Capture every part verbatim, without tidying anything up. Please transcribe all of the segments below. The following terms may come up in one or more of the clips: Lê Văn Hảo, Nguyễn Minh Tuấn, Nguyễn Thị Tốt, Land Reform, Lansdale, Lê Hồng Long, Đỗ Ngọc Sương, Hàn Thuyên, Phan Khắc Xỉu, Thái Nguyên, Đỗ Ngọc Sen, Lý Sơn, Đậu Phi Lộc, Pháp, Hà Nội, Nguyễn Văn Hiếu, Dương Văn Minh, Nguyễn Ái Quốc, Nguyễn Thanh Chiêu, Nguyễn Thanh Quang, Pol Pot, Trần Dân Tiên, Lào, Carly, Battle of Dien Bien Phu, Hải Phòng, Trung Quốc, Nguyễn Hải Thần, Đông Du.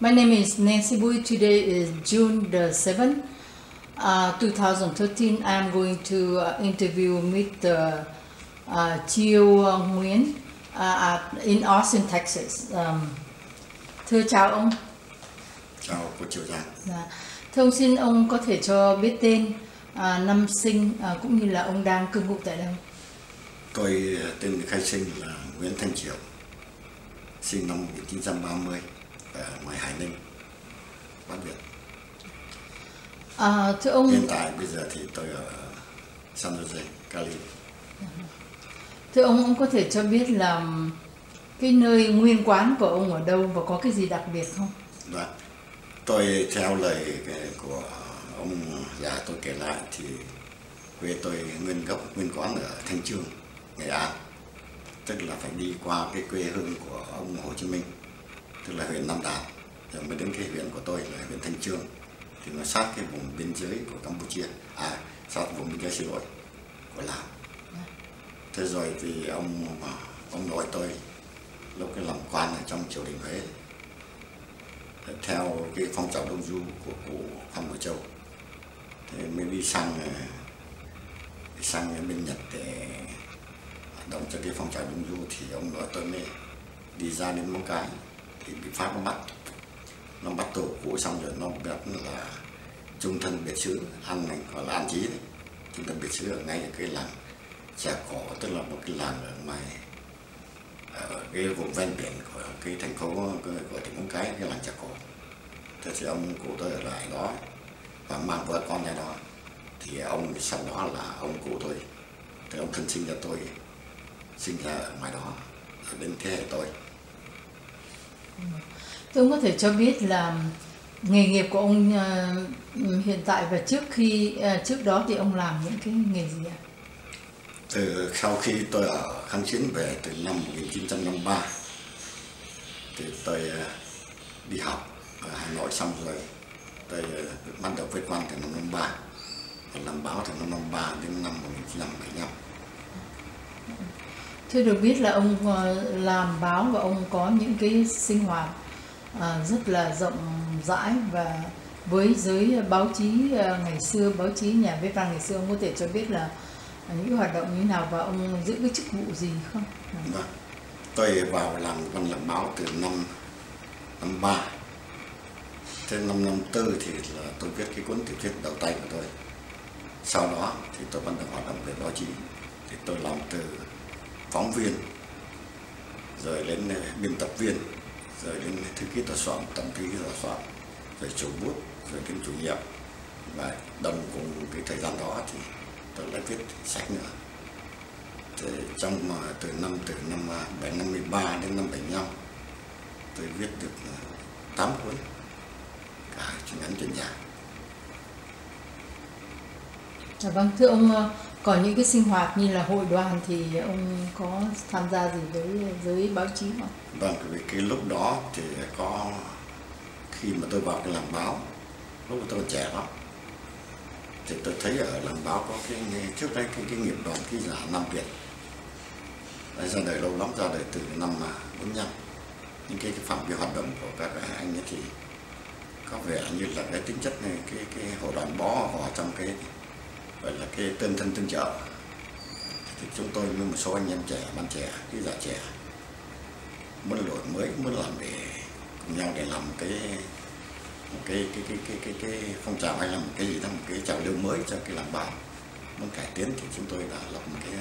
My name is Nancy Bui. Today is June the seventh, uh, two thousand thirteen. I am going to uh, interview with uh, uh, Chiêu Nguyễn uh, at, in Austin, Texas. Um, thưa chào ông. Chào cô Chiêu Giang. Thưa ông, xin ông có thể cho biết tên, uh, năm sinh uh, cũng như là ông đang cư ngụ tại đâu? Tôi tên khai sinh là Nguyễn Thanh Chiêu, sinh năm một nghìn chín trăm ba mươi. Ngoài Hải Ninh, Bắc Việt. À, thưa ông, hiện tại bây giờ thì tôi ở San Jose, Cali. Thưa ông, ông có thể cho biết là cái nơi nguyên quán của ông ở đâu và có cái gì đặc biệt không? Đó. Tôi theo lời của ông già tôi kể lại thì quê tôi nguyên gốc nguyên quán ở Thanh Trương, Nghệ An, tức là phải đi qua cái quê hương của ông Hồ Chí Minh, tức là huyện Nam Đảo, rồi mới đến cái huyện của tôi là huyện Thanh Trương, thì nó sát cái vùng biên giới của Campuchia, à sát vùng biên giới xin lỗi của Lào. Thế rồi thì ông ông nội tôi lúc cái làm quan ở trong triều đình Huế, theo cái phong trào Đông Du của cụ Phan Bội Châu, thế mới đi sang sang bên Nhật để hoạt động cho cái phong trào Đông Du, thì ông nội tôi mới đi ra đến Móng Cái. Thì bị Pháp nó bắt, nó bắt tù cụ xong rồi nó bắt là trung thân biệt xứ, ăn này gọi là an trí đấy. Trung thân biệt xứ ở ngay ở cái làng Trà Cổ, tức là một cái làng ở ngoài ở cái vùng ven biển của cái thành phố của tỉnh Móng Cái, cái làng Trà Cổ. Thế thì ông cụ tôi ở lại đó và mang vợ con ra đó, thì ông sau đó là ông cụ tôi, thì ông thân sinh ra tôi, sinh ra ở ngoài đó đến thế hệ tôi. Thưa ông, có thể cho biết là nghề nghiệp của ông hiện tại và trước khi trước đó thì ông làm những cái nghề gì ạ? Từ sau khi tôi ở kháng chiến về từ năm một nghìn chín trăm năm mươi ba thì tôi đi học ở Hà Nội, xong rồi tôi bắt đầu viết văn từ năm năm ba, làm báo từ năm năm ba đến năm một nghìn chín trăm bảy mươi lăm. Thưa được biết là ông làm báo và ông có những cái sinh hoạt rất là rộng rãi và với giới báo chí ngày xưa, báo chí nhà viết văn ngày xưa, ông có thể cho biết là những hoạt động như nào và ông giữ cái chức vụ gì không? Vâng, tôi vào làm văn làm báo từ năm năm ba, thế năm năm tư thì là tôi viết cái cuốn tiểu thuyết đầu tay của tôi. Sau đó thì tôi bắt đầu hoạt động về báo chí, thì tôi làm từ phóng viên, rồi đến biên tập viên, rồi đến thư ký tòa soạn, tổng thư ký tòa soạn, rồi chủ bút, rồi đến chủ nhiệm. Và đồng cùng cái thời gian đó thì tôi lại viết sách nữa. Thì trong từ năm từ năm năm mươi ba đến năm bảy mươi lăm tôi viết được tám cuốn cả chuyện ngắn chuyện dài. À, vâng, thưa ông, còn những cái sinh hoạt như là hội đoàn thì ông có tham gia gì với giới báo chí không? Vâng, vì cái lúc đó thì có, khi mà tôi vào cái làm báo, lúc mà tôi trẻ lắm, thì tôi thấy ở làm báo có cái trước đây cái, cái nghiệp đoàn ký giả Nam Việt, đấy, ra đời lâu lắm, ra đời từ năm bốn mươi lăm, những cái, cái phạm vi hoạt động của các anh ấy thì có vẻ như là cái tính chất này, cái cái hội đoàn bó họ trong cái vậy là cái tương thân tương trợ. Thì chúng tôi với một số anh em trẻ, bạn trẻ, ký giả trẻ muốn đổi mới, muốn làm để cùng nhau để làm cái một cái cái cái cái cái, cái, cái phong trào hay là một cái gì đó, một cái trào lưu mới cho cái làm báo, muốn cải tiến, thì chúng tôi đã lập một cái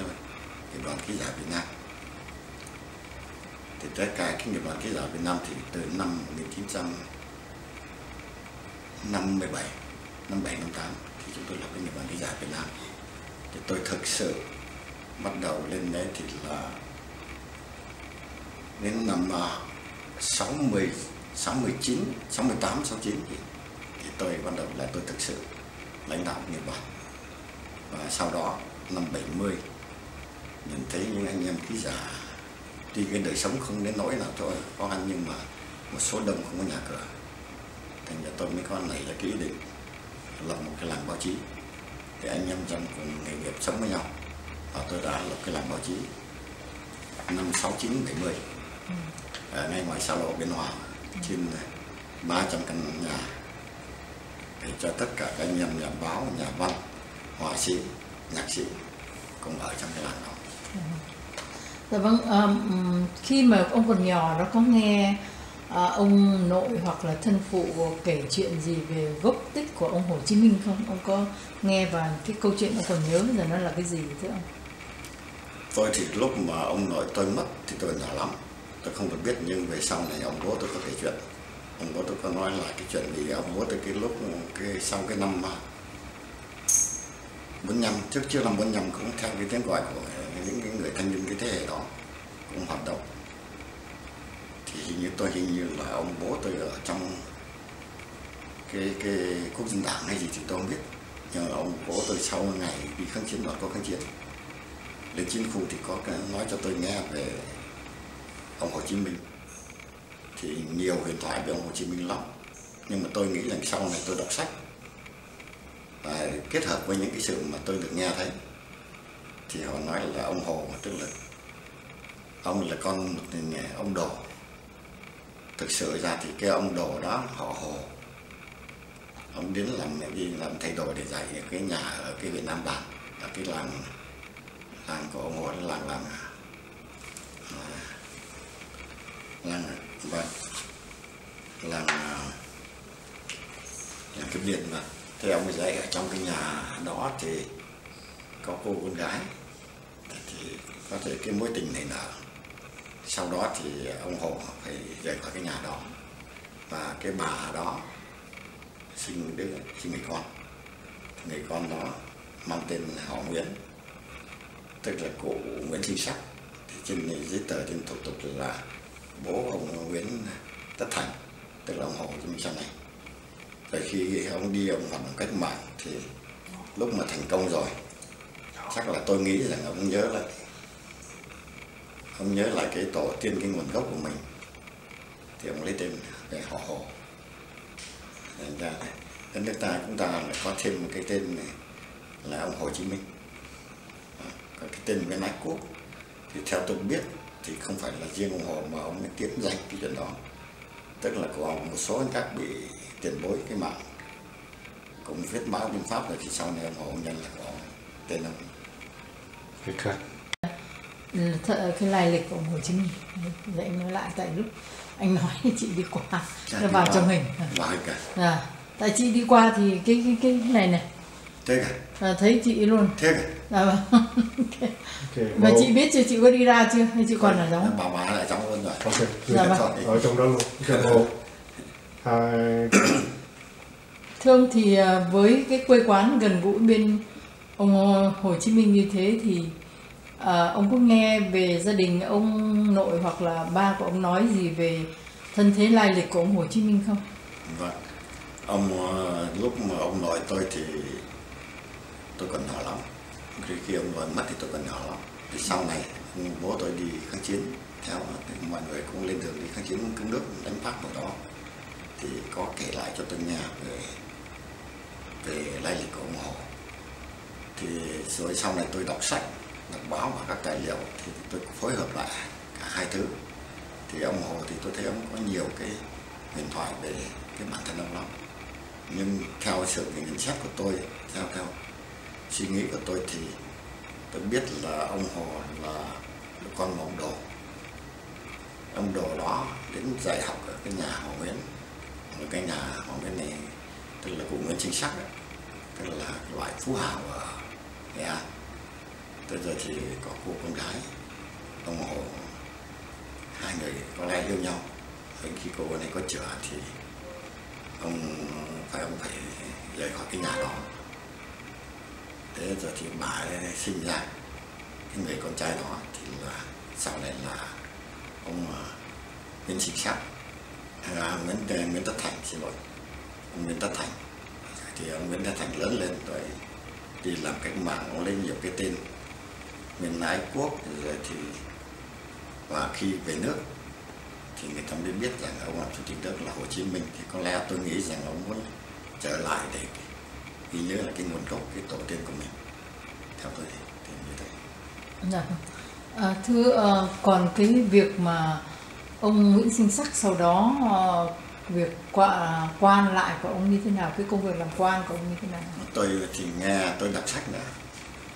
cái đoàn ký giả Việt Nam. Thì tất cả cái nghiệp đoàn ký giả Việt Nam thì từ năm một nghìn chín trăm năm mươi bảy, năm bảy năm tám thì chúng tôi là cái nghiệp đoàn ký giả Việt Nam. Thì tôi thực sự bắt đầu lên đấy thì là đến năm sáu mươi, sáu mươi chín, sáu mươi tám, sáu mươi chín thì, thì tôi bắt đầu là tôi thực sự lãnh đạo nghiệp đoàn. Và sau đó năm bảy mươi nhìn thấy những anh em ký giả tuy cái đời sống không đến nỗi nào thôi, có ăn nhưng mà một số đông không có nhà cửa, thành ra tôi mới có này là cái ý định làm một cái làng báo chí để anh em trong cùng nghề nghiệp sống với nhau, và tôi đã lập cái làng báo chí năm sáu chín bảy mươi ở ngay ngoài xa lộ Biên Hòa, trên ba trăm căn nhà để cho tất cả các nhà, nhà báo, nhà văn, họa sĩ, nhạc sĩ cùng ở trong cái làng đó. Dạ vâng, um, khi mà ông còn nhỏ đó có nghe uh, ông nội hoặc là thân phụ kể chuyện gì về gốc tích của ông Hồ Chí Minh không? Ông có nghe và cái câu chuyện ông còn nhớ là nó là cái gì thế không? Tôi thì lúc mà ông nội tôi mất thì tôi nhỏ lắm, tôi không được biết, nhưng về sau này ông bố tôi có kể chuyện. Ông bố tôi có nói là cái chuyện gì ông bố tôi cái lúc cái sau cái năm bốn mươi lăm, trước trước năm bốn mươi lăm cũng theo cái tiếng gọi của những cái người thanh niên cái thế hệ đó cũng hoạt động. Thì hình như tôi hình như là ông bố tôi ở trong cái cái Quốc dân Đảng hay gì thì tôi không biết, nhưng ông bố tôi sau ngày đi kháng chiến đoạt có kháng chiến đến chiến khu thì có nói cho tôi nghe về ông Hồ Chí Minh. Thì nhiều huyền thoại về ông Hồ Chí Minh lắm, nhưng mà tôi nghĩ là sau này tôi đọc sách và kết hợp với những cái sự mà tôi được nghe thấy thì họ nói là ông Hồ, tức là ông là con một ông Đồ. Thực sự ra thì cái ông Đồ đó họ Hồ, ông đến làm đi làm thầy đồ để dạy cái nhà ở cái huyện Nam Đảo, ở cái làng làng của ông Hồ, làng làng làng vâng làng làng Kim Liên mà. Thế ông dạy ở trong cái nhà đó thì có cô con gái, thì có thể cái mối tình này nở. Sau đó thì ông Hồ phải rời khỏi cái nhà đó và cái bà đó sinh đứa, sinh người con. Người con đó mang tên họ Nguyễn, tức là cụ Nguyễn Sinh Sắc. Thì trên giấy tờ trên thủ tục là bố ông Nguyễn Tất Thành, tức là ông Hồ Chí Minh sau này. Rồi khi ông đi ông hoạt động cách mạng thì lúc mà thành công rồi, chắc là tôi nghĩ rằng ông nhớ lại ông nhớ lại cái tổ tiên, cái nguồn gốc của mình, thì ông lấy tên về họ Hồ. Thành ra đất nước ta chúng ta lại có thêm một cái tên này là ông Hồ Chí Minh. Có cái tên Nguyễn Mạnh Cốt thì theo tôi biết thì không phải là riêng ông Hồ mà ông ấy kiếm danh cái chuyện đó, tức là của một số các bị tiền bối cái mạng cũng viết báo bên Pháp rồi thì sau này ông Hồ nhân là của tên ông. Okay. Cái lai lịch của ông Hồ Chí Minh vậy anh nói lại, tại lúc anh nói chị đi qua nó vào trong hình cả. À, tại chị đi qua thì cái cái cái này này thế cả. À, thấy chị luôn thế cả. À, okay. Okay. Mà chị biết chưa, chị có đi ra chưa hay chị còn okay. Ở trong bà má lại trong luôn rồi. Okay. Dạ, ở trong đó luôn. Thương thì với cái quê quán gần gũi bên ông Hồ Chí Minh như thế thì à, ông có nghe về gia đình ông nội hoặc là ba của ông nói gì về thân thế lai lịch của ông Hồ Chí Minh không? Vâng, ông lúc mà ông nội tôi thì tôi còn nhỏ lắm, khi, khi ông nội mất thì tôi còn nhỏ lắm. Thì sau này bố tôi đi kháng chiến theo, thì mọi người cũng lên đường đi kháng chiến cứu nước đánh Pháp ở đó, thì có kể lại cho tôi nghe về về lai lịch của ông Hồ. Thì rồi sau này tôi đọc sách, đọc báo và các tài liệu thì tôi phối hợp lại cả hai thứ. Thì ông Hồ thì tôi thấy ông có nhiều cái huyền thoại về cái bản thân ông lắm. Nhưng theo sự nhận xét của tôi, theo theo suy nghĩ của tôi thì tôi biết là ông Hồ là con ông Đồ. Ông Đồ đó đến dạy học ở cái nhà họ Nguyễn, một cái nhà họ Nguyễn này, tức là cụ Nguyễn Sinh Sắc đấy, tức là loại phú hào ở Nghệ An. Tới giờ thì có cô con gái ông Hồ, hai người có lẽ yêu nhau. Đến khi cô này có chữa thì ông phải ông phải rời khỏi cái nhà đó. Thế giờ thì bà sinh ra cái người con trai đó thì là sau này là ông Nguyễn Sinh Sắc, à, Nguyễn Nguyễn Tất Thành xin lỗi, ông Nguyễn Tất Thành. Thì ông Nguyễn Tất Thành lớn lên rồi đi làm cách mạng, ông lên nhiều cái tên Nguyễn Ái Quốc rồi thì, và khi về nước thì người ta mới biết rằng ông là chủ tịch nước là Hồ Chí Minh. Thì có lẽ tôi nghĩ rằng ông muốn trở lại để ghi nhớ là cái nguồn gốc, cái tổ tiên của mình, theo tôi thì như thế. Dạ. À, thưa, còn cái việc mà ông Nguyễn Sinh Sắc sau đó việc qua, quan lại của ông như thế nào, cái công việc làm quan của ông như thế nào? Tôi thì nghe, tôi đọc sách này,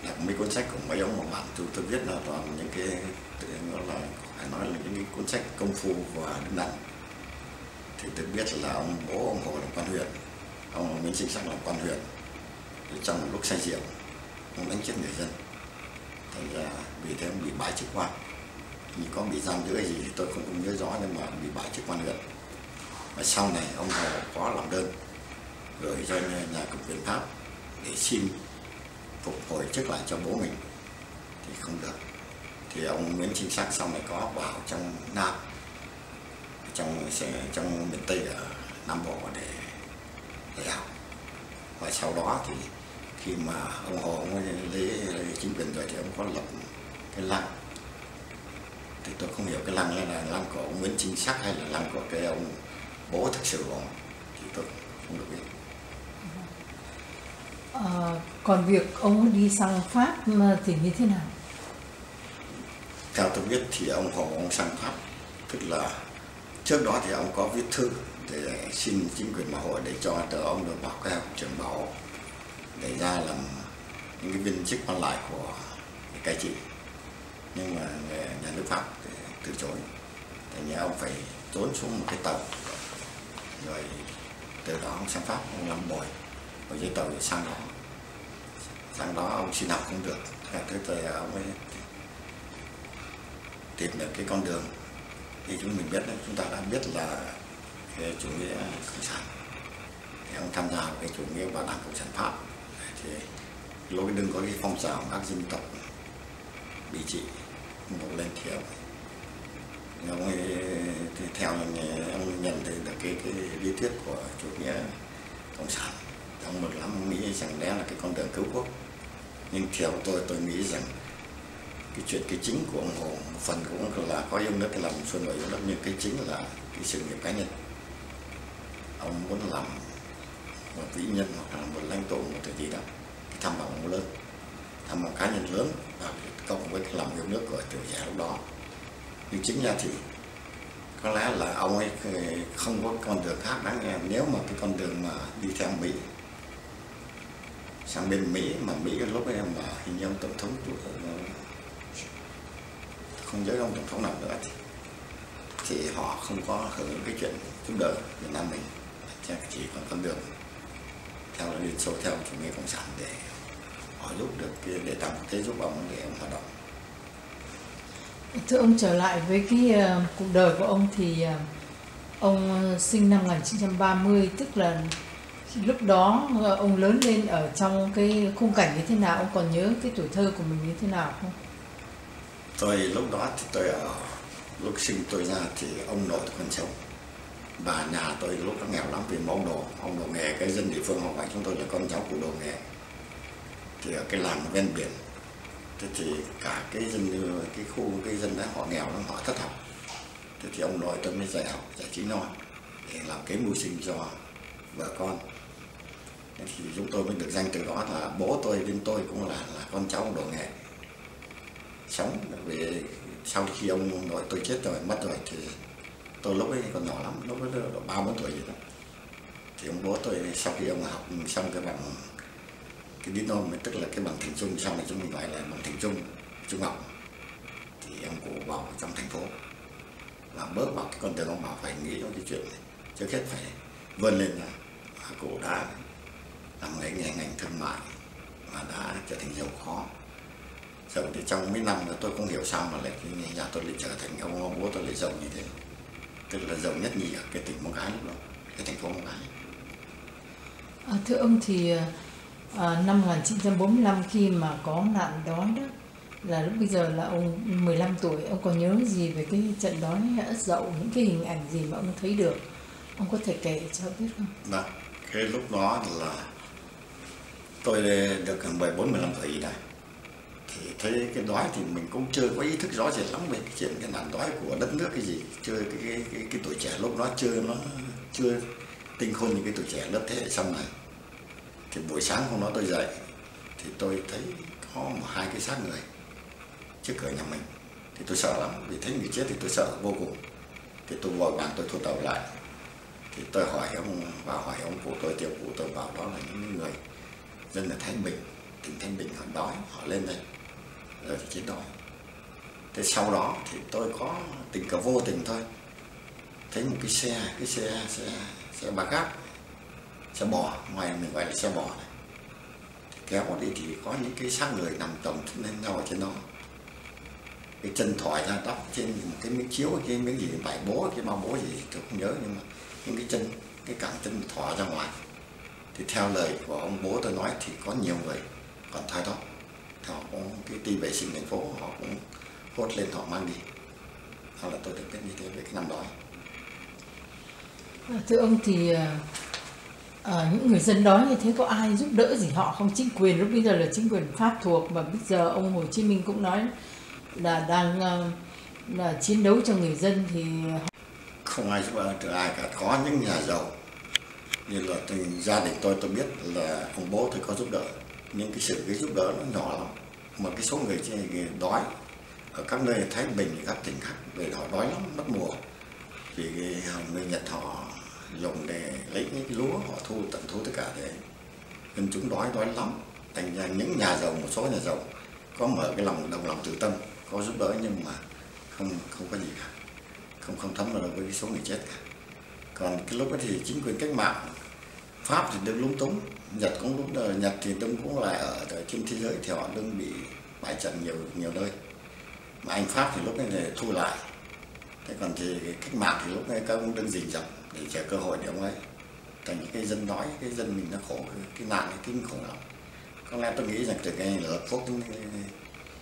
đọc mấy cuốn sách của mấy ông mà bạn tôi, tôi biết là toàn những cái, nó là phải nói là những cái cuốn sách công phu của Đức Đặng. Thì tôi biết là ông bố ông Hồ làm quan huyện, ông Nguyễn Sinh Sắc làm quan huyện. Thì trong một lúc say rượu, ông đánh chết người dân. Thành ra vì thế ông bị bãi chức quan. Như có bị giam giữ gì thì tôi không, không nhớ rõ, nhưng mà bị bãi chức quan huyện. Và sau này ông Hồ có làm đơn gửi cho nhà cầm quyền Pháp để xin phục hồi chức lại cho bố mình, thì không được. Thì ông Nguyễn Sinh Sắc sau này có vào trong Nam, trong trong miền Tây ở Nam Bộ để để học. Và sau đó thì khi mà ông Hồ ông lấy, lấy chính quyền rồi thì ông có lập cái lăng. Thì tôi không hiểu cái lăng này là lăng của ông Nguyễn Sinh Sắc hay là lăng của cái ông bố thực sự của ông, thì tôi không được biết. À, còn việc ông đi sang Pháp thì như thế nào? Theo tôi biết thì ông Hồ ông sang Pháp, tức là trước đó thì ông có viết thư để xin chính quyền bảo hộ để cho ông được vào cái học trường bảo để ra làm những cái viên chức còn lại của cai trị, nhưng mà nhà nước Pháp thì từ chối. Thì nhà ông phải trốn xuống một cái tàu, rồi từ đó ông sang Pháp, ông làm bồi ở dưới tàu sang đó. Sang đó ông xin học không được, thế thì ông ấy tìm được cái con đường. Thì chúng mình biết đấy, chúng ta đã biết là cái chủ nghĩa cộng sản, thì ông tham gia vào cái chủ nghĩa và đảng cộng sản Pháp, thì lối đừng có cái phong trào các dân tộc bị trị một lên theo. Ông ấy thì theo ông nhận thấy được cái, cái lý thuyết của chủ nghĩa cộng sản, ông mừng lắm, ông nghĩ rằng đó là cái con đường cứu quốc. Nhưng theo tôi, tôi nghĩ rằng cái chuyện cái chính của ông Hồ, một phần cũng là có yêu nước thì làm xuân nổi yêu nước, nhưng cái chính là cái sự nghiệp cá nhân. Ông muốn làm một vĩ nhân hoặc là một lãnh tụ một thời gì đó, cái tham vọng lớn, tham vọng cá nhân lớn, và cộng với cái lòng yêu nước của tuổi trẻ lúc đó. Nhưng chính ra thì có lẽ là ông ấy không có con đường khác đáng nghe. Nếu mà cái con đường mà đi theo Mỹ, sang bên Mỹ, mà Mỹ lúc ấy mà hình như ông tổng thống không giới ông tổng thống nào nữa, thì, thì họ không có hưởng cái chuyện giúp đỡ Việt Nam mình, chỉ còn con đường theo là Liên Xô theo chủ nghĩa cộng sản để họ giúp được, để tạm thế giúp ông để ông hoạt động. Thưa ông, trở lại với cái uh, cuộc đời của ông thì uh, ông sinh năm một nghìn chín trăm ba mươi, tức là lúc đó uh, ông lớn lên ở trong cái khung cảnh như thế nào, ông còn nhớ cái tuổi thơ của mình như thế nào không? Tôi lúc đó thì tôi ở, lúc sinh tôi ra thì ông nội còn sống, bà nhà tôi lúc đó nghèo lắm vì ông đồ, ông đồ nghề, cái dân địa phương họ gọi chúng tôi là con cháu của đồ nghề. Thì ở cái làng ven biển, thế thì cả cái dân, cái khu, cái dân đó họ nghèo lắm, họ thất học. Thế thì ông nội tôi mới dạy học, dạy trí non để làm cái mưu sinh cho vợ con. Thế thì chúng tôi mới được danh từ đó là bố tôi đến tôi cũng là, là con cháu đồ nghề. Sống về sau khi ông nội tôi chết rồi, mất rồi, thì tôi lúc ấy còn nhỏ lắm, lúc ấy độ ba bốn tuổi gì đó. Thì ông bố tôi sau khi ông học xong cái bằng cái đi nôm, tức là cái bằng Thanh Chương, sau này chúng mình gọi là bằng Thanh Chương trung học, thì ông cụ vào trong thành phố và bước vào cái con đường ông bảo phải nghĩ đến cái chuyện này, trước hết phải vươn lên là cụ đã làm nghề ngành thương mại và đã trở thành giàu khó. Rồi thì trong mấy năm nữa tôi không hiểu sao mà lại nhà tôi lại trở thành, ông bố tôi lại giàu như thế, tức là giàu nhất nhì ở cái tỉnh Móng Cái lúc đó, cái thành phố Móng Cái. À, thưa ông thì à, năm một nghìn chín trăm bốn mươi lăm khi mà có nạn đói đó, là lúc bây giờ là ông mười lăm tuổi, ông có nhớ gì về cái trận đói Ất Dậu, những cái hình ảnh gì mà ông thấy được, ông có thể kể cho biết không? Vâng, cái lúc đó là tôi được mười bốn mười lăm tuổi gì đây. Thì thấy cái đói thì mình cũng chưa có ý thức rõ rệt lắm về cái chuyện cái nạn đói của đất nước cái gì, chưa cái cái, cái, cái tuổi trẻ lúc đó chưa nó chưa tinh khôn như cái tuổi trẻ lớp thế hệ sau này. Thì buổi sáng hôm đó tôi dậy thì tôi thấy có một hai cái xác người trước cửa nhà mình, thì tôi sợ lắm, vì thấy người chết thì tôi sợ vô cùng. Thì tôi vội vàng tôi thu tàu lại, Thì tôi hỏi ông và hỏi ông cụ tôi, tiểu cụ tôi bảo đó là những người dân ở Thái Bình, tỉnh Thái Bình, họ đói, họ lên đây rồi thì chết đói. Thế sau đó thì tôi có tình cờ vô tình thôi, thấy một cái xe, cái xe xe xe ba gác, xe bò, ngoài mình gọi là xe bò này. Kéo đi thì có những cái xác người nằm chồng lên nhau ở trên đó, cái chân thỏi ra đắp trên một cái miếng chiếu, cái miếng gì vải bố, cái bao bố gì tôi không nhớ, nhưng mà những cái chân, cái cẳng chân thỏ ra ngoài. Thì theo lời của ông bố tôi nói thì có nhiều người còn thai đó, họ cũng cái ty vệ sinh thành phố họ cũng hốt lên họ mang đi. Đó là tôi được biết như thế về cái năm đó. Thưa ông thì à, những người dân đó như thế có ai giúp đỡ gì họ không? Chính quyền lúc bây giờ là chính quyền Pháp thuộc, mà bây giờ ông Hồ Chí Minh cũng nói là đang là chiến đấu cho người dân thì không ai giúp đỡ được ai cả. Có những nhà giàu như là từng gia đình tôi, tôi biết là ông bố tôi có giúp đỡ, nhưng cái sự cái giúp đỡ nó nhỏ lắm, mà cái số người, người đói ở các nơi Thái Bình, các tỉnh khác về họ đói lắm, mất mùa thì người Nhật họ dùng để lấy những lúa họ thu, tận thu tất cả để dân chúng đói đói lắm. Thành ra những nhà giàu, một số nhà giàu có mở cái lòng đồng lòng từ tâm, có giúp đỡ, nhưng mà không không có gì cả, không không thấm vào với cái số người chết cả. Còn cái lúc đó thì chính quyền cách mạng Pháp thì đương lúng túng, Nhật cũng lúc đó, Nhật thì đương cũng lại ở trên thế giới thì họ đương bị bại trận nhiều nhiều nơi, mà Anh Pháp thì lúc này là thu lại. Thế còn thì cách mạng thì lúc này các ông đương dình dập để chờ cơ hội để ông ấy. Thành những cái dân đói, cái dân mình nó khổ, cái nạn cái kinh khủng lắm. Có lẽ tôi nghĩ rằng từ cái lập quốc đến cái,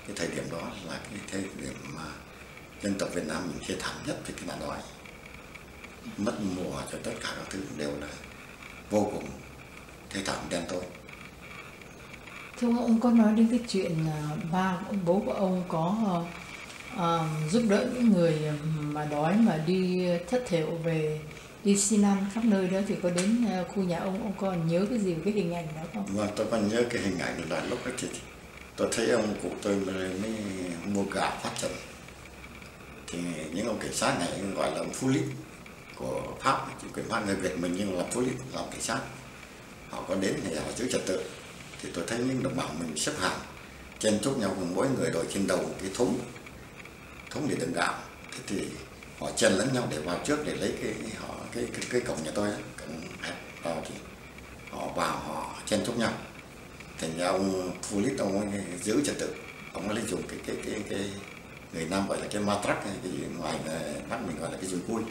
cái thời điểm đó là cái thời điểm mà dân tộc Việt Nam mình thê thảm nhất về cái nạn đói, mất mùa cho tất cả các thứ đều là vô cùng thê thảm đen tối. Thưa ông, ông có nói đến cái chuyện là ba ông bố của ông có uh, giúp đỡ những người mà đói mà đi thất thểu về, đi xin ăn khắp nơi đó, thì có đến khu nhà ông, ông còn nhớ cái gì về cái hình ảnh đó không? Vâng, tôi còn nhớ cái hình ảnh là lúc đó thì tôi thấy ông cụ tôi mới mua gạo phát trận. Thì những ông cảnh sát này gọi là ông Phú Lít của Pháp, chính quyền Pháp người Việt mình nhưng là Phú Lít, là ông cảnh sát. Họ có đến để họ giữ trật tự. Thì tôi thấy những đồng bào mình xếp hàng chen chúc nhau, cùng mỗi người đội trên đầu một cái thúng, thúng để đựng gạo. Thế thì họ chen lẫn nhau để vào trước để lấy cái họ cái cái, cái cổng nhà tôi ấy, cổng hẹp vào thì họ vào họ chen chúc nhau. Thành ra ông Phulip ông ấy giữ trật tự, ông ấy dùng cái cái cái cái người Nam gọi là cái matrack hay cái gì ngoài Bắc mình gọi là cái dùi cui,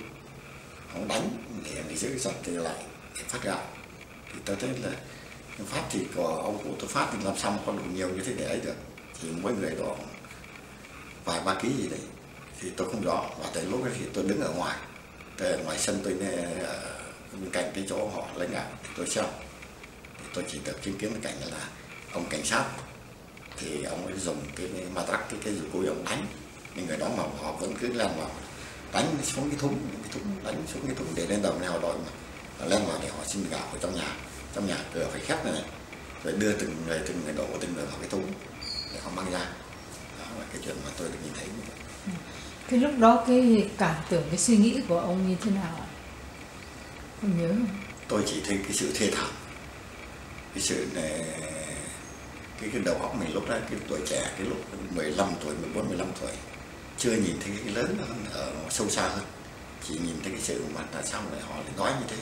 ông đánh để, để giữ trật tự lại để phát gạo. Thì tôi thấy là Pháp thì có ông cụ tôi Pháp thì làm xong còn đủ nhiều như thế để ấy được, thì mỗi người đó vài ba ký gì đấy thì tôi không rõ. Và tới lúc đó thì tôi đứng ở ngoài, ở ngoài sân, tôi bên cạnh cái chỗ họ lấy gạo thì tôi xem, thì tôi chỉ được chứng kiến cái cảnh là ông cảnh sát thì ông ấy dùng cái matrack, cái cái dụng cụ ông đánh, nhưng người đó mà họ vẫn cứ leo vào đánh xuống cái thúng, cái thúng đánh xuống cái thúng để lên đầu nào đội mà họ lên vào để họ xin gạo ở trong nhà, trong nhà cửa phải khép này, này. Rồi đưa từng người từng người đổ từng người vào cái thúng để họ mang ra. Đó là cái chuyện mà tôi được nhìn thấy. Cái lúc đó cái cảm tưởng, cái suy nghĩ của ông như thế nào ạ? Không nhớ không? Tôi chỉ thấy cái sự thê thảm, cái sự này, cái cái đầu óc mình lúc đó, cái tuổi trẻ, cái lúc mười lăm tuổi, mười bốn, mười lăm tuổi chưa nhìn thấy cái lớn hơn, ở sâu xa hơn, chỉ nhìn thấy cái sự mà tại sao lại họ lại đói như thế,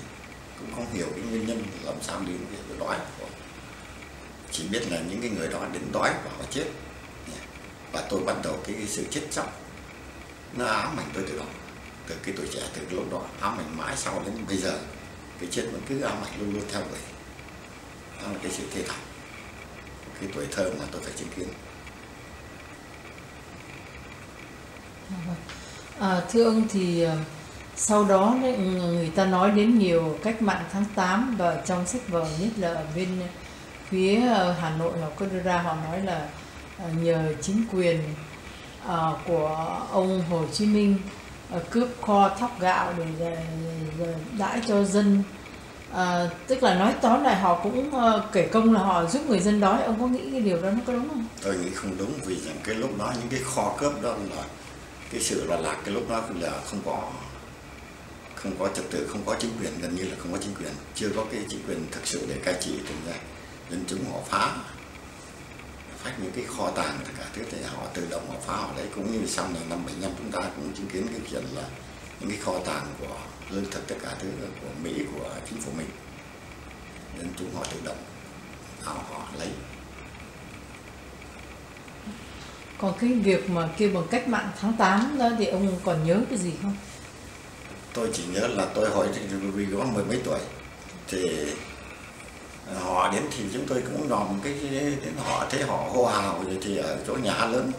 cũng không hiểu cái nguyên nhân làm sao đến cái đói của, chỉ biết là những cái người đó đến đói và họ chết. Và tôi bắt đầu cái, cái sự chết chóc nó ám ảnh tôi từ đó, từ cái tuổi trẻ, từ cái lúc đó ám ảnh mãi, sau đến bây giờ cái chết vẫn cứ ám ảnh luôn luôn theo người. Đó là cái sự thê thảm, cái tuổi thơ mà tôi phải chứng kiến. À, thưa ông thì sau đó người ta nói đến nhiều cách mạng tháng tám, và trong sách vở nhất là ở bên phía Hà Nội họ có đưa ra, họ nói là nhờ chính quyền Uh, của ông Hồ Chí Minh uh, cướp kho thóc gạo để uh, đãi cho dân, uh, tức là nói tóm lại họ cũng uh, kể công là họ giúp người dân đói. Ông có nghĩ cái điều đó nó có đúng không? Tôi nghĩ không đúng, vì rằng cái lúc đó những cái kho cướp đó là cái sự loạn lạc, cái lúc đó là không có không có trật tự, không có chính quyền, gần như là không có chính quyền, chưa có cái chính quyền thực sự để cai trị từng ra. Dân chúng họ phá, phách những cái kho tàng, tất cả thứ thì họ tự động họ phá họ đấy. Cũng như sau này năm bảy mươi lăm chúng ta cũng chứng kiến cái chuyện là những cái kho tàng của lương thực tất cả thứ của Mỹ, của chính phủ mình, dân chúng họ tự động họ, họ lấy. Còn cái việc mà kia bằng cách mạng tháng tám đó thì ông còn nhớ cái gì không? Tôi chỉ nhớ là tôi hỏi vì có mười mấy tuổi thì họ đến thì chúng tôi cũng nòm cái đến họ thấy họ hô hào rồi thì ở chỗ nhà lớn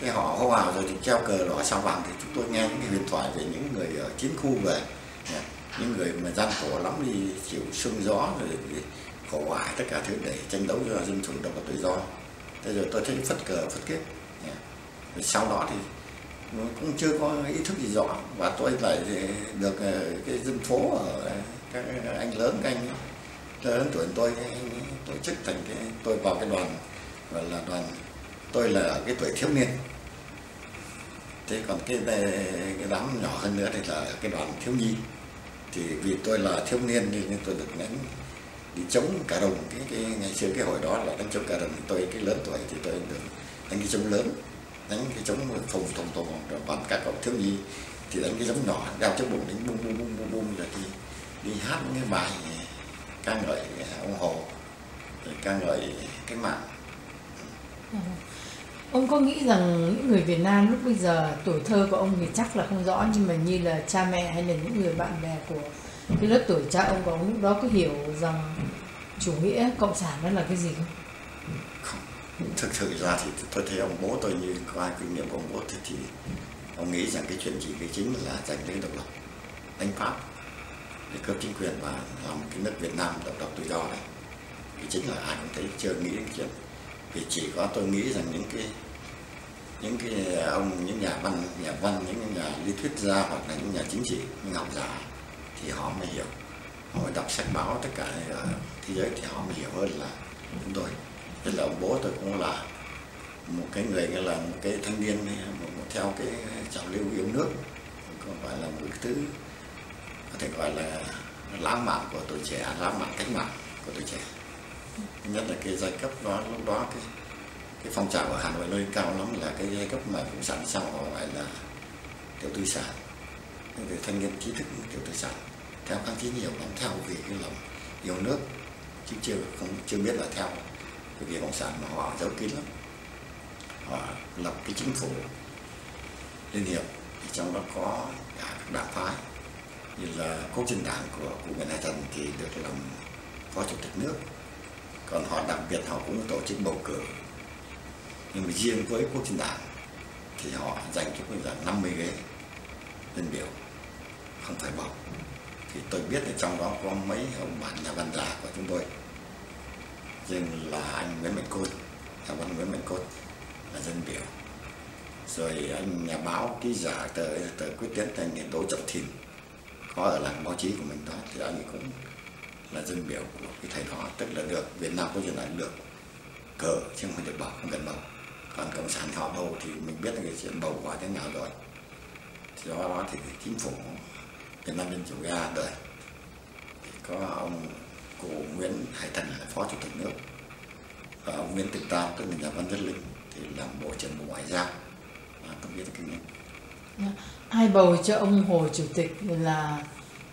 cái họ hô hào rồi thì treo cờ đỏ sao vàng thì chúng tôi nghe những cái huyền thoại về những người ở chiến khu về những người mà gian khổ lắm thì chịu sương gió rồi khổ hoại tất cả thứ để tranh đấu cho dân chủ độc lập tự do. Thế rồi tôi thấy phất cờ phất kiếp, rồi sau đó thì cũng chưa có ý thức gì rõ và tôi lại được cái dân phố ở các anh lớn các anh lớn tuổi tôi tổ chức thành cái tôi vào cái đoàn gọi là đoàn tôi là cái tuổi thiếu niên. Thế còn cái cái đám nhỏ hơn nữa thì là cái đoàn thiếu nhi. Thì vì tôi là thiếu niên nên tôi được đánh đi chống cà rồng, cái, cái ngày xưa cái hồi đó là đánh chống cà rồng. Tôi cái lớn tuổi thì tôi được đánh cái chống lớn, đánh cái chống phồng phồng phồng rồi bắn các cậu thiếu nhi thì đánh cái giống nhỏ đeo trước bụng đánh bum bum bum bum bum rồi thì đi hát những cái bài ca ngợi ông Hồ, ca ngợi cách mạng. Ừ. Ông có nghĩ rằng những người Việt Nam lúc bây giờ tuổi thơ của ông thì chắc là không rõ nhưng mà như là cha mẹ hay là những người bạn bè của cái lớp tuổi cha ông có lúc đó có hiểu rằng chủ nghĩa cộng sản đó là cái gì không? Không. Thực sự ra thì tôi thấy ông bố tôi như qua kinh nghiệm của ông bố thì, thì ông nghĩ rằng cái chuyện gì cái chính là giành lấy độc lập, đánh Pháp để cướp chính quyền và làm cái nước Việt Nam độc lập tự do này. Cái chính là ai cũng thấy chưa nghĩ đến chuyện. Vì chỉ có tôi nghĩ rằng những cái những cái ông những nhà văn nhà văn những nhà lý thuyết gia hoặc là những nhà chính trị những học giả thì họ mới hiểu, họ mới đọc sách báo tất cả ở thế giới thì họ mới hiểu hơn là chúng tôi. Thế là ông bố tôi cũng là một cái người như là một cái thanh niên một, một theo cái trào lưu yêu nước, không phải là một thứ có thể gọi là lãng mạn của tuổi trẻ, lãng mạn cách mạng của tuổi trẻ. Nhất là cái giai cấp đó lúc đó cái, cái phong trào ở Hà Nội lên cao lắm là cái giai cấp mà cũng sẵn sau họ gọi là tiểu tư sản, người thanh niên trí thức tiểu tư sản theo kháng chiến nhiều lắm, theo vì cái lòng yêu nước chứ chưa không chưa biết là theo cái việc cộng sản mà họ giấu kín lắm. Họ lập cái chính phủ liên hiệp thì trong đó có cả các đảng phái như là cốt trên đảng của cụ Nguyễn Hải Thần thì được làm phó chủ tịch nước. Còn họ đặc biệt họ cũng tổ chức bầu cử, nhưng mà riêng với quốc dân đảng thì họ dành cho quốc dân đảng năm mươi ghế dân biểu, không phải bầu. Thì tôi biết là trong đó có mấy ông bạn nhà văn già của chúng tôi, riêng là anh Nguyễn Mạnh Cốt, nhà văn Nguyễn Mạnh Cốt là dân biểu, rồi anh nhà báo ký giả tờ tờ Quyết Tiến anh Đỗ Trọng Thìn có ở làng báo chí của mình đó thì anh cũng là dân biểu của cái thầy đó, tức là được Việt Nam có dân là được cờ chứ không được bầu, không cần bầu. Còn cộng sản họ bầu thì mình biết là cái chuyện bầu quá thế nào rồi. Thì do đó thì chính phủ Việt Nam Dân Chủ ra đời thì có ông cụ Nguyễn Hải Thần là phó chủ tịch nước và ông Nguyễn Tất Thành tức là nhà văn Nhất Linh thì làm bộ trưởng bộ ngoại giao và tổng biên tập kinh nghiệm. Ai bầu cho ông Hồ chủ tịch là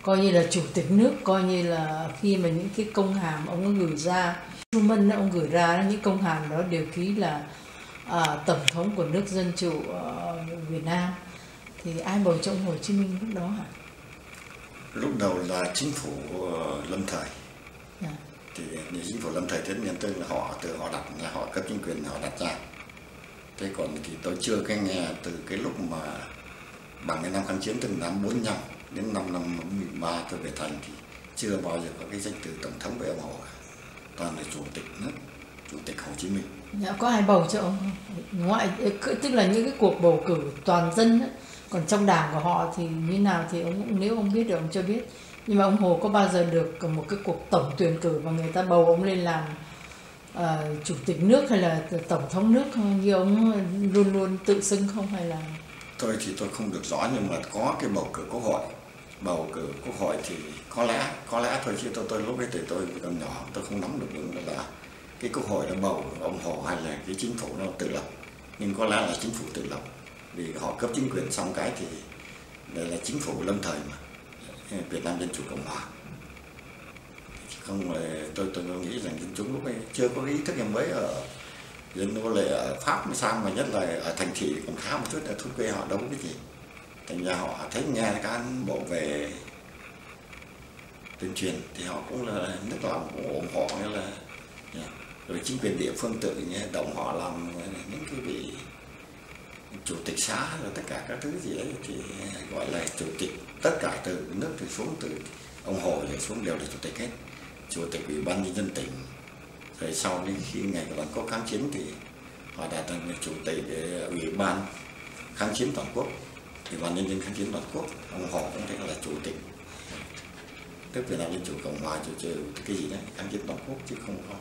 coi như là chủ tịch nước, coi như là khi mà những cái công hàm ông ấy gửi ra, Trung Minh ông gửi ra những công hàm đó đều ký là à, tổng thống của nước dân chủ uh, Việt Nam, thì ai bầu cho ông Hồ Chí Minh lúc đó hả? Lúc đầu là chính phủ uh, lâm thời, à. Thì chính phủ lâm thời thế nên tức là họ từ họ đặt là họ cấp chính quyền họ đặt ra. Thế còn thì tôi chưa cái nghe từ cái lúc mà bằng cái năm kháng chiến từ năm bốn mươi lăm đến năm năm mười ba tôi về thành thì chưa bao giờ có cái danh từ tổng thống với ông Hồ, toàn là chủ tịch nước, chủ tịch Hồ Chí Minh. Dạ, có ai bầu cho ông không? Ngoại tức là những cái cuộc bầu cử toàn dân, còn trong đảng của họ thì như nào thì ông nếu ông biết được ông cho biết. Nhưng mà ông Hồ có bao giờ được một cái cuộc tổng tuyển cử và người ta bầu ông lên làm uh, chủ tịch nước hay là tổng thống nước như ông luôn luôn tự xưng không hay là? Tôi thì tôi không được rõ nhưng mà có cái bầu cử quốc hội bầu cử quốc hội thì có lẽ có lẽ thôi chứ tôi tôi lúc ấy thì tôi còn nhỏ, tôi không nắm được những là cái quốc hội đã bầu ông Hồ hay là cái chính phủ nó tự lập, nhưng có lẽ là chính phủ tự lập vì họ cấp chính quyền xong cái thì đây là chính phủ lâm thời mà Việt Nam Dân Chủ Cộng Hòa. Không, tôi tôi nghĩ rằng dân chúng lúc ấy chưa có ý thức, em mới ở dân có lẽ ở Pháp mới sang, mà nhất là ở thành thị còn khá một chút, là thôn quê họ đâu có cái gì, thành ra họ thấy nghe cán bộ về tuyên truyền thì họ cũng là nước làm cũng ủng hộ, nghĩa là rồi chính quyền địa phương tự động họ làm những cái vị chủ tịch xã rồi tất cả các thứ gì đấy, thì gọi là chủ tịch, tất cả từ nước từ xuống, từ ông Hồ rồi xuống đều là chủ tịch hết, chủ tịch ủy ban nhân dân tỉnh. Rồi sau đến khi ngày toàn quốc kháng chiến thì họ đã thành chủ tịch ủy ban kháng chiến toàn quốc, ủy ban nhân dân kháng chiến toàn quốc, ông Hồ cũng thế là chủ tịch tức Việt Nam Dân Chủ Cộng Hòa, chủ trì cái gì đấy kháng chiến toàn quốc, chứ không có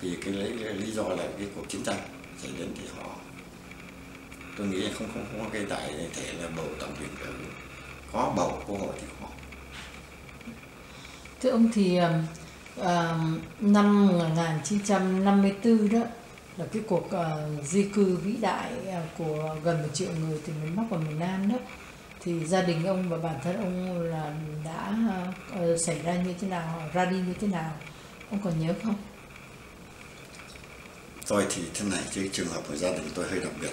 vì cái lấy lý do là cái cuộc chiến tranh xảy đến thì họ, tôi nghĩ là không không không có cái đại thể là bầu tổng tuyển cử, có bầu quốc hội thì họ. Thưa ông thì uh, năm một nghìn chín trăm năm mươi tư đó là cái cuộc uh, di cư vĩ đại của gần một triệu người từ miền Bắc vào miền Nam đó, thì gia đình ông và bản thân ông là đã uh, xảy ra như thế nào, ra đi như thế nào, ông còn nhớ không? Tôi thì thế này, cái trường hợp của gia đình tôi hơi đặc biệt,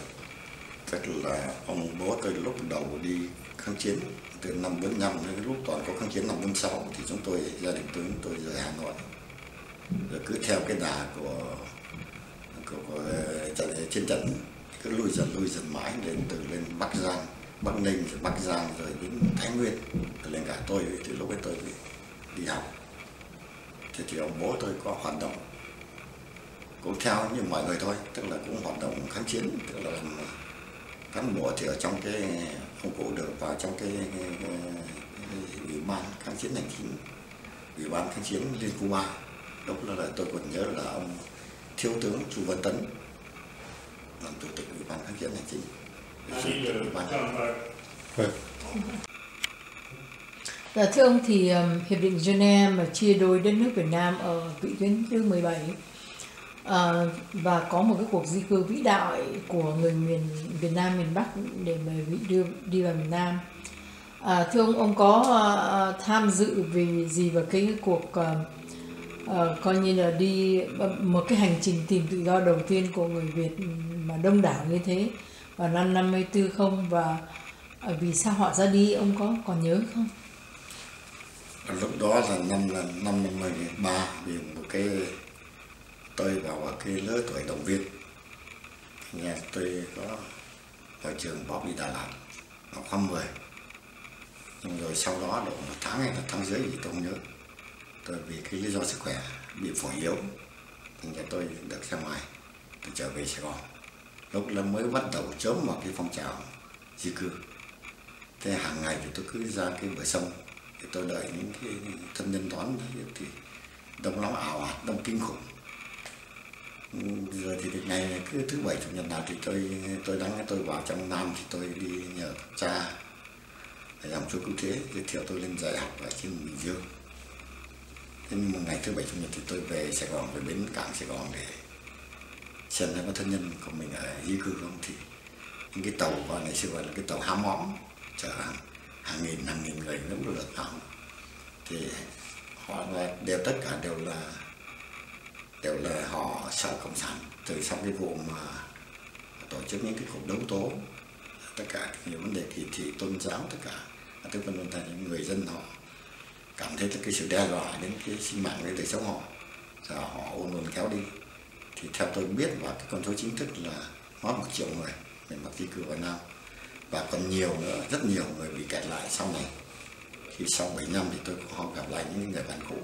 tức là ông bố tôi lúc đầu đi kháng chiến từ năm bốn mươi lăm đến lúc toàn có kháng chiến năm bốn mươi sáu thì chúng tôi, gia đình tôi, chúng tôi rời Hà Nội rồi cứ theo cái đà của, của, của trận, chiến trận cứ lui dần lui dần mãi đến từ lên Bắc Giang, Bắc Ninh, rồi Bắc Giang rồi đến Thái Nguyên, rồi lên cả tôi thì lúc ấy tôi đi, đi học thì, thì ông bố tôi có hoạt động cũng theo như mọi người thôi, tức là cũng hoạt động kháng chiến, tức là làm cán bộ thì ở trong cái không cụ được vào trong cái ủy ban kháng chiến hành chính, ủy ban kháng chiến Liên Cuba. Lúc đó là tôi còn nhớ là ông thiếu tướng Chu Văn Tấn làm chủ tịch ủy ban kháng chiến hành chính. Và thưa ông thì hiệp định Geneva chia đôi đất nước Việt Nam ở vị tuyến thứ mười bảy. À, và có một cái cuộc di cư vĩ đại của người miền Việt Nam, miền Bắc để mà đưa đi vào miền Nam. À, thưa ông, ông có uh, tham dự vì gì vào cái cuộc uh, uh, coi như là đi uh, một cái hành trình tìm tự do đầu tiên của người Việt mà đông đảo như thế vào năm năm mươi tư không, và uh, vì sao họ ra đi, ông có còn nhớ không? Lúc đó là năm là năm năm mươi ba, vì một cái tôi vào ở cái lứa tuổi động viên, nhà tôi có vào trường bỏ đi Đà Lạt học khóa mười, nhưng rồi sau đó độ một tháng hay là tháng rưỡi thì tôi không nhớ, tôi vì cái lý do sức khỏe bị phổi yếu thì nhà tôi được ra ngoài, tôi trở về Sài Gòn. Lúc là mới bắt đầu chớm vào cái phong trào di cư, thế hàng ngày thì tôi cứ ra cái bờ sông thì tôi đợi những cái thân nhân đón, thì đông lắm, ảo ạt, đông kinh khủng. Rồi thì ngày cứ thứ bảy chủ nhật nào thì tôi tôi đăng tôi vào trong Nam thì tôi đi nhờ cha làm chú cứu thế giới thiệu tôi lên dạy học ở trên Bình Dương. Thế nhưng mà ngày thứ bảy chủ nhật thì tôi về Sài Gòn, về bến cảng Sài Gòn để xem có thân nhân của mình ở di cư không, thì những cái tàu vào ngày xưa gọi là cái tàu hám mõm chở hàng, hàng nghìn hàng nghìn người cũng lượt vào, thì họ là đều tất cả đều là đều là họ sợ cộng sản. Từ sau cái vụ mà tổ chức những cái cuộc đấu tố tất cả những vấn đề kỳ thị tôn giáo tất cả, tức là những người dân họ cảm thấy cái sự đe dọa đến cái sinh mạng, cái đời sống họ, rồi họ ôn ôn kéo đi. Thì theo tôi biết và cái con số chính thức là mất một triệu người về mặt di cư vào Nam, và còn nhiều nữa, rất nhiều người bị kẹt lại sau này. Khi sau bảy năm thì tôi họ gặp lại những người bạn cũ.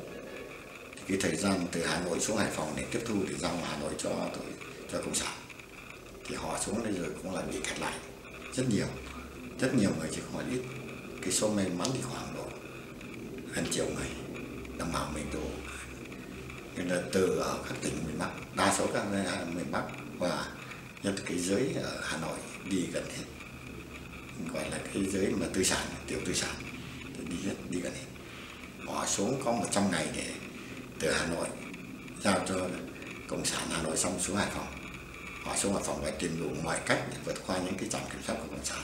Cái thời gian từ Hà Nội xuống Hải Phòng để tiếp thu để giao Hà Nội cho tôi, cho cộng sản, thì họ xuống đây rồi cũng là bị kẹt lại rất nhiều, rất nhiều người chứ không phải ít. Cái số may mắn thì khoảng độ gần triệu người đồng bào mình đủ, nên là từ ở các tỉnh miền Bắc, đa số các miền Bắc và nhất là cái giới ở Hà Nội đi gần hết, gọi là cái giới mà tư sản, tiểu tư sản, điện địa thì bỏ xuống có một trăm ngày để từ Hà Nội giao cho Cộng sản Hà Nội, xong xuống Hải Phòng. Họ xuống Hải Phòng phải tìm đủ mọi cách để vượt qua những cái trạm kiểm soát của Cộng sản.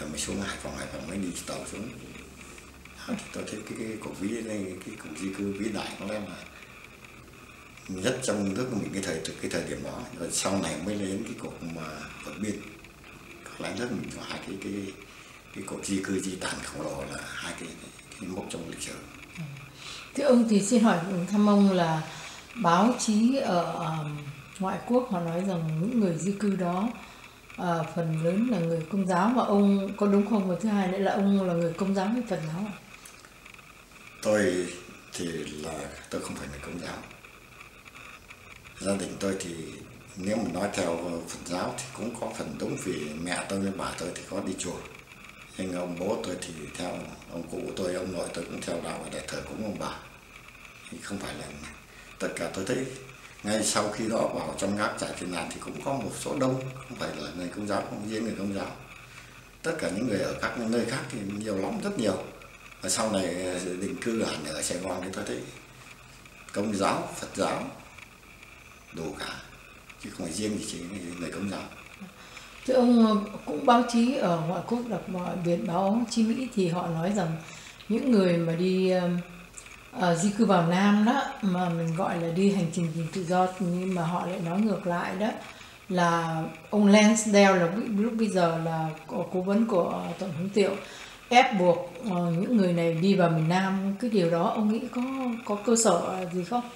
Rồi mới xuống Hải Phòng, Hải Phòng mới đi tàu xuống. Đó, tôi thấy cái, cái cổ ví này, cái cụm di cư vĩ đại có lẽ là rất trong nước của mình cái thời cái thời điểm đó. Rồi sau này mới lên cái cục mà vượt biên. Có lẽ rất mình có hai cái cái cái cột di cư di tản khổng lồ là hai cái, cái mốc trong lịch sử. Thưa ông thì xin hỏi thăm ông là báo chí ở ngoại quốc họ nói rằng những người di cư đó à, phần lớn là người Công giáo, và ông có đúng không? Và thứ hai nữa là ông là người Công giáo hay Phật giáo à? Tôi thì là tôi không phải người Công giáo. Gia đình tôi thì nếu mà nói theo Phật giáo thì cũng có phần đúng, vì mẹ tôi với bà tôi thì có đi chùa. Nhưng ông bố tôi thì theo ông cụ tôi, ông nội tôi cũng theo đạo và đại thờ cũng ông bà. Thì không phải là tất cả. Tôi thấy ngay sau khi đó vào trong ngáp trại tị nạn thì cũng có một số đông không phải là người Công giáo, không riêng người Công giáo. Tất cả những người ở các nơi khác thì nhiều lắm, rất nhiều. Và sau này định cư hẳn ở Sài Gòn thì tôi thấy Công giáo, Phật giáo đủ cả, chứ không phải riêng gì chỉ người Công giáo. Thưa ông, cũng báo chí ở ngoại quốc, đặc biệt báo chí Mỹ thì họ nói rằng những người mà đi uh, di cư vào Nam đó, mà mình gọi là đi hành trình vì tự do, nhưng mà họ lại nói ngược lại đó là ông Lansdale là lúc bây giờ là cố vấn của Tổng thống Tiệu ép buộc uh, những người này đi vào miền Nam. Cái điều đó ông nghĩ có có cơ sở gì không?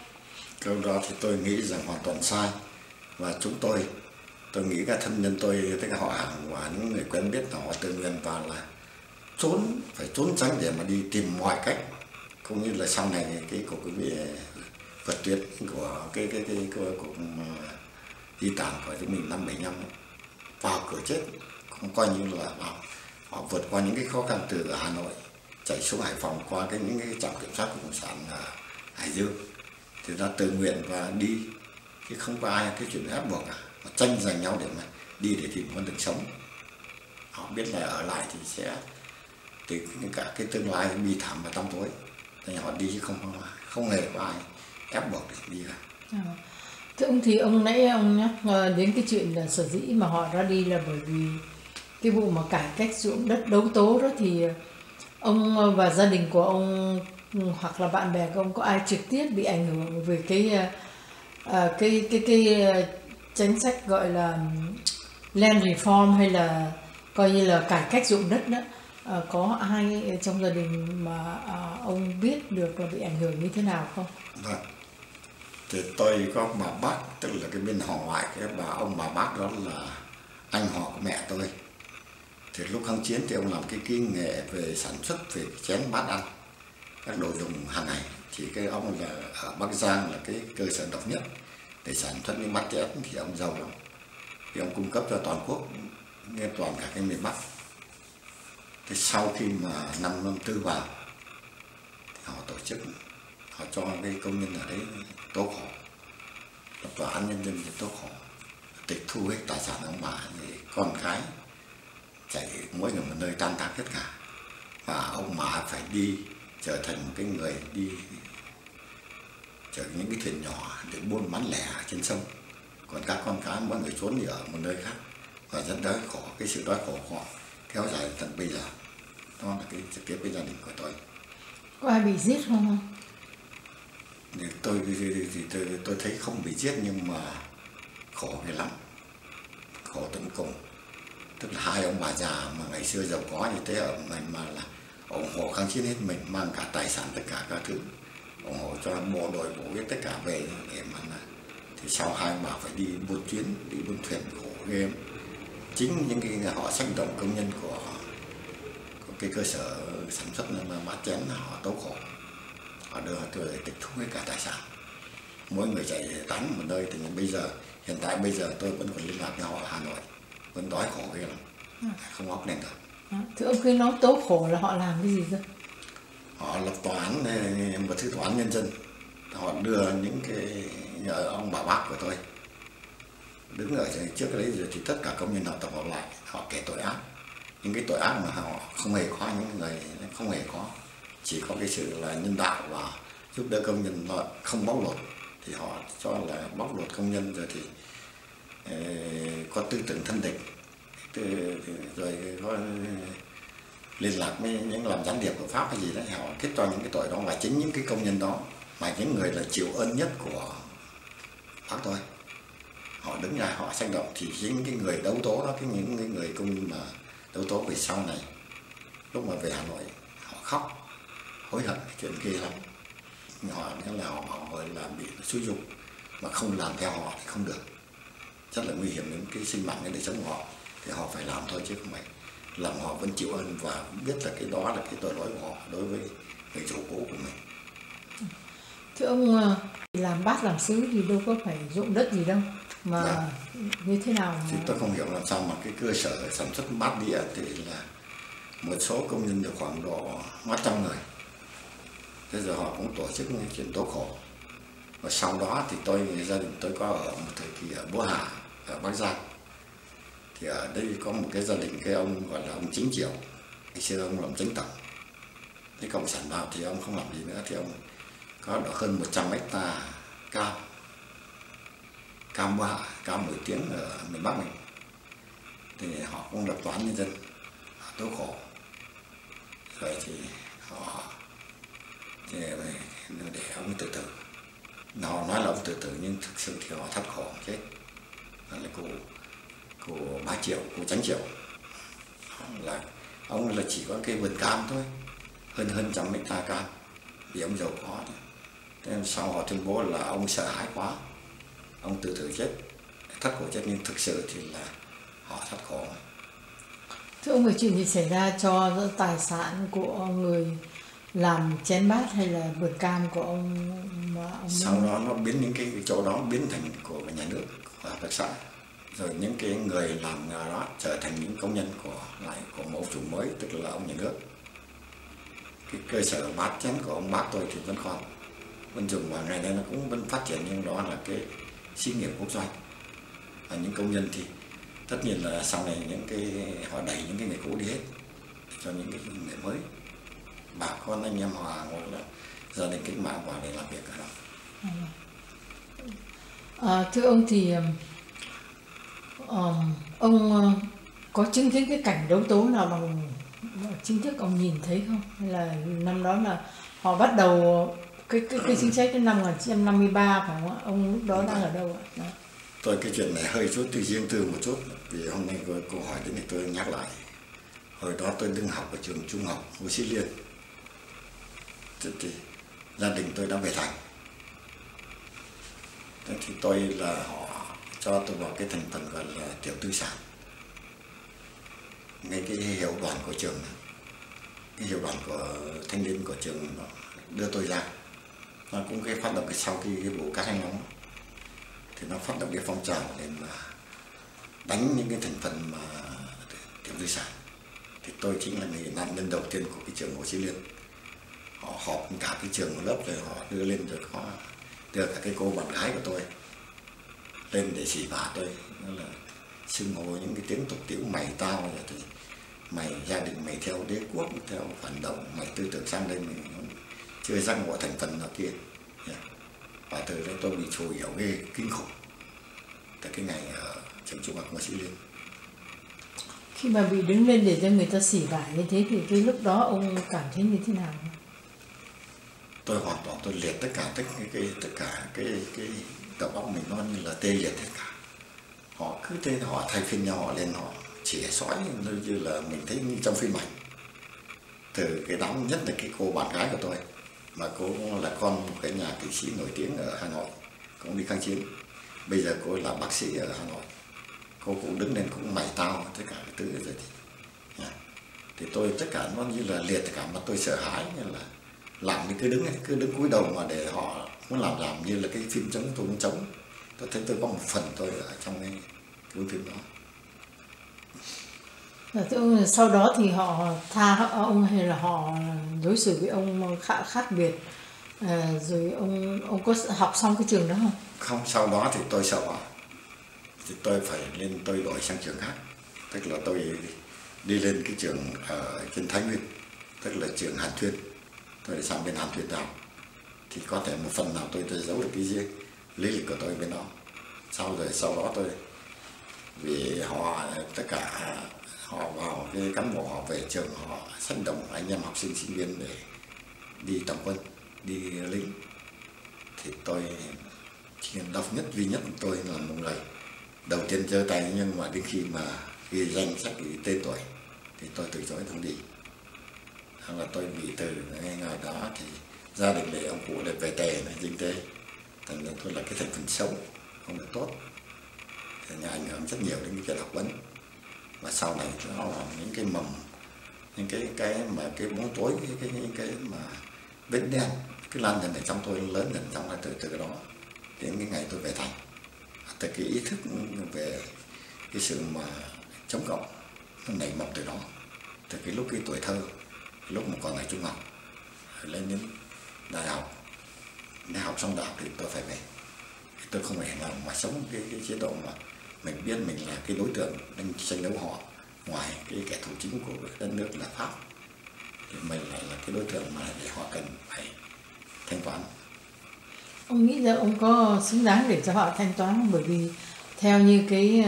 Câu đó thì tôi nghĩ rằng hoàn toàn sai, và chúng tôi Tôi nghĩ các thân nhân tôi, tất cả họ hàng và những người quen biết họ tự nguyện vào là trốn, phải trốn tránh để mà đi tìm mọi cách. Cũng như là sau này cái cuộc vượt tuyến của cái cái cái, cái cuộc di tản của chúng mình năm bảy mươi lăm vào cửa chết, cũng coi như là họ, họ vượt qua những cái khó khăn từ Hà Nội chạy xuống Hải Phòng qua cái những cái trạm kiểm soát của Cộng sản Hải Dương, thì ra tự nguyện và đi, chứ không có ai cái chuyện ép buộc cả. Mà tranh giành nhau để mà đi để tìm con đường sống. Họ biết là ở lại thì sẽ từ cả cái tương lai bi thảm và tăm tối, nên họ đi chứ không không hề có ai ép buộc để đi cả. À, thưa ông thì ông nãy ông nhắc đến cái chuyện là sở dĩ mà họ ra đi là bởi vì cái vụ mà cải cách ruộng đất đấu tố đó, thì ông và gia đình của ông hoặc là bạn bè của ông có ai trực tiếp bị ảnh hưởng về cái cái cái cái, cái chính sách gọi là land reform hay là coi như là cải cách ruộng đất đó, à, có ai trong gia đình mà à, ông biết được là bị ảnh hưởng như thế nào không? Vâng, thì tôi có bà bác, tức là cái bên họ ngoại, cái bà ông bà bác đó là anh họ của mẹ tôi. Thì lúc kháng chiến thì ông làm cái kinh nghệ về sản xuất, về chén bát ăn, các đồ dùng hàng ngày. Thì cái ông là ở Bắc Giang là cái cơ sở độc nhất để sản xuất những bát chén, thì ông giàu lắm, thì ông cung cấp cho toàn quốc, nghe toàn cả cái miền Bắc. Thế sau khi mà năm năm tư vào thì họ tổ chức, họ cho cái công nhân ở đấy tố khổ, tòa án nhân dân thì tố khổ, tịch thu hết tài sản ông bà, thì con cái chạy mỗi người một nơi, tan tác tất cả, và ông bà phải đi trở thành một cái người đi chở những cái thuyền nhỏ để buôn bán lẻ trên sông, còn các con cá mỗi người trốn đi ở một nơi khác, và rất đói khổ. Cái sự đói khổ của họ kéo dài tận bây giờ. Đó là cái trực tiếp với gia đình của tôi. Có ai bị giết không? Thì tôi thì tôi, tôi thấy không bị giết, nhưng mà khổ ghê lắm, khổ tận cùng. Tức là hai ông bà già mà ngày xưa giàu có như thế, ở ngày mà là ủng hộ kháng chiến hết mình, mang cả tài sản tất cả các thứ, ủng hộ cho bộ đội bộ biết tất cả về để mà, thì sau hai bà phải đi buôn chuyến, đi buôn thuyền, khổ game. Chính những cái họ xâm động công nhân của, của cái cơ sở sản xuất là bát chén, họ tố khổ, họ đưa họ từ tịch thu hết cả tài sản, mỗi người chạy tán một nơi. Thì bây giờ hiện tại bây giờ tôi vẫn còn liên lạc với họ ở Hà Nội, vẫn đói khổ ghê lắm, không óc lên được. Thưa ông, khi nói tố khổ là họ làm cái gì cơ? Họ lập tòa án, một thứ tòa án nhân dân, họ đưa những cái nhờ ông bà bác của tôi đứng ở trước đấy rồi thì tất cả công nhân họ tập hợp lại, họ kể tội ác, những cái tội ác mà họ không hề có, những người không hề có, chỉ có cái sự là nhân đạo và giúp đỡ công nhân họ không bóc lột, thì họ cho là bóc lột công nhân rồi thì có tư tưởng thân địch, rồi có liên lạc với những làm gián điệp của Pháp hay gì đấy, họ kết cho những cái tội đó, và chính những cái công nhân đó mà những người là chịu ơn nhất của Pháp thôi, họ đứng ra họ hành động, thì những cái người đấu tố đó, cái những cái người công nhân mà đấu tố về sau này lúc mà về Hà Nội họ khóc hối hận cái chuyện kia lắm. Họ nói là họ, họ là bị xúi dục mà không làm theo họ thì không được, rất là nguy hiểm đến cái sinh mạng, cái đời sống của họ, thì họ phải làm thôi chứ không phải làm. Họ vẫn chịu ơn và biết là cái đó là cái tội lỗi của họ đối với người chủ cũ của mình. Thưa ông, làm bát làm sứ thì đâu có phải ruộng đất gì đâu mà dạ. Như thế nào mà... thì tôi không hiểu làm sao mà cái cơ sở sản xuất bát đĩa thì là một số công nhân được khoảng độ mấy trăm người, thế giờ họ cũng tổ chức những chuyện tố khổ. Và sau đó thì tôi, gia đình tôi có ở một thời kỳ ở Bố Hà, ở Bắc Giang. Thì ở đây có một cái gia đình, cái ông gọi là ông Chính Triệu. Ngày xưa ông làm chính tổng. Thế Cộng sản vào thì ông không làm gì nữa, thì ông có được hơn một trăm hectare cam. Cam Bố Hạ, cam nổi tiếng ở miền Bắc mình. Thì họ cũng lập toán nhân dân, họ tố khổ. Rồi thì họ... thì để ông tự tử. Họ nói là ông tự tử nhưng thực sự thì họ thắt khổ chết. Đó là cụ cụ Bá Triệu, cụ Tránh Triệu. Là ông là chỉ có cái vườn cam thôi, hơn hơn trăm hecta cam, vì ông giàu có. Thế sau họ tuyên bố là ông sợ hãi quá, ông tự tử chết, thắt khổ chết, nhưng thực sự thì là họ thắt khổ. Thưa ông, cái chuyện gì xảy ra cho tài sản của người làm chén bát hay là vườn cam của ông, mà ông sau đó nó biến những cái chỗ đó biến thành của nhà nước, của hợp tác xã, rồi những cái người làm đó trở thành những công nhân của lại của mẫu chủ mới, tức là ông nhà nước. Cái cơ sở bát chén của ông bác tôi thì vẫn còn, vẫn dùng, và ngày nay nó cũng vẫn phát triển, nhưng đó là cái xí nghiệp quốc doanh. Và những công nhân thì tất nhiên là sau này những cái họ đẩy những cái người cũ đi hết cho những cái người mới, bà con anh em hòa gọi là gia đình cách mạng vào để làm việc ở đó. À, thưa ông thì um, ông có chứng kiến cái cảnh đấu tố nào bằng chính thức ông nhìn thấy không? Hay là năm đó là họ bắt đầu cái cái, cái chính sách đến năm một chín năm ba phải không ạ? Ông lúc đó đang ở đâu ạ? Đó. Tôi cái chuyện này hơi chút tùy riêng tư một chút, vì hôm nay cô hỏi đến thì tôi nhắc lại. Hồi đó tôi đứng học ở trường trung học Hồ Chí Minh. Thì, thì gia đình tôi đã về thành. Thế thì tôi là họ cho tôi vào cái thành phần gọi là tiểu tư sản. Ngay cái hiệu đoàn của trường, cái hiệu đoàn của thanh niên của trường nó đưa tôi ra. Nó cũng cái phát động cái sau khi cái vụ Cát Hành Nóng thì nó phát động cái phong trào để mà đánh những cái thành phần mà tiểu tư sản. Thì tôi chính là người nạn nhân đầu tiên của cái trường Hồ Chí Minh. Họ họp cả cái trường một lớp rồi họ đưa lên, rồi họ đưa cả cái cô bạn gái của tôi lên để xỉ vả tôi, nó là xưng hô những cái tiếng tục tiễu: mày tao, rồi thì mày gia đình mày theo đế quốc, theo phản động, mày tư tưởng sang đây mình chưa răng ngộ thành phần nào kia. Và từ đó tôi bị chùi hiểu ghê kinh khủng từ cái ngày ở trường trung học Hồ Chí Minh. Khi mà bị đứng lên để cho người ta xỉ vả như thế thì cái lúc đó ông cảm thấy như thế nào? Tôi hoàn toàn tôi liệt tất cả tất cái tất cả cái cái đầu óc mình, nó như là tê liệt tất cả. Họ cứ thế họ thay phiên nhau, họ lên họ chĩa xói như là mình thấy như trong phim ảnh. Từ cái đám, nhất là cái cô bạn gái của tôi, mà cô là con một cái nhà kỹ sĩ nổi tiếng ở Hà Nội, cũng đi kháng chiến. Bây giờ cô là bác sĩ ở Hà Nội. Cô cũng đứng lên cũng mày tao tất cả cái tư rồi thì, thì tôi tất cả nó như là liệt tất cả, mà tôi sợ hãi, như là làm thì cứ đứng cứ đứng cúi đầu mà để họ muốn làm làm như là cái phim chống tôi muốn chống. Tôi thấy tôi có một phần tôi ở trong cái, cái phim đó. Thưa, sau đó thì họ tha ông hay là họ đối xử với ông khá khác biệt? À, rồi ông ông có học xong cái trường đó không? Không, sau đó thì tôi sợ họ. Thì tôi phải lên, tôi đổi sang trường khác, tức là tôi đi lên cái trường ở trên Thái Nguyên, tức là trường Hàn Thuyên, tôi đã sang bên Hàn Thủy Tàu, thì có thể một phần nào tôi tôi giấu được cái riêng lý lịch của tôi bên đó. Sau rồi sau đó tôi, vì họ tất cả họ vào cái cán bộ họ về trường, họ sân động anh em học sinh sinh viên để đi tổng quân, đi lính, thì tôi chỉ đọc nhất duy nhất của tôi là một lời đầu tiên giơ tay, nhưng mà đến khi mà ghi danh sách ghi tên tuổi thì tôi từ chối không đi. Hoặc là tôi bị từ ngay ngày đó thì gia đình để ông cụ để về tề này kinh tế, thành ra tôi là cái thành phần xấu không được tốt, thì nhà ảnh hưởng rất nhiều đến cái học vấn. Và sau này nó là những cái mầm, những cái cái mà cái bóng tối, cái cái cái, cái mà vết đen cái lan dần ở trong tôi, lớn dần trong là từ từ cái đó đến cái ngày tôi về thành. Từ cái ý thức về cái sự mà chống cộng nó nảy mầm từ đó, từ cái lúc cái tuổi thơ, lúc mà còn ở trung học lên đến đại học, đại học xong đại học thì tôi phải về. Tôi không phải nào mà sống cái, cái chế độ mà mình biết mình là cái đối tượng đang tranh đấu họ, ngoài cái kẻ thù chính của đất nước là Pháp, thì mình lại là cái đối tượng mà để họ cần phải thanh toán. Ông nghĩ rằng ông có xứng đáng để cho họ thanh toán không? Bởi vì theo như cái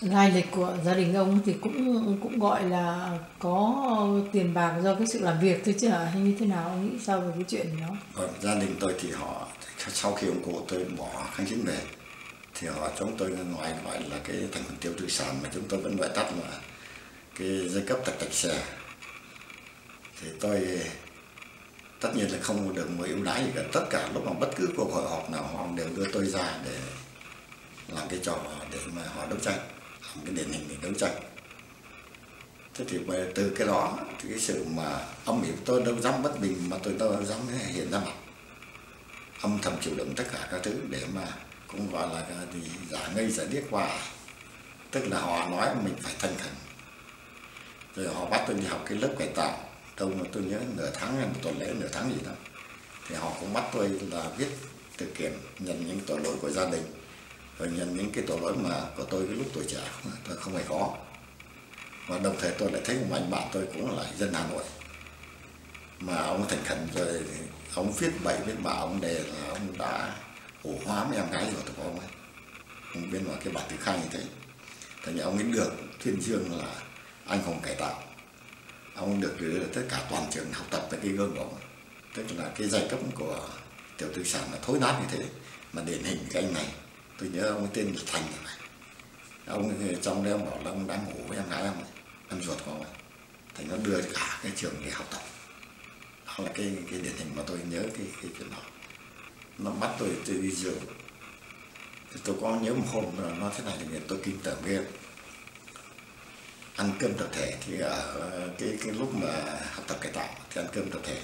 lai lịch của gia đình ông thì cũng cũng gọi là có tiền bạc do cái sự làm việc thôi chứ hả, hay như thế nào? Ông nghĩ sao về cái chuyện đó? Còn gia đình tôi thì họ sau khi ông cụ tôi bỏ kháng chiến về thì họ chúng tôi ngoài gọi là cái thành phần tiêu thụ sản mà chúng tôi vẫn gọi tắt là cái giai cấp tạch tạch xè, thì tôi tất nhiên là không được mời ưu đãi gì cả. Tất cả lúc mà bất cứ cuộc hội họp nào họ đều đưa tôi ra để làm cái trò để mà họ đấu tranh, làm cái điển hình để đấu tranh. Thế thì từ cái đó thì cái sự mà âm mưu tôi đâu dám bất bình, mà tôi đâu dám hiện ra mặt, âm thầm chịu đựng tất cả các thứ để mà cũng gọi là thì giả ngây giả điếc qua, tức là họ nói mình phải thành khẩn. Rồi họ bắt tôi đi học cái lớp cải tạo đâu mà tôi nhớ nửa tháng hay một tuần lễ, nửa tháng gì đó, thì họ cũng bắt tôi là viết tự kiểm, nhận những tội lỗi của gia đình, rồi nhận những cái tội lỗi mà của tôi cái lúc tuổi trẻ tôi không hề có. Và đồng thời tôi lại thấy một anh bạn tôi cũng là dân Hà Nội mà ông thành khẩn, rồi ông viết bậy viết bạ, ông đề là ông đã ổ hóa mấy em gái rồi, tôi có mấy ông bên ngoài cái bản tự khai như thế. Thành ra ông ấy được tuyên dương là anh hùng cải tạo, ông được gửi tất cả toàn trường học tập với cái gương của ông, tức là cái giai cấp của tiểu tư sản là thối nát như thế. Mà điển hình cái anh này tôi nhớ ông ấy tên là Thành này, ông trong đấy ông bảo là ông đã ngủ với em gái ông ấy, em ruột của ông ấy, thành nó đưa cả cái trường để học tập. Đó là cái cái điển hình mà tôi nhớ cái cái chuyện đó. Nó bắt tôi, tôi đi rượu, tôi có nhớ một hôm là nó thế này, thì tôi kinh tởm ghê. Ăn cơm tập thể thì ở cái cái lúc mà học tập cải tạo thì ăn cơm tập thể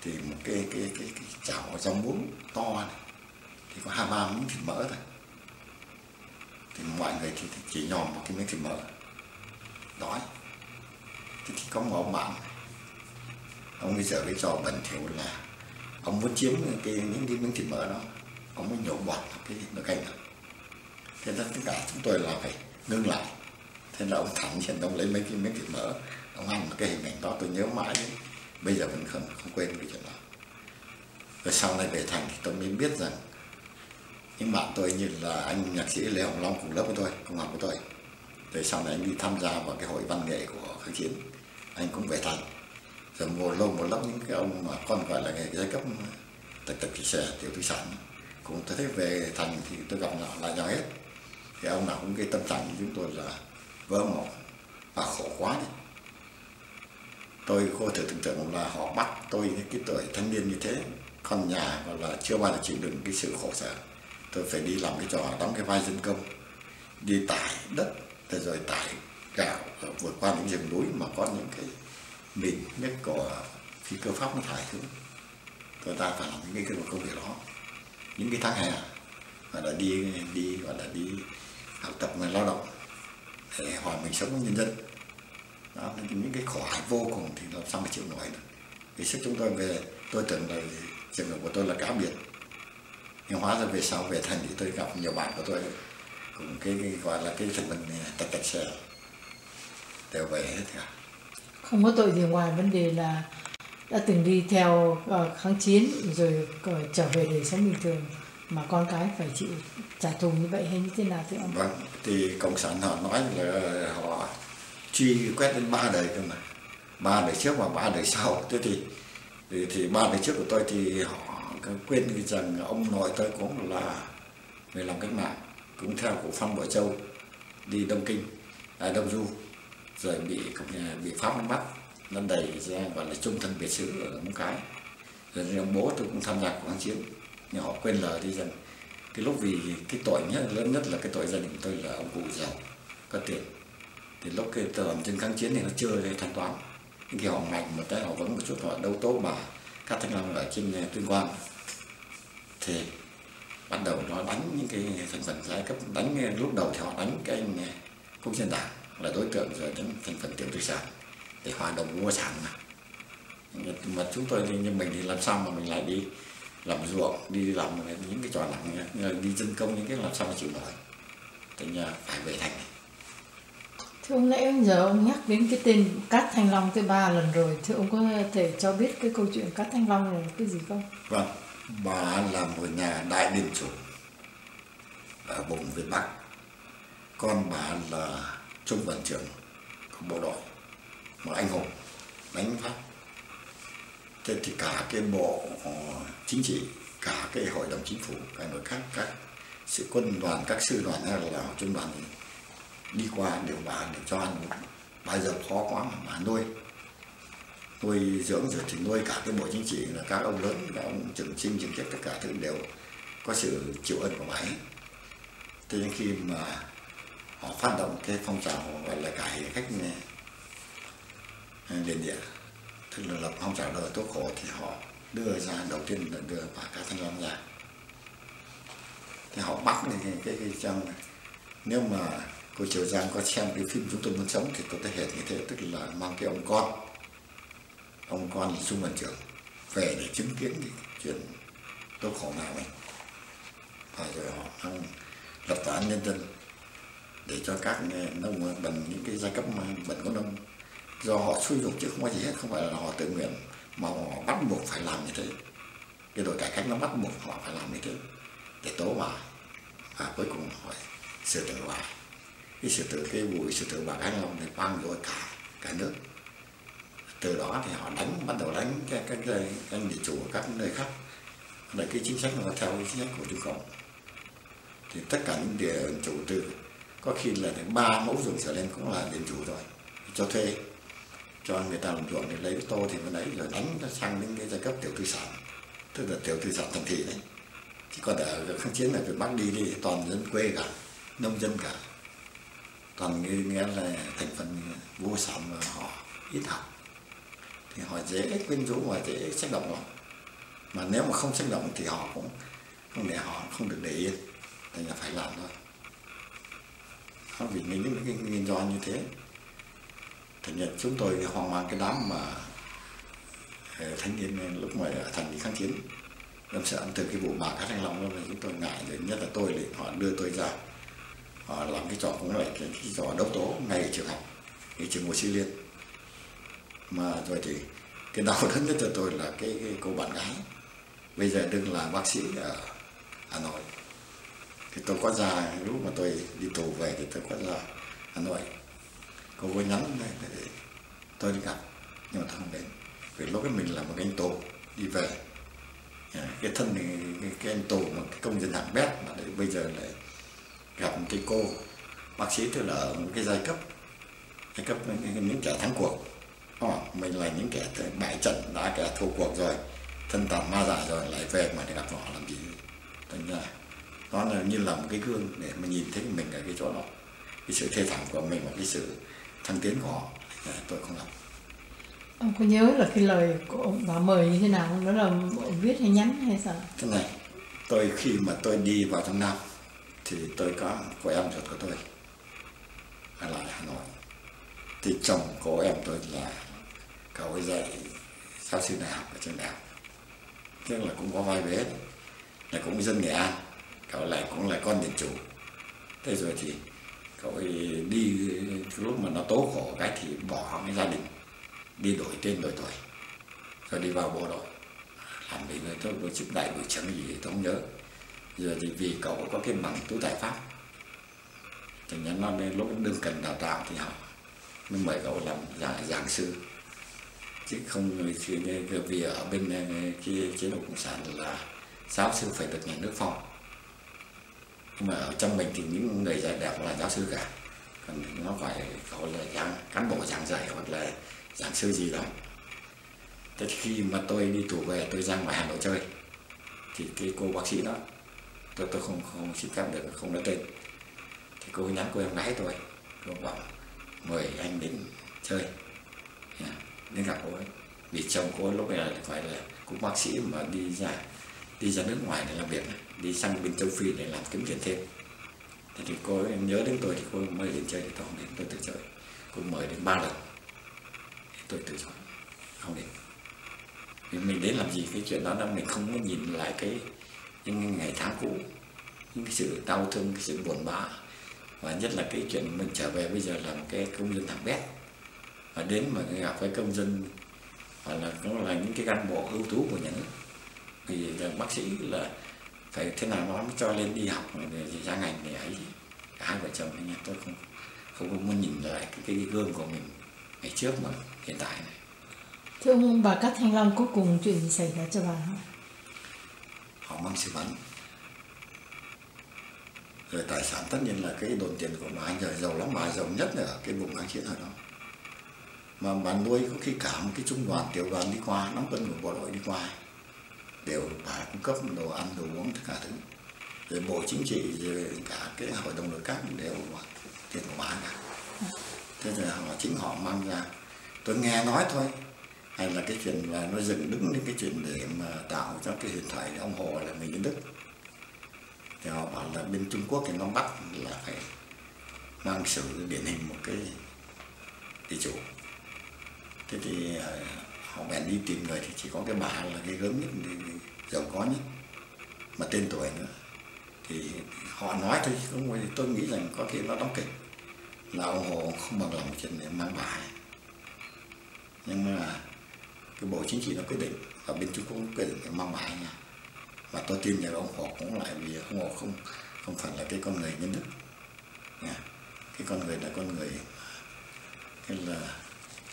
thì một cái cái cái, cái, cái chảo rau muống to này thì có hai ba miếng thịt mỡ thôi, thì mọi người thì, thì chỉ nhòm một cái miếng thịt mỡ đói. Thì, thì có một ông bạn, ông bây giờ cái trò bẩn thỉu là ông muốn chiếm cái những cái miếng thịt mỡ đó, ông muốn nhổ bọt cái nước canh đó. Thế nên tất cả chúng tôi là phải ngưng lại. Thế là ông thẳng trên ông lấy mấy cái miếng thịt mỡ, ông ăn cái hình ảnh đó tôi nhớ mãi đấy. Bây giờ mình không không quên cái chuyện đó. Rồi sau này về thành thì tôi mới biết rằng những bạn tôi như là anh nhạc sĩ Lê Hồng Long cùng lớp với tôi, cùng học với tôi. Rồi sau này anh đi tham gia vào cái hội văn nghệ của kháng chiến, anh cũng về thành. Rồi một lâu một lớp những cái ông mà con gọi là nghề giai cấp tạch tạch xè tiểu tư sản cũng tôi thấy về thành thì tôi gặp nào lại nhau hết. Thì ông nào cũng cái tâm trạng của chúng tôi là vỡ mộng và khổ quá đi. Tôi có thể tưởng tượng là họ bắt tôi những cái tuổi thanh niên như thế, con nhà và là chưa bao giờ chịu đựng cái sự khổ sở, tôi phải đi làm cái trò đóng cái vai dân công, đi tải đất rồi tải gạo, vượt qua những rừng núi mà có những cái mình nhất của phi cơ Pháp nó thải xuống, tôi ta phải làm những cái công việc đó. Những cái tháng hè mà đã đi đi gọi là đi học tập và lao động để hòa mình sống với nhân dân đó, những cái khổ hại vô cùng thì làm sao mà chịu nổi được. Vì sức chúng tôi về, tôi tưởng là trường hợp của tôi là cá biệt, nhưng hóa ra về sau về thành thì tôi gặp nhiều bạn của tôi cũng cái, cái gọi là cái thành phần tạch tạch xè đều về hết cả. Không có tội gì ngoài vấn đề là đã từng đi theo kháng chiến rồi trở về đời sống bình thường mà con cái phải chịu trả thù như vậy hay như thế nào thưa ông? Vâng, thì Cộng sản họ nói là họ truy quét đến ba đời cơ mà, ba đời trước và ba đời sau. Thế thì thì, thì ba đời trước của tôi thì họ quên rằng ông nội tôi cũng là người làm cách mạng, cũng theo cụ Phan Bội Châu đi Đông Kinh, à Đông Du, rồi bị bị Pháp bắt, nó đẩy ra gọi là trung thân biệt xứ ở Móng Cái. Rồi ông bố tôi cũng tham gia cuộc kháng chiến, nhưng họ quên lời đi rằng cái lúc vì cái tội nhất lớn nhất là cái tội gia đình tôi là ông cụ giàu có tiền, thì lúc cái tờ trên kháng chiến thì nó chưa thanh toán, những cái họ mạnh một cái họ vẫn một chút họ đấu tố mà các thanh long ở trên Tuyên Quang, thì bắt đầu nó đánh những cái thành phần giai cấp, đánh lúc đầu thì họ đánh cái anh công dân đảng là đối tượng, rồi đánh thành phần tiểu tư sản để hòa đồng mua sản mà. Mà chúng tôi thì như mình thì làm sao mà mình lại đi làm ruộng, đi làm những cái trò nặng, đi dân công những cái làm sao mà chịu nổi, thành ra phải về thành. Thưa ông, nãy giờ ông nhắc đến cái tên Cát Thanh Long thứ ba lần rồi, thưa ông có thể cho biết cái câu chuyện Cát Thanh Long là cái gì không? Vâng, bà là một nhà đại điền chủ ở vùng Việt Bắc, con bà là trung đoàn trưởng của bộ đội, một anh hùng đánh Pháp. Thế thì cả cái bộ chính trị, cả cái hội đồng chính phủ, cả nội các, các sự quân đoàn, các sư đoàn hay là trung đoàn đi qua đều bà để cho ăn uống. Bây giờ khó quá mà bà nuôi, nuôi dưỡng rồi thì nuôi cả cái bộ chính trị, là các ông lớn, các ông trưởng sinh, trưởng chức tất cả thứ đều có sự chịu ơn của bà ấy. Thế nên khi mà họ phát động cái phong trào gọi là cải cách điền địa, tức là lập phong trào đời tố khổ, thì họ đưa ra đầu tiên là đưa bà Cát Thanh Long ra. Thì họ bắt cái cái, cái, cái trong, nếu mà cô Triều Giang có xem cái phim Chúng tôi muốn sống thì có thể hiện như thế, tức là mang cái ông con, ông con là trung đoàn trưởng về để chứng kiến cái chuyện tố khổ nào ấy. Và rồi họ mang lập tòa án nhân dân để cho các nông bằng những cái giai cấp bẩn của nông, do họ xúi dục chứ không có gì hết, không phải là họ tự nguyện mà họ bắt buộc phải làm như thế. Cái đội cải cách nó bắt buộc họ phải làm như thế để tố bà, và cuối cùng họ xử tử bà. Cái xử tử cái vụ xử tử bà Cát Thanh Long này vang dội cả cả nước. Từ đó thì họ đánh bắt đầu đánh các các anh địa chủ ở các nơi khác. Đấy, cái chính sách nó theo cái chính sách của Trung Cộng, thì tất cả những địa chủ từ có khi là ba mẫu ruộng trở lên cũng là địa chủ rồi, cho thuê cho người ta làm ruộng để lấy cái tô thì mới lấy, rồi đánh sang đến cái giai cấp tiểu tư sản, tức là tiểu tư sản thành thị đấy. Chỉ còn ở kháng chiến là Việt Bắc đi đi toàn dân quê cả, nông dân cả, toàn nghĩa là thành phần vô sản mà họ ít học, thì họ dễ quyến rũ và dễ sách động lắm. Mà nếu mà không sách động thì họ cũng không để họ không được để yên, thành là phải làm thôi. Nó vì những cái nguyên do như thế, thành ra chúng tôi hoang mang cái đám mà thanh niên lúc mà ở thành kháng chiến. Em sợ từ cái vụ bà Cát Thanh Long đó là chúng tôi ngại rồi, nhất là tôi thì họ đưa tôi ra, họ làm cái trò cũng lại cái, cái trò đấu tố ngay ở trường học, cái trường Hồ Sĩ Liên. Mà rồi thì cái đau đớn nhất cho tôi là cái, cái cô bạn gái bây giờ đừng là bác sĩ ở Hà Nội. Thì tôi có ra lúc mà tôi đi tù về thì tôi có ra Hà Nội, cô có nhắn để tôi đi gặp, nhưng mà tôi không đến vì lúc ấy mình là một anh tù đi về, cái thân này, cái, cái anh tù mà cái công dân hạng bét mà để bây giờ lại gặp một cái cô bác sĩ, tức là một cái giai cấp giai cấp những kẻ thắng cuộc, mình là những kẻ bại trận đã kẻ thua cuộc rồi, thân tàn ma dại rồi lại về mà để gặp họ làm gì. Thành ra nó là như là một cái gương để mà nhìn thấy mình ở cái chỗ đó, cái sự thê thảm của mình và cái sự thăng tiến của họ, tôi không làm. Ông có nhớ là cái lời của ông bà mời như thế nào không? Đó là ông viết hay nhắn hay sao? Thế này, tôi khi mà tôi đi vào trong Nam thì tôi có cô em ruột của tôi ở lại Hà Nội, thì chồng cô em tôi là cậu ấy dạy giáo sư đại học ở trường đại học, tức là cũng có vai vế, là cũng dân Nghệ An, cậu lại cũng là con điền chủ. Thế rồi thì cậu ấy đi lúc mà nó tố khổ cái thì bỏ cái gia đình đi đổi tên đổi tuổi, rồi đi vào bộ đội. Hẳn vì người tôi có chức đại đội trưởng gì tôi không nhớ. Giờ thì vì cậu có cái bằng tú tài Pháp, thì nhà nó nên lúc đương cần đào tạo thì học, mới mời cậu làm giảng, giảng sư. Chứ không vì ở bên kia chế độ Cộng sản là giáo sư phải được nhà nước phong. Nhưng mà ở trong mình thì những người dạy đẹp là giáo sư cả. Còn nó phải gọi là giảng, cán bộ giảng dạy hoặc là giảng sư gì đó. Thế khi mà tôi đi tù về, tôi ra ngoài Hà Nội chơi, thì cái cô bác sĩ đó, tôi tôi không không xin phép được, không nói tên, thì cô nhắn cô em gái tôi, cô bảo mời anh đến chơi, nên gặp cô ấy. Vì chồng cô lúc này là phải là cũng bác sĩ mà đi ra đi ra nước ngoài để làm việc, đi sang bên châu Phi để làm kiếm tiền thêm. Thế thì cô ấy nhớ đến tôi thì cô mời đến chơi, thì tôi không đến, tôi từ chối. Cô mời đến ba lần, tôi từ chối, không đến. Vì mình đến làm gì, cái chuyện đó là mình không có nhìn lại cái những ngày tháng cũ, những cái sự đau thương, cái sự buồn bã, và nhất là cái chuyện mình trở về bây giờ làm cái công dân thằng bé, và đến mà gặp với công dân hoặc là nó là những cái cán bộ ưu tú của nhà nước, thì bác sĩ là phải thế nào nó cho lên đi học ra ngành để ấy. Cả hai vợ chồng anh em tôi không không muốn nhìn lại cái, cái gương của mình ngày trước mà hiện tại này. Thưa ông, bà Cát Thanh Long cuối cùng chuyện xảy ra cho bà không? Họ mang súng bắn. Rồi tài sản tất nhiên là cái đồn tiền của bà giờ giàu lắm, bà giàu nhất ở cái vùng kháng chiến hồi đó. Mà bà nuôi có khi cả một cái trung đoàn, tiểu đoàn đi qua, nắm quân của bộ đội đi qua, đều bà cung cấp đồ ăn, đồ uống, tất cả thứ. Rồi bộ chính trị, rồi cả cái hội đồng nội các đều tiền của bà cả. Thế rồi họ chính họ mang ra, tôi nghe nói thôi. Hay là cái chuyện là nó dựng đứng đến cái chuyện để mà tạo cho cái huyền thoại ông Hồ là mình đến Đức. Thì họ bảo là bên Trung Quốc thì nó bắt là phải mang sự điển hình một cái địa chủ. Thế thì họ bèn đi tìm người thì chỉ có cái bà là cái gớm nhất, giàu có nhất, mà tên tuổi nữa. Thì họ nói thôi, tôi nghĩ rằng có khi nó đóng kịch là ông Hồ không bằng lòng chuyện để mang bà. Nhưng mà cái bộ chính trị nó quyết định, và bên Trung Quốc quyết định phải mang mãi nha. Và tôi tin là ông Hồ cũng lại, vì ông Hồ không không phải là cái con người nhân đức nha. Cái con người là con người, cái là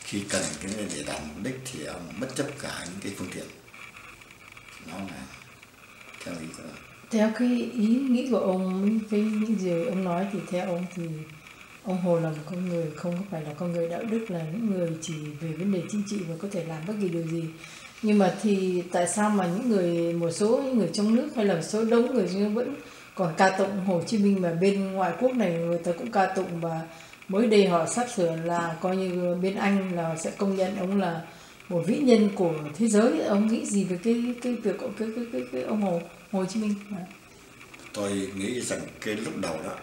khi cần cái để đạt mục đích thì ông bất chấp cả những cái phương tiện. Nó là theo ý của theo cái ý nghĩ của ông, với những gì ông nói thì theo ông thì ông Hồ là một con người không phải là con người đạo đức, là những người chỉ về vấn đề chính trị và có thể làm bất kỳ điều gì. Nhưng mà thì tại sao mà những người, một số những người trong nước hay là một số đông người nhưng vẫn còn ca tụng Hồ Chí Minh, mà bên ngoại quốc này người ta cũng ca tụng, và mới đây họ sắp sửa là coi như bên Anh là sẽ công nhận ông là một vĩ nhân của thế giới. Ông nghĩ gì về cái cái việc cái cái cái, cái, cái ông Hồ Hồ Chí Minh? Tôi nghĩ rằng cái lúc đầu đó,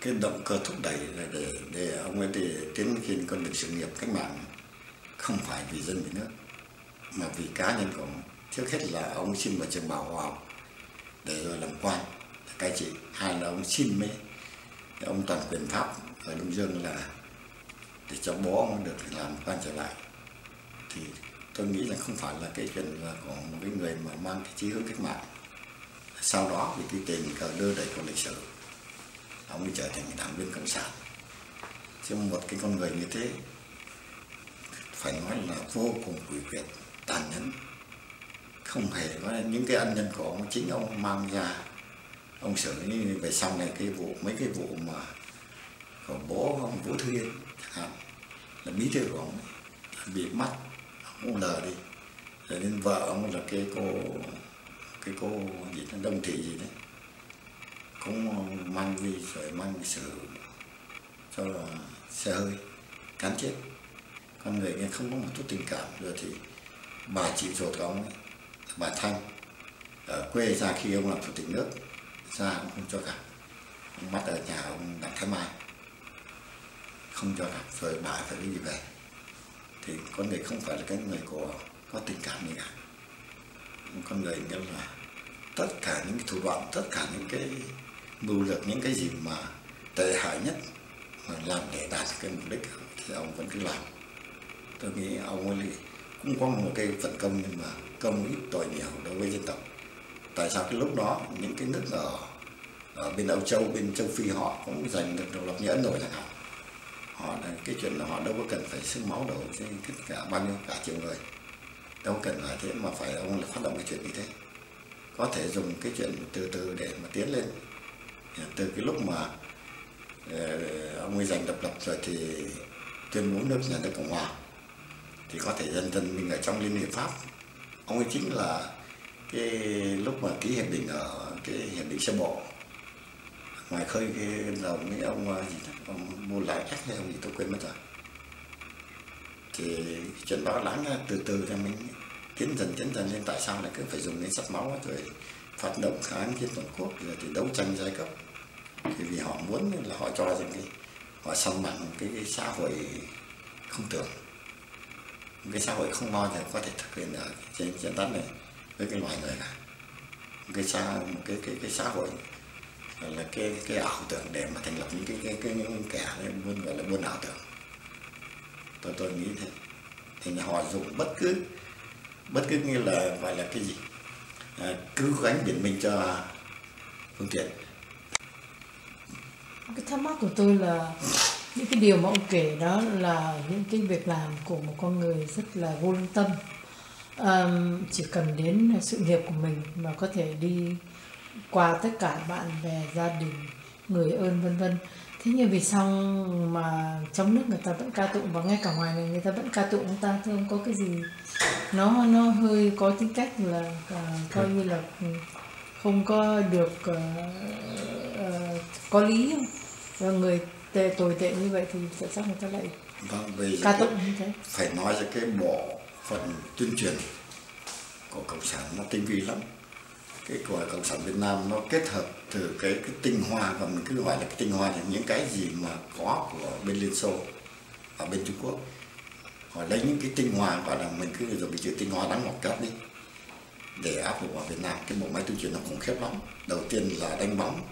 cái động cơ thúc đẩy là để, để ông ấy để tiến trên con đường sự nghiệp cách mạng không phải vì dân vì nước, mà vì cá nhân của ông. Trước hết là ông xin vào trường Bảo Hòa để rồi làm quan, để cai trị. Hai là ông xin mấy ông toàn quyền Pháp ở Đông Dương là để cho bố ông được làm quan trở lại. Thì tôi nghĩ là không phải là cái chuyện là của một cái người mà mang cái chí hướng cách mạng. Sau đó vì cái tình cờ đưa đẩy của lịch sử, ông ấy trở thành đảng viên cộng sản. Chứ một cái con người như thế phải nói là vô cùng quỷ quyệt, tàn nhẫn, không hề có những cái ân nhân của ông, chính ông mang ra. Ông xử lý về sau này cái vụ mấy cái vụ mà của bố ông Vũ Thư Yên chẳng hạn, là bí thư của ông bị mắt, ông lờ đi, rồi đến vợ ông là cái cô cái cô gì đó, Đông Thị gì đấy, cũng mang đi rồi mang sự cho là xe hơi cán chết. Con người nghe không có một chút tình cảm. Rồi thì bà chị ruột của ông ấy, bà Thanh, ở quê ra khi ông làm chủ tịch nước ra ông không cho gặp, ông bắt ở nhà ông Đặng Thái Mai không cho gặp, rồi bà phải đi về. Thì con người không phải là cái người của có tình cảm gì cả. Con người nghĩa là tất cả những thủ đoạn, tất cả những cái mưu lược, những cái gì mà tệ hại nhất mà làm để đạt cái mục đích thì ông vẫn cứ làm. Tôi nghĩ ông ấy cũng có một cái phần công nhưng mà công ít tội nhiều đối với dân tộc. Tại sao cái lúc đó những cái nước ở, ở bên Âu Châu, bên Châu Phi họ cũng giành được độc lập như Ấn Độ chẳng hạn. Họ cái chuyện là họ đâu có cần phải xương máu đổ cho tất cả bao nhiêu cả triệu người, đâu cần phải thế mà phải ông phát động cái chuyện như thế. Có thể dùng cái chuyện từ từ để mà tiến lên. Từ cái lúc mà ông ấy giành độc lập rồi thì tuyên bố nước nhà nước Cộng hòa, thì có thể dần dần mình ở trong Liên hiệp Pháp, ông ấy chính là cái lúc mà ký hiệp định ở cái hiệp định sơ bộ ngoài khơi cái dòng cái ông gì đó, ông mua lại cách hay ông gì tôi quên mất rồi. Thì chuyện đó lắng từ từ cho mình tiến dần tiến dần lên. Tại sao lại cứ phải dùng đến sắt máu rồi phát động kháng chiến toàn quốc rồi thì đấu tranh giai cấp? Thì vì họ muốn là họ cho rằng cái họ săn bằng cái, cái xã hội không tưởng, cái xã hội không lo thì có thể thực hiện ở trên diện đất này với cái loài người này, cái xã một cái cái cái xã hội là cái cái ảo tưởng để mà thành lập những cái cái cái những kẻ buôn gọi là buôn ảo tưởng. Tôi tôi nghĩ thế, thì họ dùng bất cứ bất cứ như là gọi là cái gì à, cứ gánh biển mình cho phương tiện. Cái thắc mắc của tôi là những cái điều mà ông kể đó là những cái việc làm của một con người rất là vô lương tâm, à, chỉ cần đến sự nghiệp của mình mà có thể đi qua tất cả bạn bè, gia đình, người ơn vân vân. Thế nhưng vì sao mà trong nước người ta vẫn ca tụng và ngay cả ngoài này người ta vẫn ca tụng ông ta? Thế không có cái gì nó nó hơi có tính cách là coi như là không có được uh, uh, có lý không? Và người tệ tồi tệ như vậy thì tại sao người ta lại vâng, ca tụng như thế? Phải nói ra cái bộ phận tuyên truyền của Cộng sản nó tinh vi lắm. Cái của Cộng sản Việt Nam nó kết hợp từ cái, cái tinh hoa, và mình cứ gọi là cái tinh hoa là những cái gì mà có của bên Liên Xô và bên Trung Quốc. Họ lấy những cái tinh hoa gọi là mình cứ dùng cái chữ tinh hoa đắng ngọt cát đi để áp dụng vào Việt Nam. Cái bộ máy tuyên truyền nó khủng khiếp lắm. Đầu tiên là đánh bóng,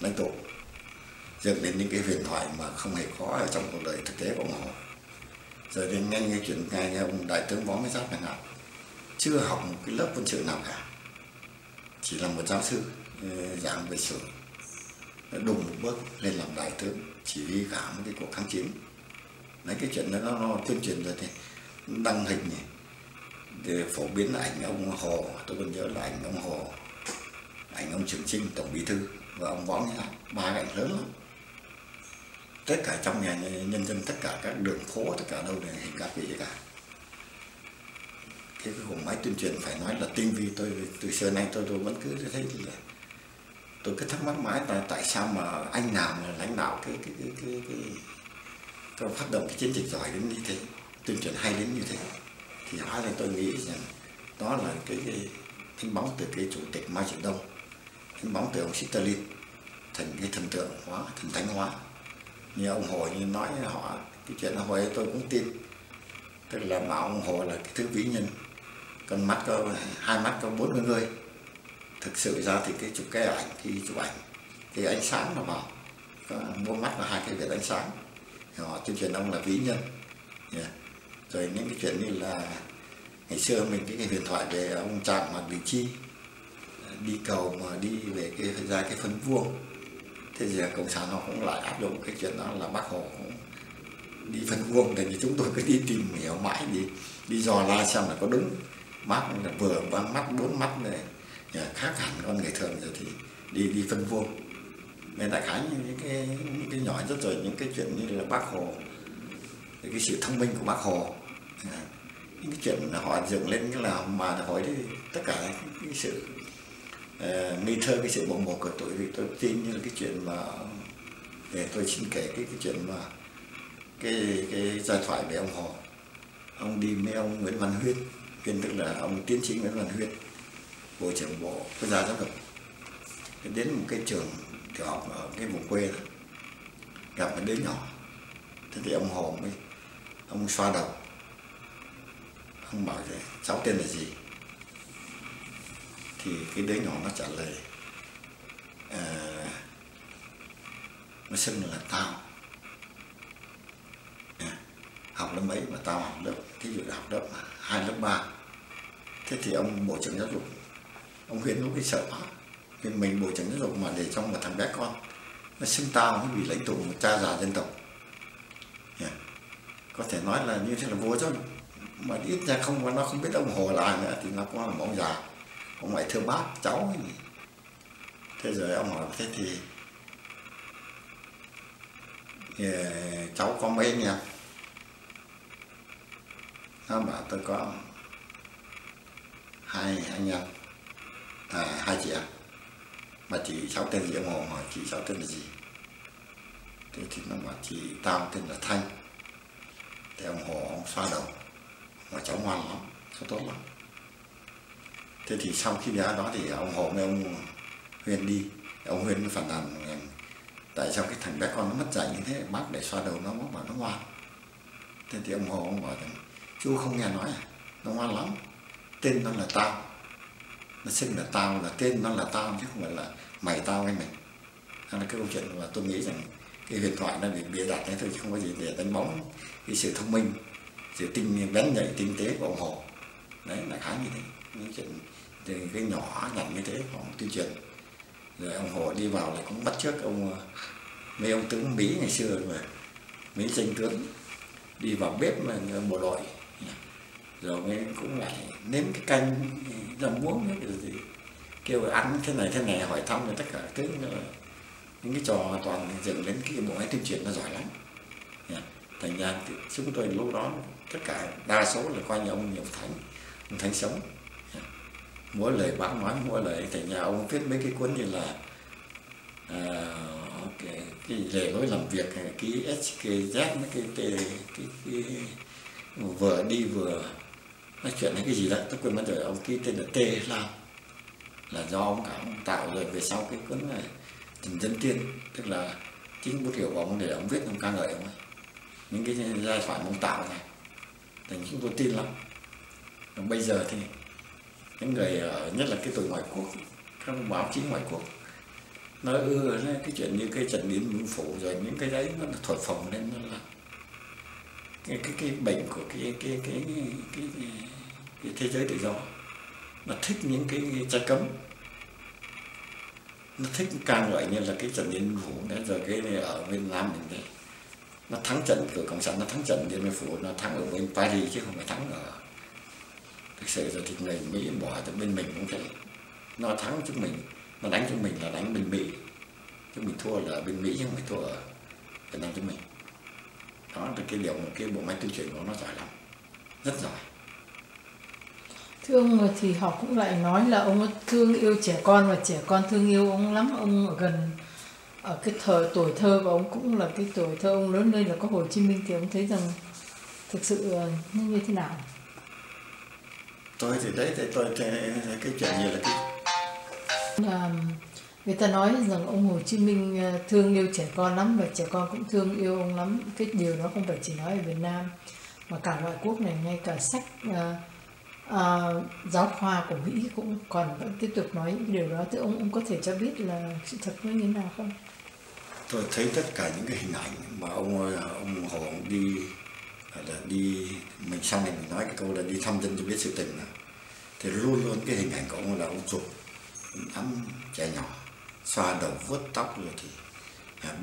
đánh tụ, dựng đến những cái huyền thoại mà không hề có ở trong cuộc đời thực tế của họ. Rồi đến ngay nghe chuyện ngay nghe ông đại tướng Võ Nguyên Giáp chẳng hạn, chưa học một cái lớp quân sự nào cả, chỉ là một giáo sư giảng về sử, đùng một bước lên làm đại tướng chỉ huy cả một cái cuộc kháng chiến. Nói cái chuyện đó nó, nó tuyên truyền rồi thì đăng hình này, để phổ biến ảnh ông Hồ, tôi còn nhớ là ảnh ông Hồ, ảnh ông Trường Chinh tổng bí thư và ông Võ Nguyên Giáp, ba ảnh lớn lắm. Tất cả trong nhà nhân dân, tất cả các đường phố, tất cả đâu để hình các vị cả. Thế cái hùng máy tuyên truyền phải nói là tinh vi. Tôi từ xưa nay tôi tôi vẫn cứ thấy là tôi cứ thắc mắc mãi là tại sao mà anh nào mà lãnh đạo cái cái cái cái, cái, cái phát động cái chiến dịch giỏi đến như thế, tuyên truyền hay đến như thế, thì hóa ra tôi nghĩ rằng đó là cái, cái đánh bóng từ cái chủ tịch Mao Trạch Đông, đánh bóng từ ông Stalin thành cái thần tượng hóa, thần thánh hóa. Như ông Hồ như nói họ cái chuyện hồi ấy tôi cũng tin, tức là bảo ông Hồ là cái thứ vĩ nhân, con mắt có hai mắt có bốn mươi người. Thực sự ra thì cái chụp cái ảnh khi chụp ảnh thì ánh sáng là vào có mua mắt và hai cái vệt ánh sáng, thì họ tuyên truyền ông là vĩ nhân. Yeah. Rồi những cái chuyện như là ngày xưa mình cái, cái huyền thoại về ông Trạm Mạc Đỉnh Chi đi cầu mà đi về cái ra cái phân vuông, thế giờ Cộng sản họ cũng lại áp dụng cái chuyện đó là Bác Hồ cũng đi phân vuông. Thì chúng tôi cứ đi tìm hiểu mãi, đi đi dò la xem là có đúng mắt là vừa ba mắt bốn mắt này khác hẳn con người thường, rồi thì đi đi phân vuông. Nên đại khái những cái những cái nhỏ rất rồi những cái chuyện như là Bác Hồ, cái sự thông minh của Bác Hồ, những cái chuyện là họ dựng lên cái là mà hỏi đi tất cả cái sự uh, nghi thơ, cái sự bồng bột của tôi. Thì tôi tin như là cái chuyện mà để tôi xin kể cái cái chuyện mà cái cái giai thoại về ông Hồ, ông đi với ông Nguyễn Văn Huyên, Huyên tức là ông tiến sĩ Nguyễn Văn Huyên, bộ trưởng bộ quốc gia giáo dục, đến một cái trường tiểu học ở cái vùng quê đó, gặp một đứa nhỏ. Thế thì ông Hồ mới ông xoa đầu, ông bảo thế cháu tên là gì? Thì cái đứa nhỏ nó trả lời à, nó xưng là tao học lớp mấy mà tao học lớp, thí dụ là học lớp hai lớp ba. Thế thì ông Bộ trưởng Giáo dục, ông Huyên lúc ấy sợ quá. Thì mình Bộ trưởng Giáo dục mà để trong một thằng bé con, nó xưng tao nó bị lãnh tụ một cha già dân tộc. Yeah. Có thể nói là như thế là vô rồi. Mà ít ra không, mà nó không biết ông Hồ là ai nữa, thì nó cũng là một ông già. Ông ngoại thưa bác, cháu. Thế rồi ông hỏi thế thì yeah, cháu có mấy anh em? Nó bảo tôi có hai anh em, à, hai chị em. Mà chị cháu tên gì? Ông Hồ hỏi chị cháu tên là gì? Thế thì nó bảo chị tao tên là Thanh. Thì ông Hồ ông xoa đầu, mà cháu ngoan lắm, cháu tốt lắm. Thế thì sau khi bé đó thì ông Hồ với ông Huyên đi, ông Huyên phản nàn tại sao cái thằng bé con nó mất dạy như thế, bác để xoa đầu nó, bác bảo nó ngoan. Thế thì ông Hồ ông bảo rằng chú không nghe nói à, nó ngoan lắm, tên nó là tao, nó xưng là tao, là tên nó là tao chứ không phải là mày tao hay mình. Đó là cái câu chuyện mà tôi nghĩ rằng cái huyền thoại nó bị bịa đặt thế thôi chứ không có gì để đánh bóng cái sự thông minh, sự tinh bén nhạy tinh tế của ông Hồ. Đấy là khá như thế, những chuyện những cái nhỏ nhặt như thế họ tuyên truyền. Rồi ông Hồ đi vào lại cũng bắt chước ông mấy ông tướng Mỹ ngày xưa rồi, mấy danh tướng đi vào bếp mà bộ đội, rồi mới cũng lại nếm cái canh rau muống nữa rồi gì, kêu ăn thế này thế này, hỏi thăm rồi tất cả thứ. Những cái trò toàn dựng đến cái bộ máy tuyên truyền nó giỏi lắm. Thành ra chúng tôi lúc đó tất cả đa số là coi như ông nhiều Thánh, ông Thánh sống. Mỗi lời bác nói, mỗi lời thành nhà ông viết mấy cái cuốn như là à, okay, cái lề lối làm việc, cái ét ca dét, cái, cái, cái, cái vừa đi vừa nói chuyện hay cái gì đó, tôi quên mất rồi. Ông ký tên là Tê Lam, là do ông cả ông tạo rồi. Về sau cái cuốn này Trần Dân Tiên, tức là chính bút hiệu của ông để ông viết, ông ca ngợi ông ấy. Những cái giai thoại ông tạo này, thành chúng tôi tin lắm. Còn bây giờ thì những người nhất là cái tụi ngoại quốc, các báo chí ngoại quốc nó ưa cái chuyện như cái Trần Điển Minh Phủ rồi những cái đấy, nó thổi phồng lên, nó là cái cái cái bệnh của cái cái cái cái, cái, cái thế giới tự do. Nó thích những cái trái cấm, nó thích càng loại như là cái Trần Điển Minh Phủ đấy, rồi cái này ở bên Nam mình đấy, nó thắng trận của Cộng sản, nó thắng trận Điện Biên Phủ, nó thắng ở bên Paris chứ không phải thắng ở. Thực sự rồi thì người Mỹ bỏ từ bên mình cũng thế, nó thắng chúng mình, nó đánh chúng mình là đánh bên Mỹ, chúng mình thua là bên Mỹ chứ không phải thua ở Việt Nam chúng mình. Đó là cái điều mà cái bộ máy tuyên truyền của nó giỏi lắm, rất giỏi. Thưa ông thì họ cũng lại nói là ông thương yêu trẻ con và trẻ con thương yêu ông lắm. Ông ở gần ở cái thời tuổi thơ và ông cũng là cái tuổi thơ ông lớn lên là có Hồ Chí Minh, thì ông thấy rằng thực sự như thế nào? Tôi thì đấy, thì tôi thì cái chuyện như là cái à, người ta nói rằng ông Hồ Chí Minh thương yêu trẻ con lắm và trẻ con cũng thương yêu ông lắm. Cái điều đó không phải chỉ nói ở Việt Nam mà cả ngoại quốc này, ngay cả sách à, à, giáo khoa của Mỹ cũng còn vẫn tiếp tục nói những điều đó. Thì ông ông có thể cho biết là sự thật nó như thế nào không? Tôi thấy tất cả những cái hình ảnh mà ông ông Hồ đi là đi, mình sang này mình nói cái câu là đi thăm dân cho biết sự tình, thì luôn luôn cái hình ảnh của ông là ông chụp ấm trẻ nhỏ, xoa đầu vuốt tóc rồi thì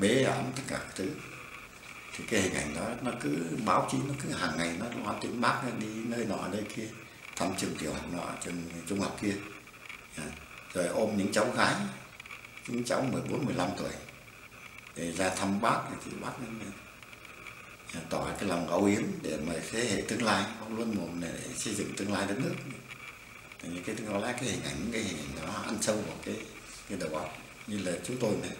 bế ấm tất cả các thứ. Thì cái hình ảnh đó nó cứ báo chí nó cứ hàng ngày nó loan tiếng Bác đi nơi nọ nơi kia, thăm trường tiểu học nọ, trường trung học kia, rồi ôm những cháu gái, những cháu mười bốn mười lăm tuổi để ra thăm Bác, thì Bác tỏ cái lòng âu yếm để mà thế hệ tương lai, ông luôn mồm để xây dựng tương lai đất nước. Thì những cái đó là cái hình ảnh, cái hình ảnh nó ăn sâu vào cái cái đầu óc. Như là chúng tôi này,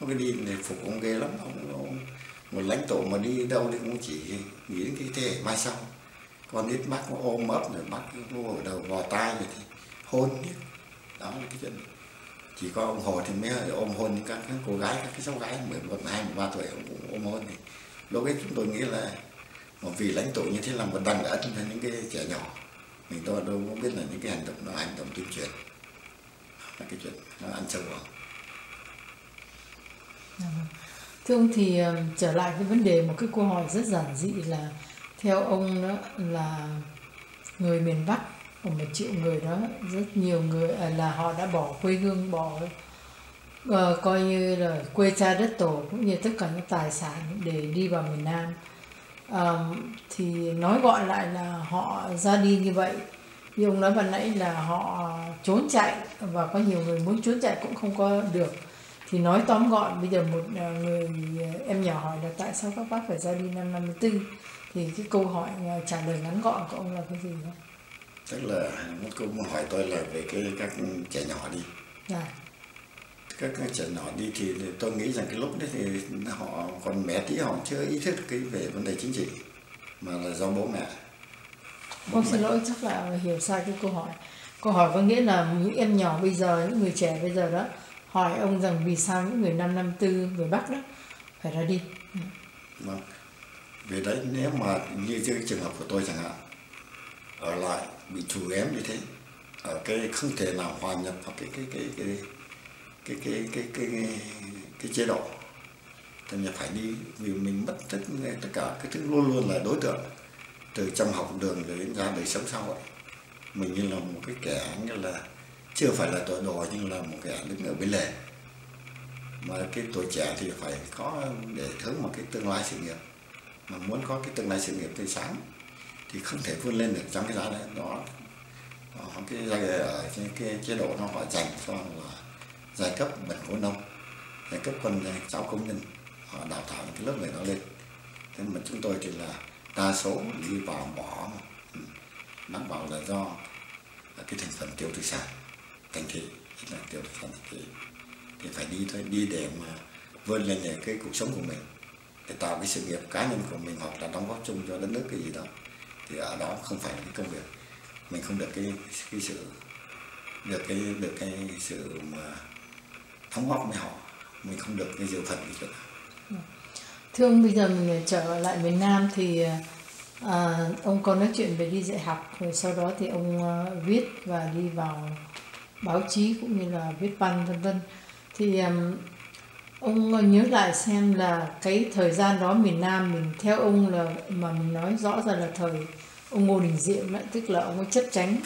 nó cái đi này phục ông ghê lắm. Ông, ông một lãnh tụ mà đi đâu thì cũng chỉ nghĩ đến cái thế hệ mai sau. Còn ít Bác ôm ấp rồi Bác vô đầu vò tai rồi thì hôn. Đó là cái chuyện chỉ có ông Hồ thì mới ôm hôn những các, các cô gái, các cái cháu gái mười một, mười hai, mười ba tuổi ông cũng ôm hôn. Thì lúc ấy chúng tôi nghĩ là một vị lãnh tụ như thế là một đằng đã cho những cái trẻ nhỏ. Mình tôi đâu cũng biết là những cái hành động nó hành động tuyên truyền, là cái chuyện nó ăn sâu vào. Thưa ông thì trở lại cái vấn đề, một cái câu hỏi rất giản dị là theo ông đó là người miền Bắc một triệu người đó, rất nhiều người là họ đã bỏ quê hương, bỏ uh, coi như là quê cha đất tổ cũng như tất cả những tài sản để đi vào miền Nam. Uh, thì nói gọi lại là họ ra đi như vậy. Như ông nói ban nãy là họ trốn chạy, và có nhiều người muốn trốn chạy cũng không có được. Thì nói tóm gọn, bây giờ một người em nhỏ hỏi là tại sao các bác phải ra đi năm năm mươi tư? Thì cái câu hỏi trả lời ngắn gọn của ông là cái gì không? Tức là một câu mà hỏi tôi là về cái các trẻ nhỏ đi. À. Các, các trẻ nhỏ đi thì tôi nghĩ rằng cái lúc đấy thì họ còn bé tí, họ chưa ý thức cái về vấn đề chính trị, mà là do bố mẹ. Không, xin lỗi, chắc là hiểu sai cái câu hỏi. Câu hỏi có nghĩa là những em nhỏ bây giờ, những người trẻ bây giờ đó, hỏi ông rằng vì sao những người năm năm tư, người Bắc đó phải ra đi. Vâng. Vì đấy, nếu mà như cái trường hợp của tôi chẳng hạn, ở lại bị thù ghém như thế, ở cái không thể nào hòa nhập vào cái cái cái cái cái cái cái cái, cái, cái chế độ, thành ra phải đi, vì mình mất tất tất cả cái thứ, luôn luôn là đối tượng từ trong học đường đến ra đời sống xã hội. Mình như là một cái kẻ, như là chưa phải là tội đồ, nhưng là một kẻ đứng ở bên lề. Mà cái tuổi trẻ thì phải có để hướng một cái tương lai sự nghiệp, mà muốn có cái tương lai sự nghiệp tươi sáng thì không thể vươn lên được trong cái giá đấy đó. Cái giai ở trên cái chế độ nó họ dành cho là giai cấp bệnh khổ nông, giai cấp con cháu công nhân, họ đào tạo cái lớp người đó lên. Thế mà chúng tôi thì là đa số đi vào bỏ, bác bảo là do cái thành phần tiêu thụ sản thành thị, là tiêu thụ sản thành thị, thì phải đi thôi, đi để mà vươn lên để cái cuộc sống của mình, để tạo cái sự nghiệp cá nhân của mình, hoặc là đóng góp chung cho đất nước cái gì đó. Thì ở đó không phải là cái công việc, mình không được cái, cái sự được cái được cái sự mà thống góp với họ, mình không được cái dự phần cái chuyện. Thưa ông, bây giờ mình trở lại miền Nam thì à, ông có nói chuyện về đi dạy học, rồi sau đó thì ông uh, viết và đi vào báo chí cũng như là viết văn vân vân. Thì um, ông nhớ lại xem là cái thời gian đó miền Nam mình, theo ông là mà mình nói rõ ra là thời ông Ngô Đình Diệm ấy, tức là ông ấy chấp chánh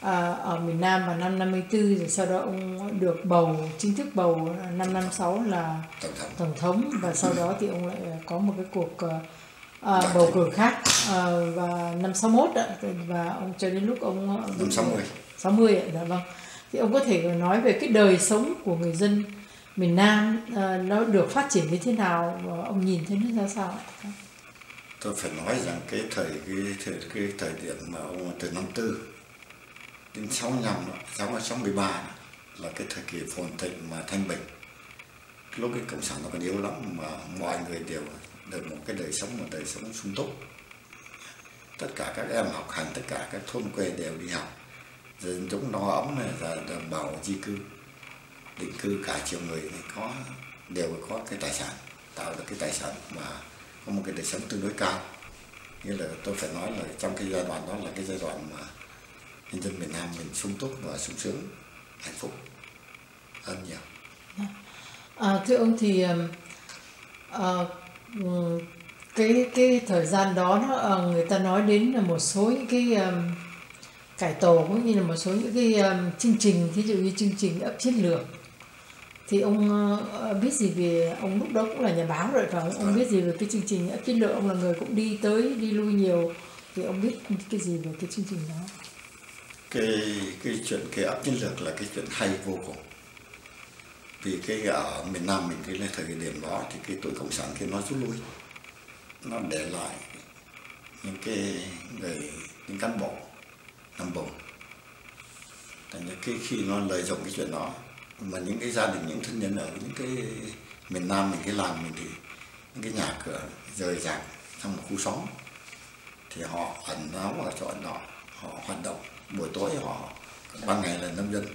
à, ở miền Nam vào năm năm mươi tư, rồi sau đó ông được bầu, chính thức bầu năm năm mươi sáu là tổng thống, và sau đó thì ông lại có một cái cuộc à, bầu cử khác à, và năm sáu mốt ấy, và ông cho đến lúc ông năm sáu mươi ấy, dạ vâng. Thì ông có thể nói về cái đời sống của người dân miền Nam nó được phát triển như thế nào, và ông nhìn thấy nó ra sao ạ? Tôi phải nói rằng cái thời cái thời cái thời điểm mà ông từ năm tư đến sáu năm sáu sáu mười ba là cái thời kỳ phồn thịnh mà thanh bình. Lúc cái cộng sản nó còn yếu lắm mà mọi người đều được một cái đời sống, một đời sống sung túc. Tất cả các em học hành, tất cả các thôn quê đều đi học, dân chúng nó ấm này, và đảm bảo di cư định cư cả triệu người này có đều có cái tài sản, tạo được cái tài sản mà có một cái đời sống tương đối cao. Nghĩa là tôi phải nói là trong cái giai đoạn đó là cái giai đoạn mà nhân dân miền Nam mình sung túc và sung sướng, hạnh phúc hơn nhiều. À, thưa ông thì à, cái cái thời gian đó nó, người ta nói đến là một số những cái um, cải tổ cũng như là một số những cái um, chương trình, thí dụ như chương trình ấp chiến lược. Thì ông uh, biết gì về, ông lúc đó cũng là nhà báo rồi, và ông biết gì về cái chương trình ấp chiến lược? Ông là người cũng đi tới đi lui nhiều, thì ông biết cái gì về cái chương trình đó? Cái cái chuyện cái ấp chiến lược là cái chuyện hay vô cùng. Vì cái ở miền Nam mình cái thời điểm đó thì cái tuổi cộng sản kia nó rút lui, nó để lại những cái người, những cán bộ nằm vùng. Thành ra cái khi nó lợi dụng cái chuyện đó, mà những cái gia đình, những thân nhân ở những cái miền Nam mình, cái làng mình, thì những cái nhà cửa rời rạc trong một khu xóm, thì họ ẩn náu ở chỗ nọ, họ hoạt động buổi tối, họ ban ngày là nông dân,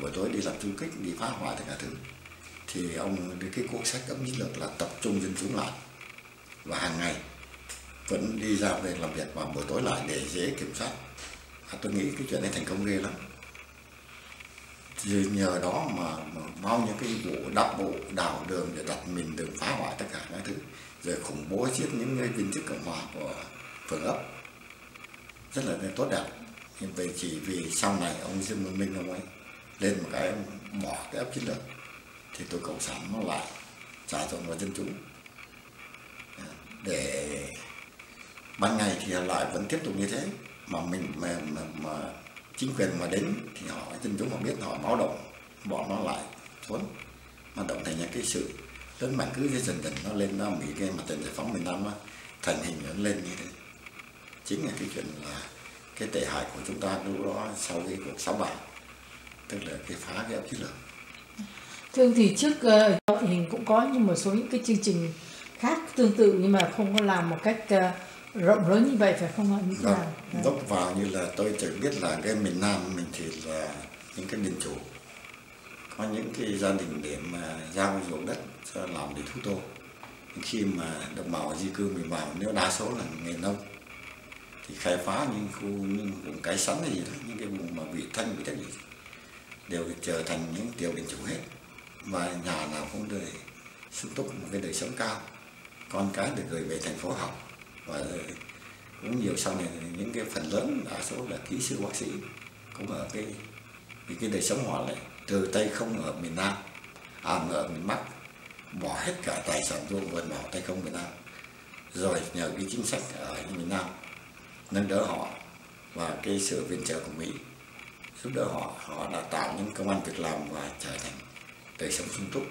buổi tối đi làm du kích, đi phá hoại tất cả thứ. Thì ông cái cuốn sách ấp chiến lược là tập trung dân chúng lại, và hàng ngày vẫn đi ra về làm việc, và buổi tối lại để dễ kiểm soát. À, tôi nghĩ cái chuyện này thành công ghê lắm. Thì nhờ đó mà, mà bao nhiêu cái vụ đắp bộ, đào đường để đặt mình, đường phá hoại tất cả các thứ, rồi khủng bố giết những viên chức cộng hòa của phường ấp, rất là tốt đẹp. Nhưng vì chỉ vì sau này ông Dương Văn Minh ông ấy lên một cái bỏ cái ấp chiến lược thì tụi cộng sản nó lại trả trộn vào dân chúng để ban ngày thì lại vẫn tiếp tục như thế, mà mình mà, mà, mà chính quyền mà đến thì họ dân chúng họ biết, họ báo động, bọn nó lại trốn, mà động thành những cái sự lớn mạnh, cứ dần dần nó lên, nó bị cái mặt trận giải phóng miền Nam thành hình lớn lên như thế. Chính là cái chuyện là cái tệ hại của chúng ta lúc đó sau cái cuộc sáu bảy, tức là cái phá cái ấp chiến lược. Thưa ông, thì trước đội uh, hình cũng có nhưng một số những cái chương trình khác tương tự nhưng mà không có làm một cách uh, rộng lớn như vậy, phải không ạ? Vâng, đốc vào như là tôi chỉ biết là cái miền Nam mình thì là những cái miền chủ có những cái gia đình để mà giao ruộng đất cho làm để thu tô. Khi mà đồng bào di cư mình vào, nếu đa số là nghề nông thì khai phá những khu những vùng cái sắn gì đó, những cái vùng mà bị thanh bị đất gì đều trở thành những tiểu biển chủ hết, và nhà nào cũng đời sung túc một cái đời sống cao, con cái được gửi về thành phố học, và cũng nhiều sau này những cái phần lớn đa số là kỹ sư bác sĩ cũng ở cái vì cái đời sống họ lại từ Tây không ở miền Nam, à ở miền Bắc bỏ hết cả tài sản ruộng vườn vào Tây không miền Nam, rồi nhờ cái chính sách ở miền Nam nâng đỡ họ và cái sự viện trợ của Mỹ giúp đỡ họ, họ đã tạo những công an việc làm và trở thành đời sống sung túc.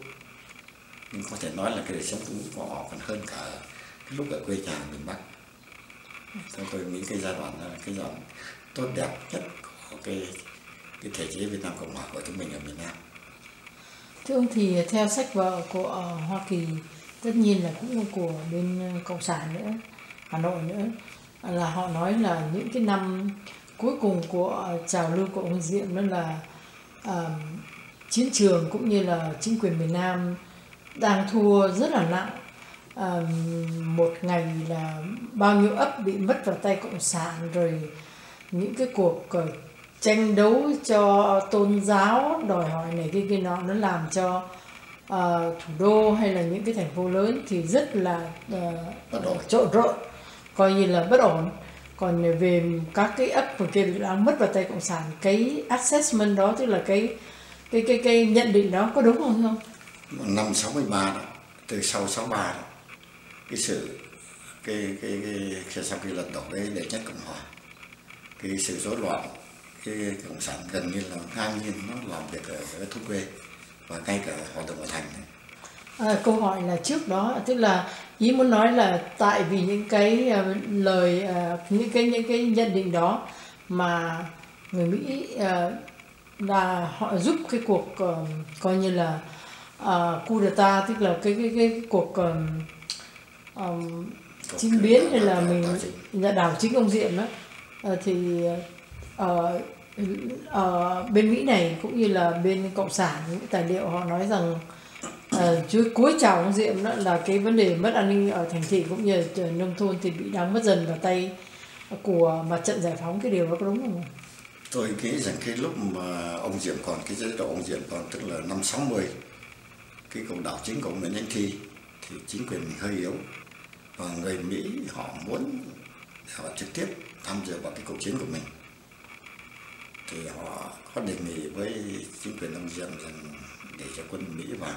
Nhưng có thể nói là cái đời sống sung túc của họ còn hơn cả cái lúc ở quê nhà miền Bắc. Theo tôi nghĩ cái giai đoạn cái giai đoạn tốt đẹp nhất của cái cái thể chế Việt Nam Cộng hòa của chúng mình ở miền Nam. Thưa ông, thì theo sách vở của Hoa Kỳ, tất nhiên là cũng của bên Cộng sản nữa, Hà Nội nữa, là họ nói là những cái năm cuối cùng của trào lưu của ông Diệm đó là uh, chiến trường cũng như là chính quyền miền Nam đang thua rất là nặng. Uh, một ngày là bao nhiêu ấp bị mất vào tay Cộng sản, rồi những cái cuộc uh, tranh đấu cho tôn giáo đòi hỏi này kia kia nọ, nó làm cho uh, thủ đô hay là những cái thành phố lớn thì rất là uh, trộn rộn, coi như là bất ổn. Còn về các cái ấp của kia đã mất vào tay Cộng sản, cái assessment đó, tức là cái cái cái cái nhận định đó có đúng không không? Năm sáu ba đó, từ sau sáu ba đó, cái sự cái cái cái sau khi lật đổ cái đệ nhất Cộng hòa, cái sự rối loạn, cái Cộng sản gần như là ngang nhiên nó làm việc ở cái thôn quê và ngay cả hoạt động ở thành. À, câu hỏi là trước đó, tức là ý muốn nói là tại vì những cái uh, lời uh, những cái những cái nhận định đó mà người Mỹ uh, là họ giúp cái cuộc uh, coi như là coup d'etat, tức là cái cái cái, cái cuộc uh, um, chính biến hay là mình đảo chính ông Diệm đó, uh, thì uh, uh, bên Mỹ này cũng như là bên Cộng sản, những tài liệu họ nói rằng trước uh, cuối chào ông Diệm đó là cái vấn đề mất an ninh ở thành thị cũng như nông thôn thì bị đang mất dần vào tay của mặt trận giải phóng. Cái điều đó có đúng không? Tôi nghĩ rằng cái lúc mà ông Diệm còn, cái chế độ ông Diệm còn, tức là năm sáu mươi, cái cuộc đảo chính của ông Nguyễn Thanh Chiêu thì chính quyền mình hơi yếu, và người Mỹ họ muốn họ trực tiếp tham dự vào cái cuộc chiến của mình, thì họ có đề nghị với chính quyền ông Diệm rằng để cho quân Mỹ vào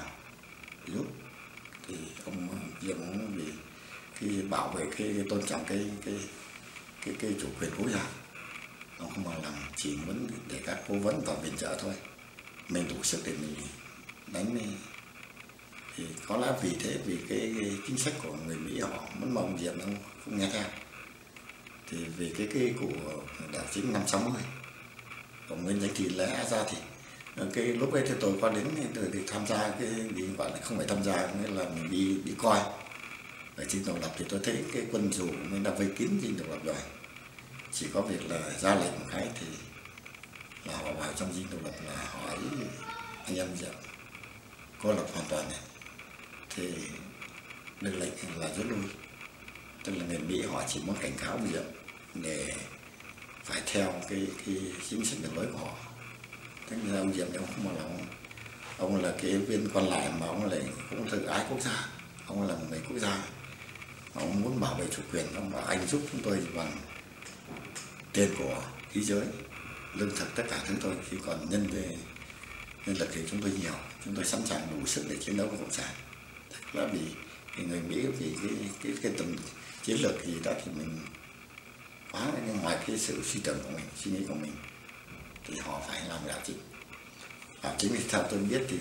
giúp, thì ông Diệm vì khi bảo vệ cái, cái tôn trọng cái cái cái, cái chủ quyền quốc gia, nó không mà làm, chỉ muốn để các cố vấn và viện trợ thôi, mình đủ sức để mình đánh. Thì có lẽ vì thế, vì cái, cái chính sách của người Mỹ họ muốn mà ông Diệm không, không nghe theo, thì vì cái cái của đảo chính năm sáu mươi, ông Nguyễn Thanh Chiêu lẽ ra thì cái lúc ấy thì tôi qua đến thì tham gia cái gì gọi là không phải tham gia, nghĩa là mình đi đi coi ở trên độc lập, thì tôi thấy cái quân dù mình đã vây kín trên độc lập rồi, chỉ có việc là ra lệnh một cái thì là họ vào trong dinh độc lập, là hỏi anh em Diệm cô lập hoàn toàn này, thì được lệnh là rút lui, tức là người Mỹ họ chỉ muốn cảnh cáo Diệm để phải theo cái cái chính sách đường lối của họ. Thế nên ông Diệm thì ông không mà là ông, ông là cái viên quan lại mà ông lại cũng tự ái quốc gia, ông là một người quốc gia, ông muốn bảo vệ chủ quyền, ông bảo anh giúp chúng tôi bằng tiền của khí giới, lương thực, tất cả chúng tôi khi còn nhân về nhân lực thì chúng tôi nhiều, chúng tôi sẵn sàng đủ sức để chiến đấu với cộng sản. Thật ra vì, vì người Mỹ vì cái cái cái tầm chiến lược gì đó thì mình quá ngoài cái sự suy tưởng của mình, suy nghĩ của mình, thì họ phải làm đảo chính. Đảo chính thì theo tôi biết thì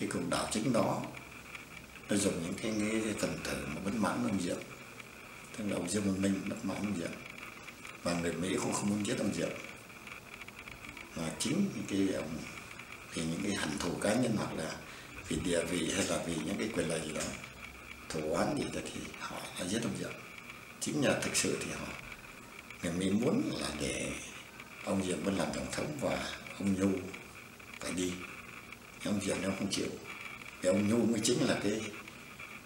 cái cuộc đảo chính đó nó dùng những cái, cái phần tử mà bất mãn ông Diệm, tức là ông Dương Văn Minh bất mãn ông Diệm, và người Mỹ cũng không muốn giết ông Diệm, mà chính những cái ông vì những cái hận thù cá nhân hoặc là vì địa vị hay là vì những cái quyền lợi gì đó, thù oán gì đó thì họ đã giết ông Diệm. Chính là thực sự thì họ người Mỹ muốn là để ông Diệm vẫn làm tổng thống và ông Nhu phải đi, ông Diệm nó không chịu. Thì ông Nhu mới chính là cái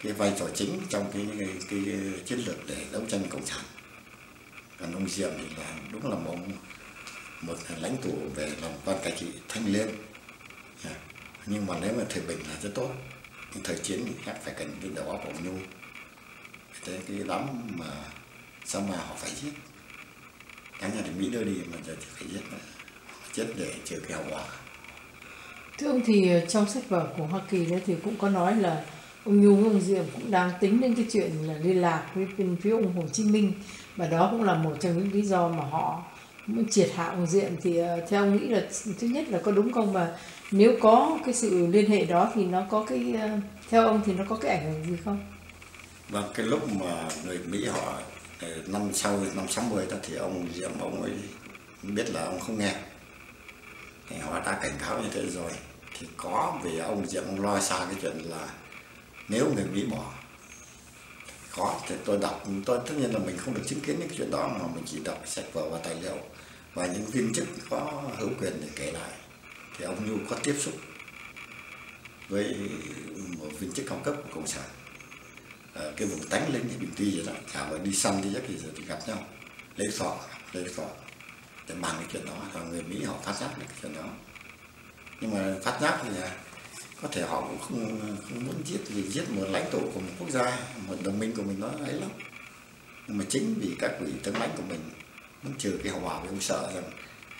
cái vai trò chính trong cái cái, cái chiến lược để đấu tranh cộng sản. Còn ông Diệm thì là đúng là một một lãnh tụ về làm quan cai trị thanh liêm, nhưng mà nếu mà thời bình là rất tốt, nhưng thời chiến thì khác phải cần cái đầu óc của ông Nhu. Thế cái đám mà sao mà họ phải giết, cá nhân thì Mỹ đưa đi mà giờ thì phải giết, chết để trừ cái hậu quả. Thưa ông, thì trong sách vở của Hoa Kỳ đó thì cũng có nói là ông Nhu với ông Diệm cũng đang tính đến cái chuyện là liên lạc với bên phía ông Hồ Chí Minh, và đó cũng là một trong những lý do mà họ muốn triệt hạ ông Diệm. Thì theo ông nghĩ là thứ nhất là có đúng không, và nếu có cái sự liên hệ đó thì nó có cái, theo ông thì nó có cái ảnh hưởng gì không? Và cái lúc mà người Mỹ họ năm sau năm sáu mươi đó thì ông Diệm ông ấy biết là ông không nghe, thì họ đã cảnh cáo như thế rồi, thì có vì ông Diệm ông lo xa cái chuyện là nếu người Mỹ bỏ có, thì tôi đọc, tôi tất nhiên là mình không được chứng kiến những cái chuyện đó, mà mình chỉ đọc sách vở và tài liệu và những viên chức có hữu quyền để kể lại, thì ông Nhu có tiếp xúc với một viên chức cao cấp của cộng sản ở cái vùng Tánh Linh hay Bình Tuy gì đó, cả đi săn đi giấc gì rồi thì gặp nhau lấy sọ lấy sọ để bàn cái chuyện đó, và người Mỹ họ phát giác được cái chuyện đó. Nhưng mà phát giác thì có thể họ cũng không, không muốn giết gì, giết một lãnh tụ của một quốc gia, một đồng minh của mình nó ấy lắm. Nhưng mà chính vì các quỹ tướng lãnh của mình muốn trừ cái hậu quả, vì ông sợ rằng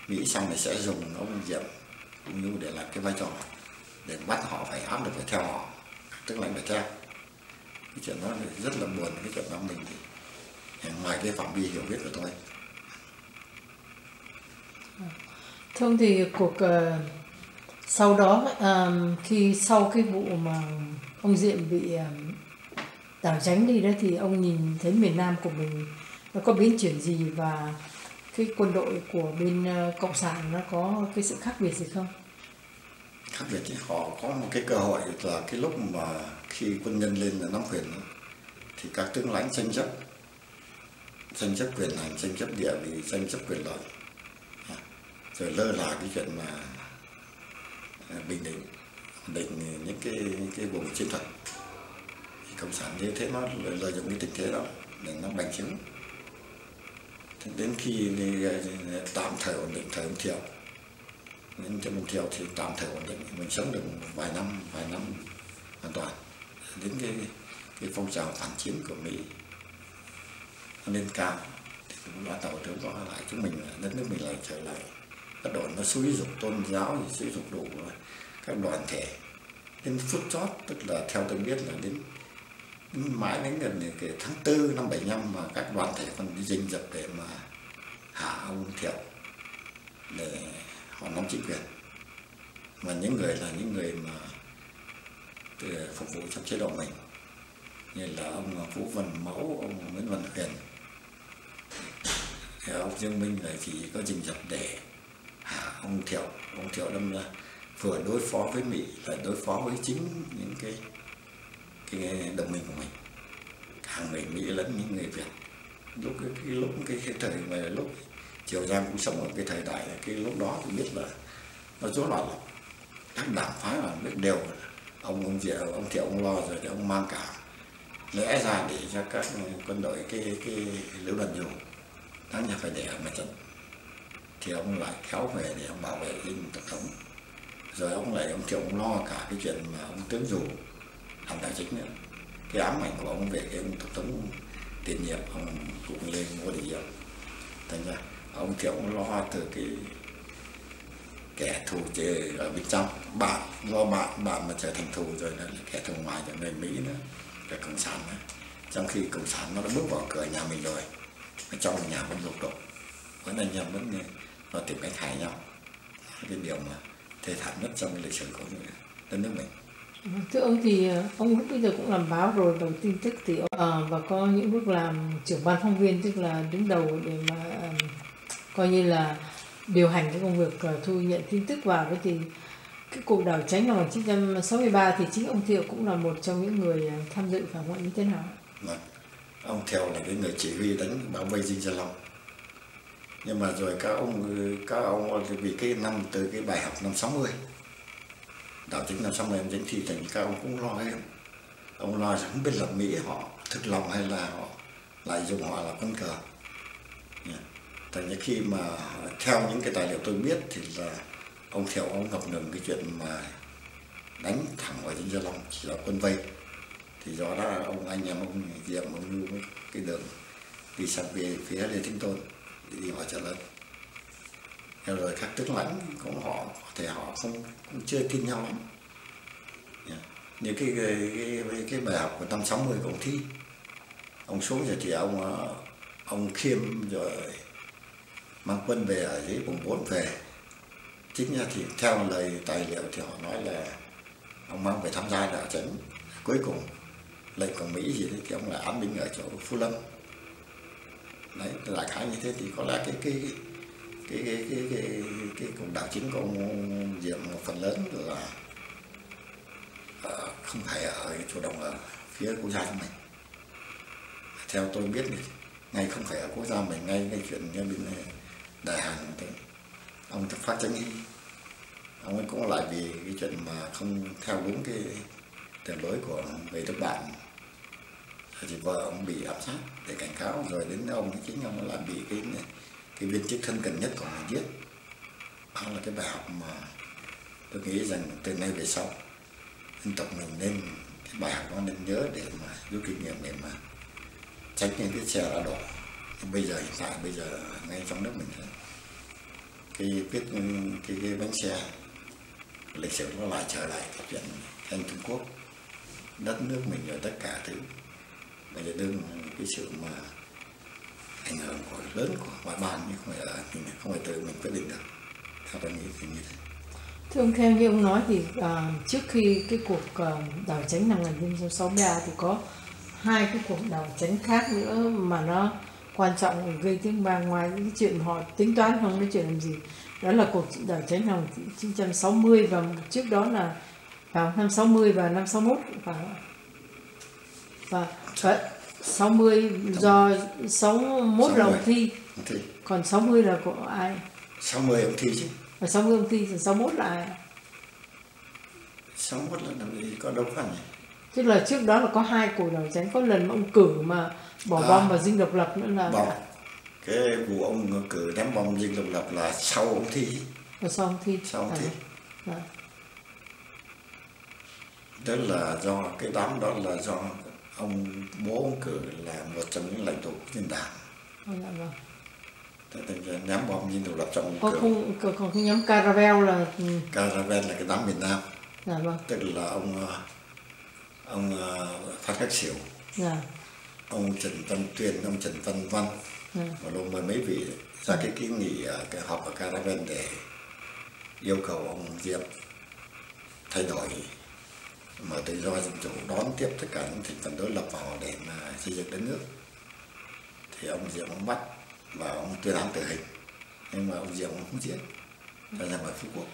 Mỹ sau này sẽ dùng ông Diệm cũng như để làm cái vai trò để bắt họ phải áp lực phải theo họ, tướng lãnh phải theo. Cái chuyện đó thì rất là buồn, cái chuyện đó mình thì ngoài cái phạm vi hiểu biết của tôi. Thông thì cuộc uh, sau đó uh, khi sau cái vụ mà ông Diệm bị uh, đảo tránh đi đó, thì ông nhìn thấy miền Nam của mình nó có biến chuyển gì, và cái quân đội của bên uh, cộng sản nó có cái sự khác biệt gì không? Khác biệt thì họ có một cái cơ hội là cái lúc mà khi quân nhân lên là nắm quyền thì các tướng lãnh tranh chấp, tranh chấp quyền hành, tranh chấp địa vị, tranh chấp quyền lợi, rồi lơ là cái chuyện mà bình định, định những cái những cái vùng chiến thuật. Thì cộng sản như thế nó lợi dụng cái tình thế đó để nó bành trướng. Đến khi tạm thời ổn định thời ông Thiệu, đến cho mình Thiệu thì tạm thời ổn định, mình sống được vài năm, vài năm hoàn toàn. Đến cái cái phong trào phản chiến của Mỹ nó lên cao, thì cũng đã tạo điều rõ lại chúng mình, đất nước mình lại trở lại bất ổn, nó xúi dục tôn giáo, xúi dục đủ các đoàn thể. Đến phút chót, tức là theo tôi biết là đến, đến mãi đến gần cái tháng tư năm bảy mươi lăm mà các đoàn thể còn đi dình dập để mà hạ ông Thiệu để họ nắm chính quyền. Mà những người là những người mà phục vụ trong chế độ mình, như là ông Vũ Văn Mẫu, ông Nguyễn Văn Huyền, thì ông Dương Minh là chỉ có dình dập để hạ ông Thiệu. Ông Thiệu đâm ra vừa đối phó với Mỹ lại đối phó với chính những cái cái đồng minh của mình, cả người Mỹ lẫn những người Việt. Lúc cái, cái lúc cái thời mà lúc Triều Giang cũng sống ở cái thời đại cái lúc đó thì biết là nó rối loạn lắm, các đảng phái là biết đều ông ông Diệm ông Thiệu ông lo rồi thì ông mang cả lẽ ra để cho các quân đội cái cái lữ đoàn dù đáng nhà phải để ở mặt trận, thì ông lại khéo về để ông bảo vệ dinh tổng thống. Rồi ông lại ông Thiệu ông lo cả cái chuyện mà ông tướng dù làm tài chính nữa. Cái ám ảnh của ông về cái ông tổng thống tiền nhiệm ông cũng lên Ngô Đình Diệm, thành ra ông kiểu lo từ cái kẻ thù chế ở bên trong, bạn lo bạn, bạn mà trở thành thù rồi đó là kẻ thù ngoài cho người Mỹ nữa, cái cộng sản nữa. Trong khi cộng sản nó đã bước vào cửa nhà mình rồi, ở trong nhà vẫn lục đục, vẫn anh em vẫn nó tìm cách hại nhau, cái điều mà thê thảm nhất trong lịch sử của đất nước mình. Thưa ông thì ông lúc bây giờ cũng làm báo rồi, đầu tin tức thì ông, và có những bước làm trưởng ban phóng viên, tức là đứng đầu để mà coi như là điều hành cái công việc thu nhận tin tức vào. Cái thì cái cuộc đảo chính năm một chín sáu ba thì chính ông Thiệu cũng là một trong những người tham dự, phản ngoại như thế nào? Vâng, ông Thiệu là cái người chỉ huy đánh bảo vệ Dinh Gia Long. Nhưng mà rồi các ông các ông vì cái năm từ cái bài học năm sáu mươi, đảo chính năm sáu mươi em chính thì thành các ông cũng lo em, ông lo không biết là Mỹ họ thực lòng hay là họ lại dùng họ là quân cờ. Thành khi mà theo những cái tài liệu tôi biết thì là ông Thiệu ông ngập ngừng cái chuyện mà đánh thẳng vào Dinh Gia Long chỉ là quân vây, thì do đó là ông anh em ông Diệm ông Nhu cái đường đi sang về phía Lê Thánh Tôn để đi vào Chợ Lớn. Theo rồi các tướng lãnh cũng họ có thể họ không cũng chưa tin nhau lắm. Như cái cái, cái cái bài học của năm sáu mươi của ông Thi, ông xuống rồi thì ông ông Khiêm rồi mang quân về ở dưới vùng bốn về. Chính ra thì theo lời tài liệu thì họ nói là ông mang về tham gia đảo chính. Cuối cùng lệnh của Mỹ gì đấy thì ông là ám binh ở chỗ Phú Lâm. Đấy, đại khái như thế thì có lẽ cái cái cái cái cái cái, cái cuộc đảo chính của ông Diệm một phần lớn là uh, không phải ở chủ động ở phía quốc gia của mình. Theo tôi biết thì ngay không phải ở quốc gia mình, ngay cái chuyện như bên Đại Hàn thế, ông Thực Phát Chánh Hy ông ấy cũng lại vì cái chuyện mà không theo đúng cái đường lối của người nước bạn, thì vợ ông bị ám sát để cảnh cáo, rồi đến ông chính ông lại bị cái cái viên chức thân cận nhất của người giết. Đó là cái bài học mà tôi nghĩ rằng từ nay về sau dân tộc mình nên cái bài học nó nên nhớ để mà rút kinh nghiệm để mà tránh những cái xe đã đổ. Nhưng bây giờ hiện tại bây giờ ngay trong nước mình cái biết cái, cái bánh xe lịch sử nó lại trở lại cái chuyện Anh Trung Quốc, đất nước mình rồi tất cả thứ. Bây giờ đương cái sự mà ảnh hưởng của lớn của ngoại bang nhưng không phải là mình không phải tự mình quyết định được. Theo tôi nghĩ thì như thế. Thưa ông, theo như ông nói thì à, trước khi cái cuộc đảo chính năm một chín sáu ba thì có hai cái cuộc đảo chính khác nữa mà nó quan trọng gây tiếng vang, ngoài những chuyện họ tính toán không nói chuyện làm gì. Đó là cuộc đảo chính năm một chín sáu mươi và trước đó là vào năm sáu mươi và năm sáu mốt và và sáu mươi do sáu mốt là ông Thi, còn sáu mươi là của ai? sáu mươi ông Thi chứ. Và sáu mươi ông Thi, sáu mốt là ai? sáu mốt là làm gì có đâu phải. Tức là trước đó là có hai cuộc đảo chính, có lần mà ông Cử mà bỏ à, bom vào Dinh Độc Lập nữa là bỏ. Cái vụ ông Cử ném bom Dinh Độc Lập là sau ông Thi. Và sau ông Thi. Sau ông Thi. À. À. Đó là do cái đám đó là do ông bố ông Cử là một trong những lãnh tụ trên đảng. Vâng. Thế nên ném bom Dinh Độc Lập trong Cử. Còn còn cái nhóm Caravel là Caravel là cái đám miền Nam. Dạ vâng. Tức là ông ông Phan Khắc Xỉu, dạ, ông Trần Văn Tuyên, ông Trần Văn Văn, dạ, và luôn mời mấy vị ra cái kiến nghị cái họp ở Caravel để yêu cầu ông Diệm thay đổi mà tự do dân chủ, đón tiếp tất cả những thành phần đối lập vào để mà xây dựng đất nước. Thì ông Diệm ông bắt và ông tuyên án tử hình, nhưng mà ông Diệm ông không giết, cho nên ở Phú Quốc.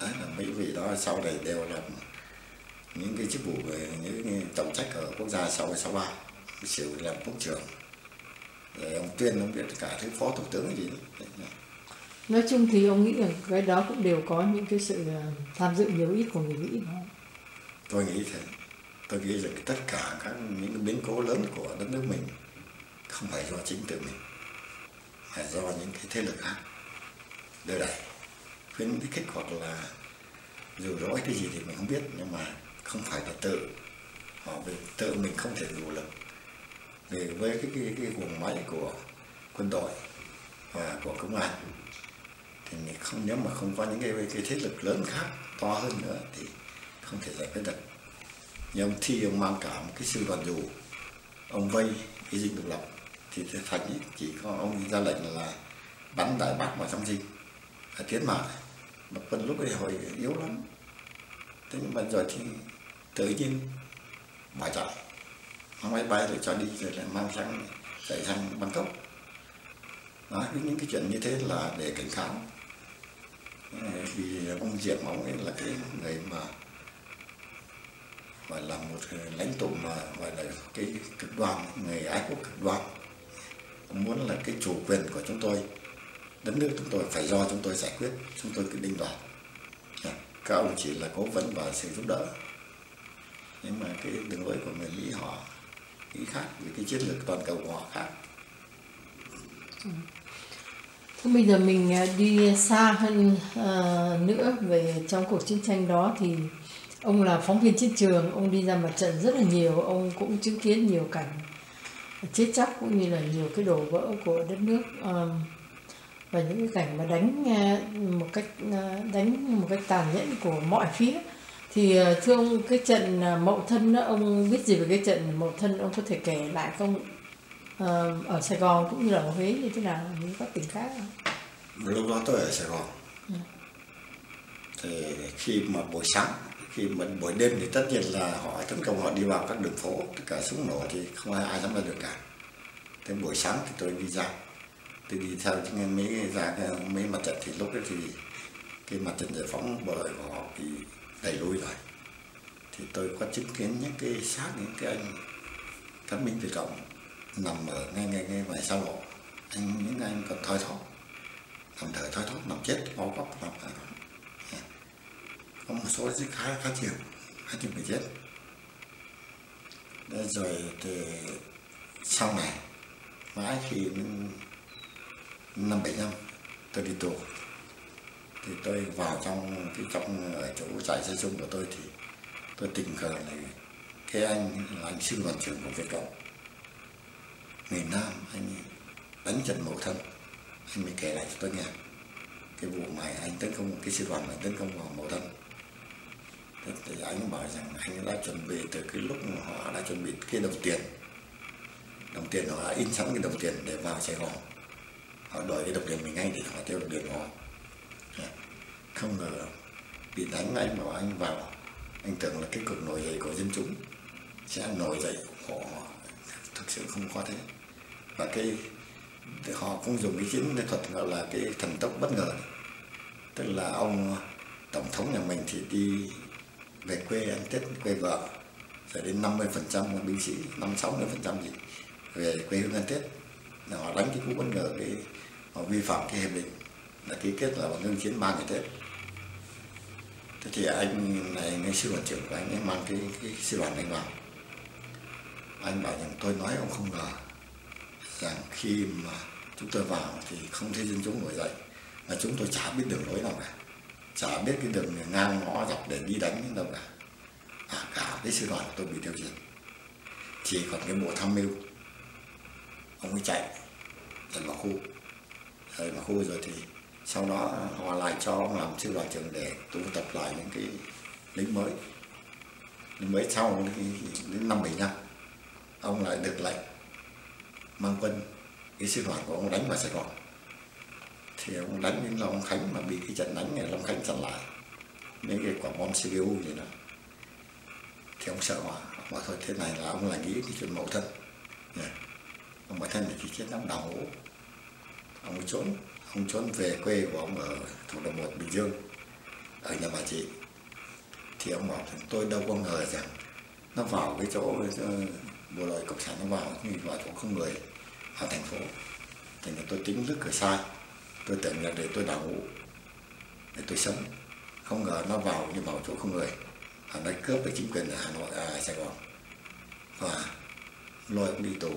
Đấy là mấy vị đó sau này đều là những cái chức vụ về những trọng trách ở quốc gia sáu ba, Xỉu làm quốc trưởng, rồi ông Tuyên ông biết cả thứ phó thủ tướng gì đó. Nói chung thì ông nghĩ rằng cái đó cũng đều có những cái sự tham dự nhiều ít của người Mỹ không? Tôi nghĩ thế. Tôi nghĩ rằng tất cả các những cái biến cố lớn của đất nước mình không phải do chính tự mình, mà do những cái thế lực khác đưa đẩy, khuyến khích hoặc là dù dối cái gì thì mình không biết, nhưng mà không phải là tự họ vì tự mình không thể đủ lực. Vì với cái cái, cái guồng máy của quân đội và của công an, thì không, nếu mà không có những cái, cái thế lực lớn khác to hơn nữa thì không thể giải quyết được. Nhưng ông Thi ông mang cả một cái sư đoàn dù, ông vây cái dinh Độc Lập, thì Thành chỉ có ông ra lệnh là bắn Đại Bác vào trong dinh, là tiến vào. Mà quân lúc ấy hồi yếu lắm, thế nhưng mà rồi thì tự nhiên bỏ chạy, mang máy bay rồi cho đi, rồi lại mang sang chạy sang Bangkok. Nói với những cái chuyện như thế là để cảnh cáo, vì ông Diệm ông ấy là cái người mà và là một lãnh tụ mà gọi là cái cực đoan, người ái quốc cực đoan, muốn là cái chủ quyền của chúng tôi, đất nước chúng tôi phải do chúng tôi giải quyết, chúng tôi cứ đinh đoạt. Các ông chỉ là cố vấn và sự giúp đỡ, nhưng mà cái đường lối của người Mỹ họ nghĩ khác, với cái chiến lược toàn cầu của họ khác. Ừ. Thế bây giờ mình đi xa hơn uh, nữa về trong cuộc chiến tranh đó, thì ông là phóng viên chiến trường, ông đi ra mặt trận rất là nhiều, ông cũng chứng kiến nhiều cảnh chết chóc cũng như là nhiều cái đổ vỡ của đất nước, và những cái cảnh mà đánh một cách đánh một cách tàn nhẫn của mọi phía. Thì thưa ông, cái trận Mậu Thân đó, ông biết gì về cái trận Mậu Thân, ông có thể kể lại không? Ở Sài Gòn cũng như là ở Huế như thế nào, những các tỉnh khác không? Lúc đó tôi ở Sài Gòn. Ừ. Thì khi mà buổi sáng, khi mà buổi đêm thì tất nhiên là họ tấn công, họ đi vào các đường phố, tất cả súng nổ thì không ai, ai dám ra được cả. Thế buổi sáng thì tôi đi ra, tôi đi theo mấy ra mấy mặt trận, thì lúc đó thì cái mặt trận giải phóng bộ đội của họ bị đẩy lui rồi. Thì tôi có chứng kiến những cái xác những cái anh cán binh Việt Cộng nằm ở ngay ngay ngay ngoài xa lộ, anh những anh còn thoi thóp, nằm thở thoi thóp, nằm chết bao góc, nằm có một số rất khá khá nhiều, khá nhiều người chết. Đấy, rồi thì sau này mãi khi năm bảy năm tôi đi tù, thì tôi vào trong cái trong ở chỗ trại xe sung của tôi, thì tôi tình cờ này cái anh là anh sư đoàn trưởng của Việt Cộng miền Nam, anh đánh trận Mậu Thân, anh mới kể lại cho tôi nghe cái vụ mà anh tấn công cái sư đoàn này tấn công vào Mậu Thân. Thì anh bảo rằng anh đã chuẩn bị từ cái lúc mà họ đã chuẩn bị cái đồng tiền, đồng tiền họ đã in sẵn cái đồng tiền để vào Sài Gòn, họ đòi cái đồng tiền mình ngay để họ tiêu đồng tiền họ. Không ngờ bị đánh, anh bảo anh vào, anh tưởng là cái cuộc nổi dậy của dân chúng sẽ nổi dậy họ, thực sự không có thế. Và cái họ cũng dùng cái chiến thuật gọi là cái thần tốc bất ngờ, tức là ông tổng thống nhà mình thì đi về quê ăn Tết quê vợ, rồi đến năm mươi phần trăm binh sĩ, năm sáu mươi phần trăm gì về quê hương ăn Tết, là họ đánh cái cú bất ngờ, cái họ vi phạm cái hiệp định là ký kết là ngưng chiến ba ngày Tết. Thế thì anh này, ngay sư đoàn trưởng của anh ấy mang cái, cái sư đoàn này vào, anh bảo rằng tôi nói ông không ngờ rằng khi mà chúng tôi vào thì không thấy dân chúng nổi dậy, mà chúng tôi chả biết đường lối nào cả, chả biết cái đường ngang ngõ dọc để đi đánh đâu cả, và cả cái sư đoàn của tôi bị tiêu diệt, chỉ còn cái bộ tham mưu ông ấy chạy dần vào khu, rồi vào khu rồi thì sau đó họ lại cho ông làm sư đoàn trưởng để tụ tập lại những cái lính mới, lính mới sau đến năm bảy năm ông lại được lệnh mang quân cái sư đoàn của ông đánh vào Sài Gòn. Thì ông đánh đến Long Khánh mà bị cái trận đánh này Long Khánh chặn lại, mấy cái quả bom xê pê u vậy đó, thì ông sợ mà, mà thôi thế này là ông lại nghĩ cái chuyện Mậu Thân. Yeah. Ông Mậu Thân thì chỉ chết ông đào hố, ông trốn, ông trốn về quê của ông ở Thủ Đô Một Bình Dương, ở nhà bà chị. Thì ông bảo tôi đâu có ngờ rằng nó vào cái chỗ bộ đội cộng sản, nó vào như vào chỗ không người vào thành phố, thành ra tôi tính rất là sai. Tôi tưởng là để tôi đào ngũ, để tôi sống, không ngờ nó vào như vào chỗ không người, và nó cướp với chính quyền ở Hà Nội, à, Sài Gòn, và lôi ông đi tù.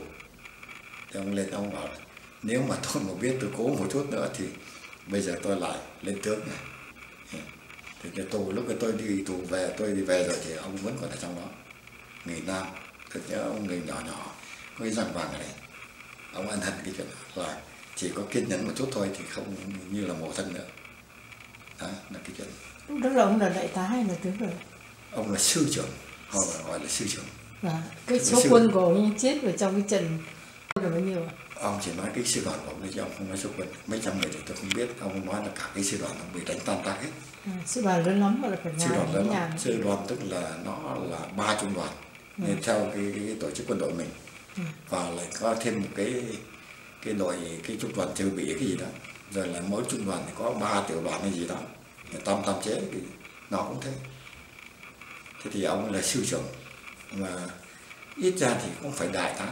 Thì ông lên ông bảo là nếu mà tôi mà biết, tôi cố một chút nữa thì bây giờ tôi lại lên tướng này. Thì cái tù lúc cái tôi đi tù về, tôi đi về rồi thì ông vẫn còn ở trong đó, người Nam, thực ra ông người nhỏ nhỏ, có cái răng vàng này, ông ăn hận cái chuyện là chỉ có kiên nhẫn một chút thôi thì không như là mổ thân nữa. Đó là cái chuyện. Đó là ông là đại tá hay là tướng rồi? Ông là sư trưởng, họ gọi là sư trưởng. À, cái số sư... quân của ông chết vào trong cái trận là bao nhiêu? Ông chỉ nói cái sư đoàn của ông, ông không nói số quân, mấy trăm người thì tôi không biết, ông nói là cả cái sư đoàn ông bị đánh tan tác hết. À, sư đoàn lớn lắm là phải sư đoàn lớn lắm. Sư đoàn tức là nó là ba trung đoàn, ừ. nên theo cái, cái tổ chức quân đội mình, ừ. và lại có thêm một cái cái đội cái trung đoàn dự bị cái gì đó, rồi là mỗi trung đoàn thì có ba tiểu đoàn hay gì đó, tam tam chế thì nó cũng thế. Thế thì ông là sư trưởng, mà ít ra thì cũng phải đại tá,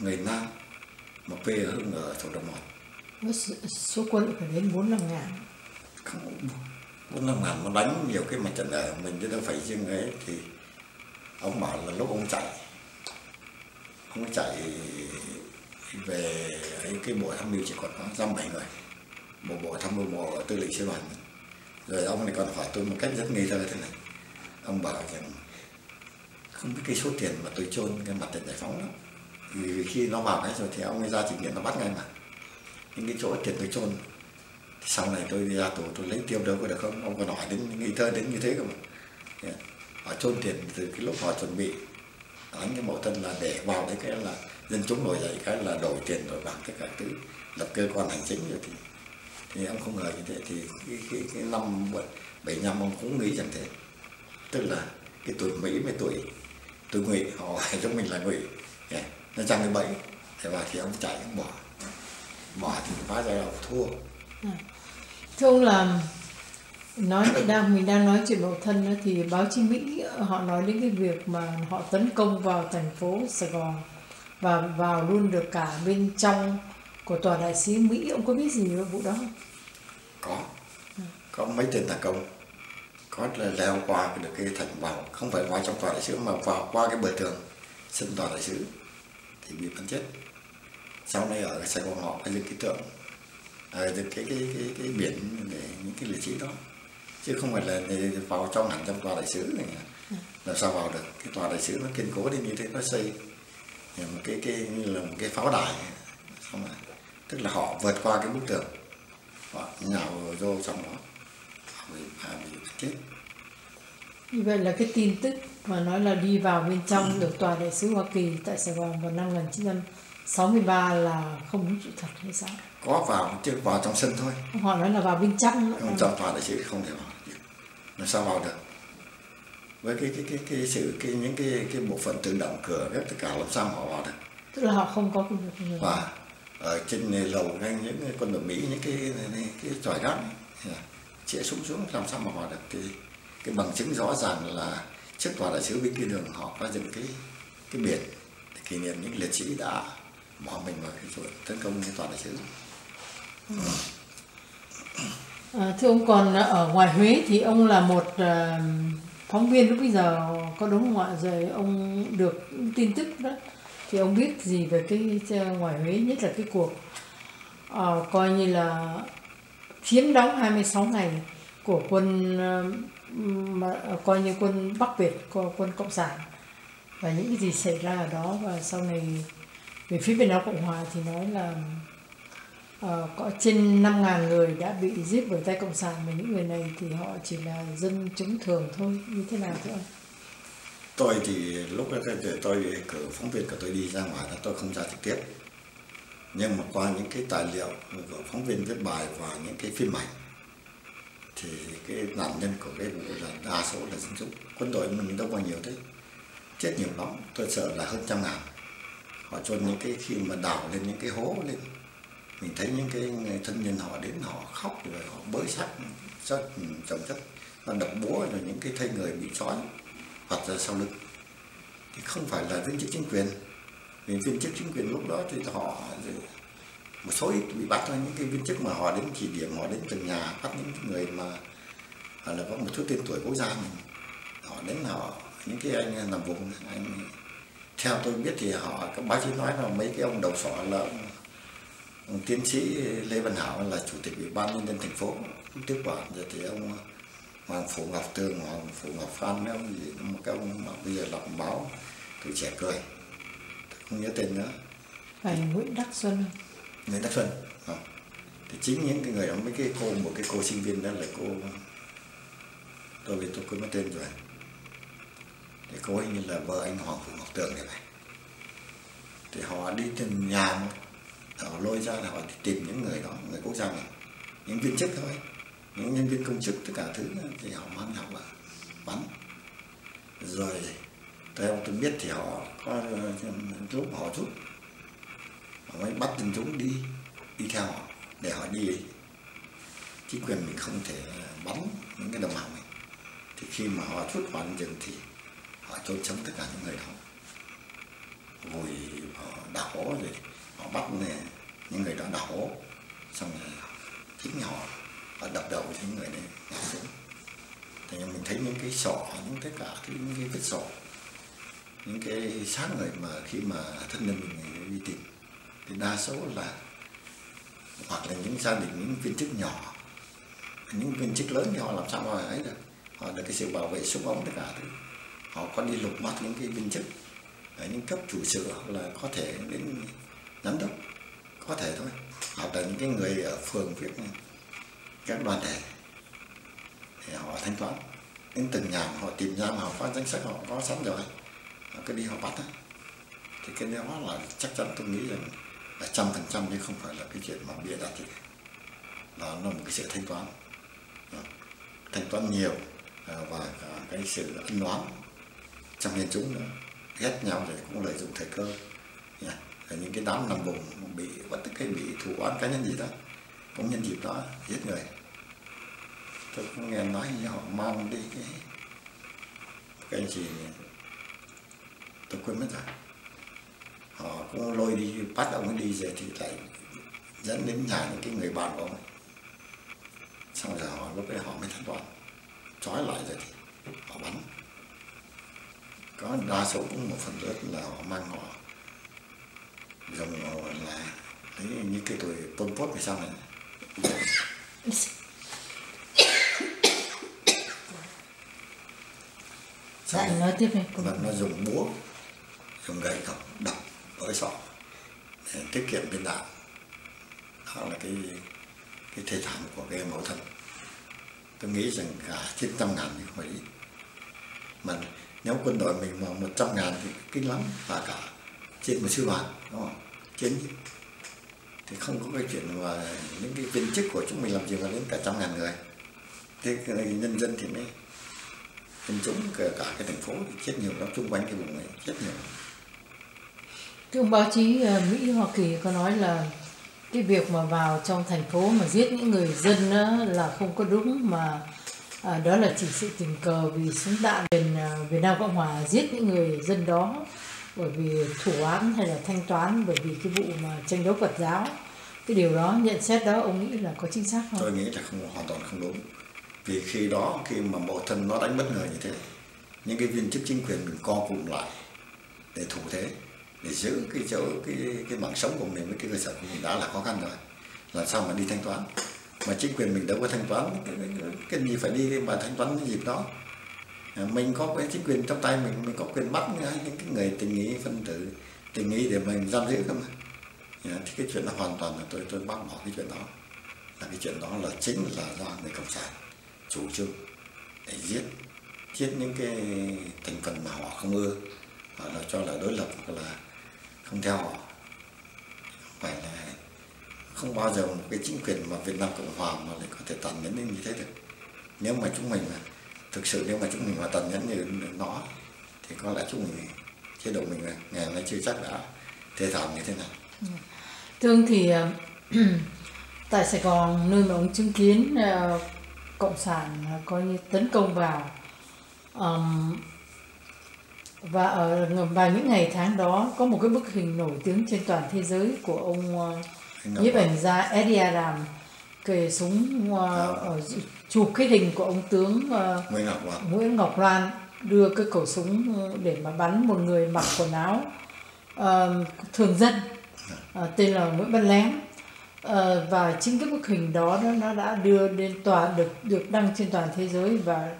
người Nam mà quê ở Hưng ở Thủ Đô Mòn. Số quân phải đến bốn năm ngàn. Bốn năm ngàn nó đánh nhiều cái mặt trận ở mình chứ đâu phải riêng ấy. Thì ông bảo là lúc ông chạy, ông chạy về cái bộ tham mưu chỉ còn có dăm bảy người, bộ bộ tham mưu bộ tư lệnh sư đoàn. Rồi ông này còn hỏi tôi một cách rất nghi thơ thế này, ông bảo rằng không biết cái số tiền mà tôi chôn cái mặt trận giải phóng đó, vì khi nó vào cái rồi thì ông ấy ra chỉ viện nó bắt ngay mà. Những cái chỗ tiền tôi chôn, sau này tôi đi ra tù tôi lấy tiêu đâu có được không? Ông còn hỏi đến nghi thơ đến như thế cơ mà. Yeah. Họ chôn tiền từ cái lúc họ chuẩn bị đánh cái mậu thân là để vào đấy, cái là dân chúng nổi dậy cái là đổi tiền đổi bạc tất cả thứ, lập cơ quan hành chính rồi thì thì ông không ngờ như thế. Thì cái, cái, cái năm bảy mươi lăm ông cũng nghĩ rằng thế, tức là cái tuổi Mỹ với tuổi tuổi Ngụy, họ giống mình là Ngụy, yeah. nó trang cái bẫy, thế và thì ông chạy ông bỏ, bỏ thì phá ra ông thua. À. Thưa ông là nói đang mình đang nói chuyện mậu thân đó, thì báo chí Mỹ họ nói đến cái việc mà họ tấn công vào thành phố Sài Gòn và vào luôn được cả bên trong của tòa đại sứ Mỹ. Ông có biết gì về vụ đó không? Có, à. có mấy tên tấn công, có là leo qua được cái thành vào, không phải vào trong tòa đại sứ mà vào qua cái bờ tường sân tòa đại sứ thì bị bắn chết. Sau này ở Sài Gòn họ phải dựng cái tượng, à, dựng cái cái, cái cái biển để những cái liệt sĩ đó, chứ không phải là vào trong hẳn trong tòa đại sứ này, à. làm sao vào được? Cái tòa đại sứ nó kiên cố đến như thế, nó xây một cái cái như là một cái pháo đài, không phải. Tức là họ vượt qua cái bức tường, họ nhào vô trong đó, họ bị, bị chết. Như vậy là cái tin tức mà nói là đi vào bên trong được tòa đại sứ Hoa Kỳ tại Sài Gòn vào năm một nghìn chín trăm sáu mươi ba là không đúng sự thật hay sao? Có vào, chứ vào trong sân thôi. Họ nói là vào bên trong. Không, trong tòa đại sứ không thể vào được. Làm sao vào được? Với cái cái cái, cái sự cái những cái cái bộ phận tự động cửa hết tất cả làm sao họ vào được? Tức là họ không có công việc người. Và ở trên lầu ngang những quân đội Mỹ, những cái cái tròi gác chĩa súng xuống làm sao mà họ được? Thì cái bằng chứng rõ ràng là trước tòa đại sứ bên kia đường họ có dựng cái cái biển để kỷ niệm những liệt sĩ đã bỏ mình vào cái chỗ tấn công cái tòa đại sứ. Ừ. À, thưa ông, còn ở ngoài Huế thì ông là một uh, phóng viên lúc bây giờ có đúng không ạ? Rồi ông được tin tức đó thì ông biết gì về cái ngoài Huế, nhất là cái cuộc uh, coi như là chiếm đóng hai mươi sáu ngày của quân uh, mà coi như quân Bắc Việt, quân Cộng sản, và những cái gì xảy ra ở đó. Và sau này về phía Việt Nam Cộng Hòa thì nói là uh, có trên năm nghìn người đã bị giết bởi tay Cộng sản, và những người này thì họ chỉ là dân chúng thường thôi. Như thế nào thưa ông? Tôi thì lúc đó tôi cử phóng viên của tôi đi ra ngoài, tôi không ra trực tiếp, nhưng mà qua những cái tài liệu của phóng viên viết bài và những cái phim ảnh thì cái nạn nhân của cái vụ là đa số là dân chúng. Quân đội mình đâu còn nhiều thế, chết nhiều lắm, tôi sợ là hơn trăm ngàn. Họ chôn những cái, khi mà đào lên những cái hố lên, mình thấy những cái thân nhân họ đến, họ khóc rồi họ bới xác chất chồng chất, nó đập búa rồi những cái thây người bị trói hoặc ra sau lưng. Thì không phải là viên chức chính quyền, vì viên chức chính quyền lúc đó thì họ một số ít bị bắt thôi. Những cái viên chức mà họ đến chỉ điểm, họ đến từng nhà bắt những người mà họ là có một chút tên tuổi quốc gia mình, họ đến họ những cái anh làm vùng anh, theo tôi biết thì họ các báo chí nói là mấy cái ông đầu sỏ là ông, ông tiến sĩ Lê Văn Hảo là chủ tịch ủy ban nhân dân thành phố tiếp quản, rồi thì ông Hoàng Phủ Ngọc Tường, Hoàng Phủ Ngọc Phan, mấy ông gì một cái ông mà bây giờ đọc báo Tuổi Trẻ Cười, tôi không nhớ tên nữa. Phải Nguyễn Đắc Xuân. người Tất Xuân. À, thì chính những cái người đó, mấy cái cô, một cái cô sinh viên đó là cô, tôi biết tôi quên mất tên rồi, thì cô ấy như là vợ anh Hoàng Phùng Ngọc Tường này này, thì họ đi tìm nhà, họ lôi ra là họ đi tìm những người đó, người quốc gia này, những viên chức thôi, những nhân viên công chức tất cả thứ đó, thì họ mang họ bắn. Rồi theo tôi biết thì họ có lúc họ rút, họ mới bắt dân chúng đi đi theo họ để họ đi. Chính quyền mình không thể bắn những cái đồng bào mình, thì khi mà họ rút vào rừng thì họ trôn sống tất cả những người đó, rồi họ đào hố, rồi họ bắt những người đó đào hố, xong rồi chính họ họ đập đầu cho những người đấy ngã xuống. Thì mình thấy những cái sọ, những tất cả những cái vết sọ, những cái xác người mà khi mà thân nhân mình đi tìm thì đa số là hoặc là những gia đình, những viên chức nhỏ, những viên chức lớn thì họ làm sao mà ấy được, họ được cái sự bảo vệ súng ống tất cả thứ. Họ có đi lục bắt những cái viên chức ở những cấp chủ sự, hoặc là có thể đến giám đốc, có thể thôi, hoặc là những cái người ở phường, việc các đoàn thể thì họ thanh toán đến từng nhà, họ tìm ra mà họ có danh sách, họ có sẵn rồi, họ cứ đi họ bắt đó. Thì cái đó là chắc chắn tôi nghĩ rằng là trăm phần trăm chứ không phải là cái chuyện mà bịa đặt, thì nó là một cái sự thanh toán, thanh toán nhiều, và cái sự ân oán trong nhân chúng nữa, ghét nhau rồi cũng lợi dụng thời cơ. Ở những cái đám nằm vùng bị bất cứ cái bị thù oán cá nhân gì đó, cũng nhân dịp đó giết người. Tôi cũng nghe nói như họ mang đi cái cái gì tôi quên mất rồi, họ cũng lôi đi, bắt ông ấy đi rồi thì lại dẫn đến nhà những cái người bạn của ông ấy, xong rồi họ lúc đấy họ mới thanh toán, trói lại rồi thì họ bắn. Có đa số cũng một phần lớn là họ mang họ dùng họ là lấy như cái tuổi Pol Pot về sau này. Bạn nói tiếp này. Bạn nó dùng búa, dùng gậy cọc đập với sọ để tiết kiệm viên đạn. Đó là cái cái thể thảm của cái mẫu thân. Tôi nghĩ rằng cả chín trăm ngàn thì không phải ít. Mà nếu quân đội mình mà một trăm ngàn thì kinh lắm, và cả trên một sư đoàn, đúng không? Chiến thì không có cái chuyện mà những cái viên chức của chúng mình làm gì mà đến cả trăm ngàn người. Thế nhân dân thì mới, dân chúng cả cái thành phố thì chết nhiều lắm, xung quanh cái vùng này chết nhiều. Thưa ông, báo chí Mỹ, Hoa Kỳ có nói là cái việc mà vào trong thành phố mà giết những người dân là không có đúng, mà đó là chỉ sự tình cờ vì súng đạn. Miền Việt Nam Cộng Hòa giết những người dân đó bởi vì thủ án hay là thanh toán bởi vì cái vụ mà tranh đấu Phật giáo. Cái điều đó, nhận xét đó, ông nghĩ là có chính xác không? Tôi nghĩ là không, hoàn toàn không đúng. Vì khi đó, khi mà mộ thân nó đánh bất ngờ như thế, những cái viên chức chính quyền mình co cụm lại để thủ thế, để giữ cái chỗ cái cái mạng sống của mình với cái cơ sở của mình đã là khó khăn rồi, làm sao mà đi thanh toán, mà chính quyền mình đâu có thanh toán cái, cái, cái gì phải đi mà thanh toán cái dịp đó. Mình có cái chính quyền trong tay mình, mình có quyền bắt những cái người tình nghi, phân tử tình nghi để mình giam giữ cơ mà. Thì cái chuyện đó hoàn toàn là tôi tôi bác bỏ cái chuyện đó, là cái chuyện đó là chính là do người cộng sản chủ trương để giết giết những cái thành phần mà họ không ưa, họ là cho là đối lập, hoặc là không theo họ. Phải là không bao giờ một cái chính quyền mà Việt Nam Cộng Hòa mà lại có thể tàn nhẫn như thế được. Nếu mà chúng mình mà thực sự nếu mà chúng mình mà tàn nhẫn như nó thì có lẽ chúng mình chế độ mình là ngày nay chưa chắc đã thê thảm như thế này. Tương thì tại Sài Gòn, nơi mà ông chứng kiến cộng sản coi như tấn công vào, um, và ở vào những ngày tháng đó có một cái bức hình nổi tiếng trên toàn thế giới của ông uh, nhiếp ảnh gia Eddie Aram kề súng uh, ở, chụp cái hình của ông tướng uh, Nguyễn, Ngọc Nguyễn Ngọc Loan đưa cái khẩu súng để mà bắn một người mặc quần áo uh, thường dân uh, tên là Nguyễn Văn Lén. À, và chính cái bức hình đó, đó nó đã đưa đến toàn được được đăng trên toàn thế giới, và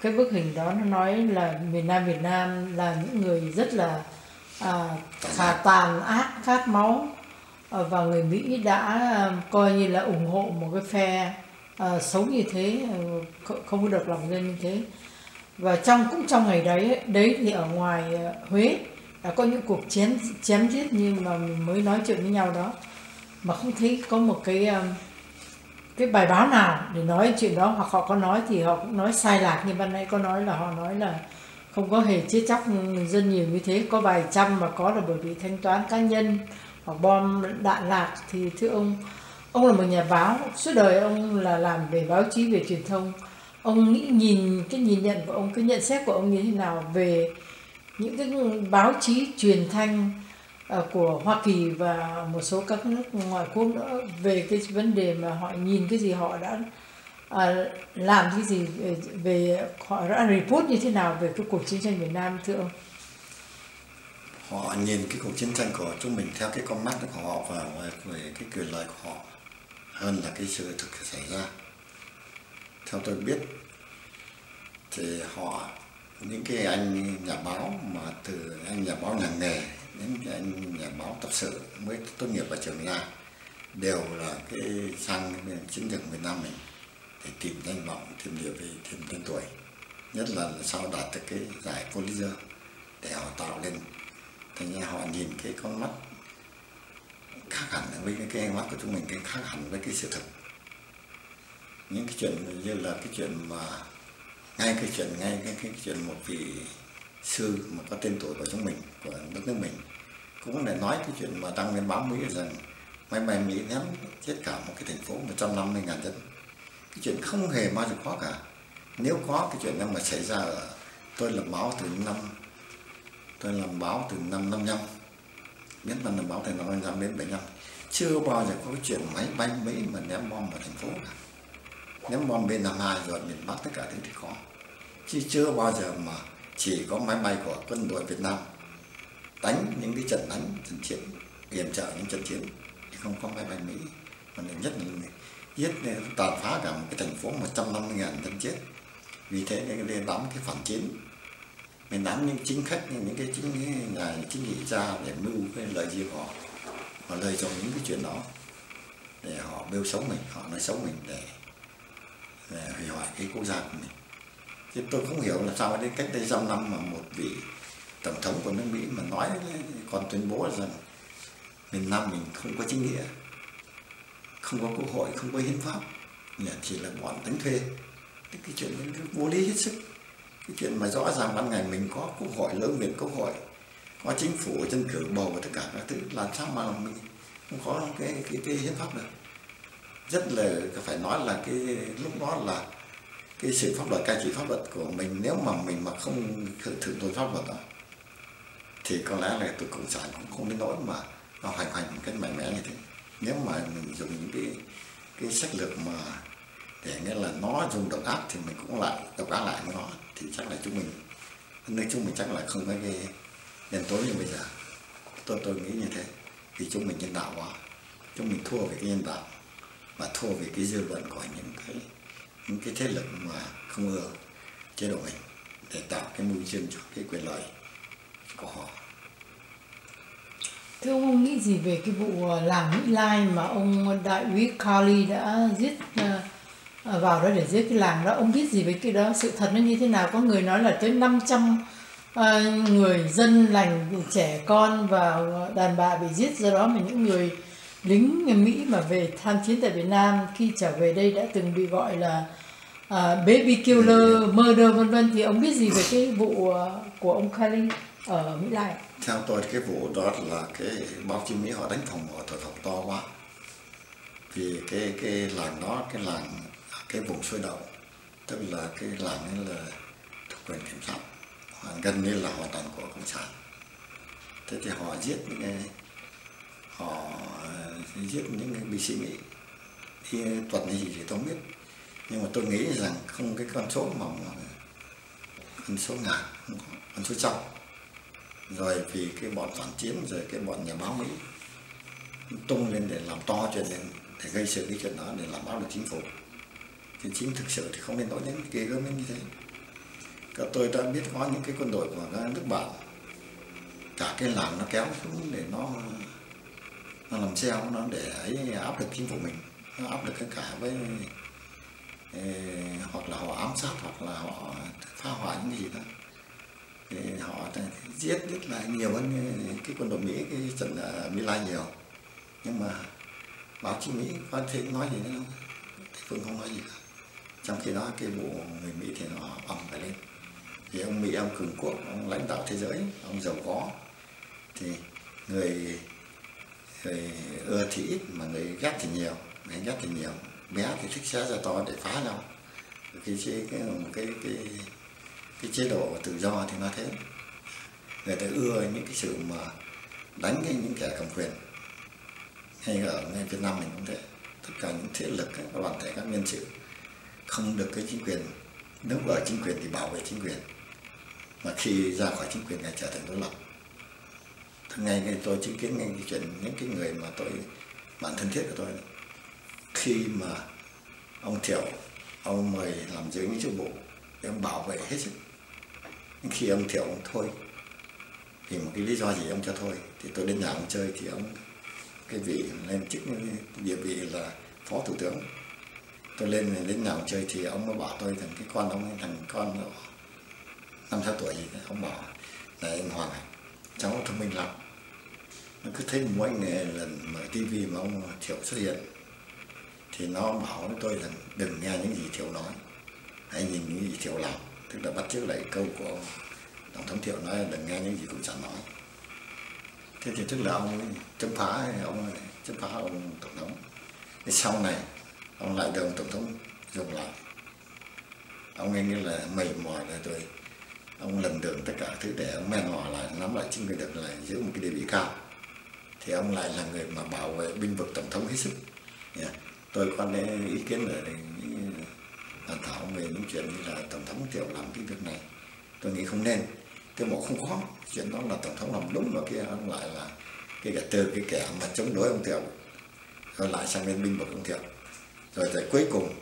cái bức hình đó nó nói là miền Nam Việt Nam là những người rất là à, tà tàn ác, khát máu, và người Mỹ đã coi như là ủng hộ một cái phe uh, xấu như thế, không có được lòng dân như thế. Và trong cũng trong ngày đấy đấy thì ở ngoài Huế đã có những cuộc chiến chém giết như mà mới nói chuyện với nhau đó, mà không thấy có một cái cái bài báo nào để nói chuyện đó, hoặc họ có nói thì họ cũng nói sai lạc như ban nãy có nói là họ nói là không có hề chết chóc dân nhiều như thế, có vài trăm mà có là bởi vì thanh toán cá nhân hoặc bom đạn lạc. Thì thưa ông, ông là một nhà báo, suốt đời ông là làm về báo chí, về truyền thông, ông nghĩ nhìn cái nhìn nhận của ông, cái nhận xét của ông như thế nào về những cái báo chí truyền thanh của Hoa Kỳ và một số các nước ngoại quốc nữa, về cái vấn đề mà họ nhìn cái gì, họ đã à, làm cái gì, về, về họ đã report như thế nào về cái cuộc chiến tranh Việt Nam thưa ông? Họ nhìn cái cuộc chiến tranh của chúng mình theo cái con mắt của họ và về cái quyền lợi của họ hơn là cái sự thực xảy ra. Theo tôi biết thì họ, những cái anh nhà báo mà từ anh nhà báo làng nghề đến cái anh nhà báo tập sự mới tốt nghiệp ở trường ra đều là cái sang chiến trường Việt Nam mình để tìm danh vọng, tìm địa vị, tìm tên tuổi, nhất là sau đạt được cái giải Pulitzer để họ tạo lên. Thành ra họ nhìn cái con mắt khác hẳn với cái ánh mắt của chúng mình, cái khác hẳn với cái sự thật. Những cái chuyện như là cái chuyện mà ngay cái chuyện ngay cái, cái chuyện một vị sư mà có tên tuổi của chúng mình, của đất nước mình, cũng để nói cái chuyện mà đăng lên báo Mỹ rằng máy bay Mỹ ném chết cả một cái thành phố một trăm năm mươi nghìn dân. Cái chuyện không hề bao giờ có cả. Nếu có cái chuyện đó mà xảy ra ở, tôi làm báo từ năm tôi làm báo từ năm năm mươi lăm, biết là làm báo từ năm năm mươi lăm đến bảy mươi lăm, chưa bao giờ có cái chuyện máy bay Mỹ mà ném bom vào thành phố cả. Ném bom B năm mươi hai rồi miền Bắc tất cả thứ thì có, chứ chưa bao giờ mà chỉ có máy bay của quân đội Việt Nam đánh những cái trận đánh, trận chiến, yểm trợ những trận chiến, thì không có máy bay Mỹ. Mà nhất là giết tàn phá cả một cái thành phố một trăm năm mươi nghìn dân chết. Vì thế nên đám cái phản chiến, mình đám những chính khách, những cái chính nhà chính trị gia để mưu cái lợi gì của họ, họ lợi dụng những cái chuyện đó để họ bêu xấu mình, họ nói xấu mình để hủy hoại cái quốc gia của mình. Chứ tôi không hiểu là sao đến cách đây dăm năm mà một vị tổng thống của nước Mỹ mà nói còn tuyên bố rằng miền Nam mình không có chính nghĩa, không có quốc hội, không có hiến pháp, chỉ là bọn đánh thuê. Cái chuyện đó vô lý hết sức. Cái chuyện mà rõ ràng ban ngày mình có quốc hội, lớn viện quốc hội, có chính phủ dân cử bầu và tất cả các thứ, làm sao mà mình không có cái cái, cái hiến pháp được. Rất là phải nói là cái lúc đó là cái sự pháp luật, cai trị pháp luật của mình, nếu mà mình mà không thượng tôn pháp luật đó thì có lẽ là tụi cộng sản cũng không đến nỗi mà nó hoành hành một cách mạnh mẽ như thế. Nếu mà mình dùng những cái cái sách lược mà để nghĩa là nó dùng độc ác thì mình cũng lại độc ác lại với nó, thì chắc là chúng mình nơi chúng mình chắc là không có cái đèn tối như bây giờ. Tôi tôi nghĩ như thế, vì chúng mình nhân đạo quá, chúng mình thua về cái nhân đạo và thua về cái dư luận của những cái những cái thế lực mà không ưa chế độ mình để tạo cái môi trường cho cái quyền lợi của họ. Thưa ông, ông nghĩ gì về cái vụ làng Mỹ Lai mà ông đại úy Carly đã giết vào đó để giết cái làng đó? Ông biết gì về cái đó? Sự thật nó như thế nào? Có người nói là tới năm trăm uh, người dân lành, trẻ con và đàn bà bị giết do đó, mà những người lính người Mỹ mà về tham chiến tại Việt Nam khi trở về đây đã từng bị gọi là uh, baby killer, murder vân vân. Thì ông biết gì về cái vụ của ông Carly ở Mỹ Lai? Theo tôi cái vụ đó là cái báo chí Mỹ họ đánh phòng, họ thổi phòng to quá. Vì cái cái làng đó, cái làng cái vùng sôi động, tức là cái làng ấy là thuộc quyền kiểm soát, họ gần như là hoàn toàn của cộng sản. Thế thì họ giết những cái, họ giết những cái binh sĩ Mỹ thì tuần này gì thì tôi không biết, nhưng mà tôi nghĩ rằng không cái con số mà con số ngàn, con số trăm. Rồi vì cái bọn phản chiến, rồi cái bọn nhà báo Mỹ tung lên để làm to chuyện này, để gây sự cái chuyện đó, để làm báo được chính phủ. Thì chính thực sự thì không nên nói những cái gớm như thế. Cả tôi đã biết có những cái quân đội của nước bạn, cả cái làng nó kéo xuống để nó làm sao nó để áp lực chính phủ mình, nó áp lực cả với hoặc là họ ám sát hoặc là họ phá hoại những gì đó. Thì họ giết rất là nhiều hơn cái quân đội Mỹ, cái trận My Lai nhiều, nhưng mà báo chí Mỹ có thể nói gì nữa, thì Phương không nói gì cả. Trong khi đó cái bộ người Mỹ thì nó ầm phải lên, thì ông Mỹ ông cường quốc, ông lãnh đạo thế giới, ông giàu có, thì người người ưa thì ít mà người ghét thì nhiều, người ghét thì nhiều, bé thì thích xé ra to để phá nhau. Cái cái cái cái cái chế độ tự do thì nó thế, người ta ưa những cái sự mà đánh những kẻ cầm quyền. Hay ở ngay Việt Nam mình cũng thế, tất cả những thế lực các đoàn thể các nhân sự không được cái chính quyền, nếu ở chính quyền thì bảo vệ chính quyền, mà khi ra khỏi chính quyền lại trở thành đối lập. Thường ngày tôi chứng kiến ngay cái chuyện những cái người mà tôi bạn thân thiết của tôi, khi mà ông Thiệu ông mời làm dưới những chức vụ, ông bảo vệ hết sức, nhưng khi ông Thiệu ông thôi thì một cái lý do gì ông cho thôi, thì tôi đến nhà ông chơi thì ông cái vị lên chức địa vị là phó thủ tướng. Tôi lên đến nhà ông chơi thì ông mới bảo tôi rằng cái con ông, thằng con năm sáu tuổi gì đó, ông bảo là anh Hoàng này, cháu thông minh lắm, nó cứ thấy mỗi ngày lần mở tivi mà ông Thiệu xuất hiện thì nó bảo với tôi rằng đừng nghe những gì Thiệu nói, hãy nhìn những gì Thiệu làm, tức là bắt chước lại câu của ông tổng thống Thiệu nói là đừng nghe những gì Cộng sản nói. Thế thì tức là ông chấm phá ông chấm phá ông tổng thống. Thế sau này ông lại được ông tổng thống dùng lại, ông nghe như là mầy mỏi rồi tôi ông lần đường tất cả thứ để ông men mò lại nắm lại chính quyền, được lại giữ một cái địa vị cao, thì ông lại là người mà bảo vệ binh vực tổng thống hết sức. Yeah. Tôi có ý kiến ở đây bàn thảo về những chuyện như là tổng thống Thiệu làm cái việc này, tôi nghĩ không nên. Cái bộ không có chuyện đó là tổng thống làm đúng rồi, kia ông lại là cái kẻ từ cái kẻ mà chống đối ông Thiệu, rồi lại sang bên binh vực ông Thiệu, rồi tới cuối cùng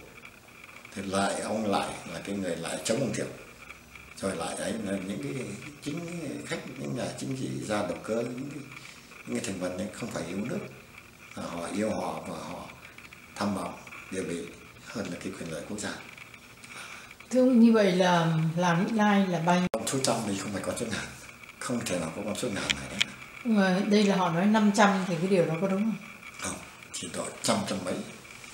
thì lại ông lại là cái người lại chống ông Thiệu, rồi lại ấy là những cái chính khách, những nhà chính trị ra động cơ, những cái, những cái thành phần này không phải yêu nước, họ yêu họ và họ tham vọng địa vị hơn là cái quyền lợi quốc gia. Thưa ông, như vậy là làm My Lai là bay con số trăm thì không phải con số ngàn, không thể nào có con số ngàn này đấy. Mà đây là họ nói năm trăm thì cái điều đó có đúng không? Không, chỉ độ trăm trăm mấy,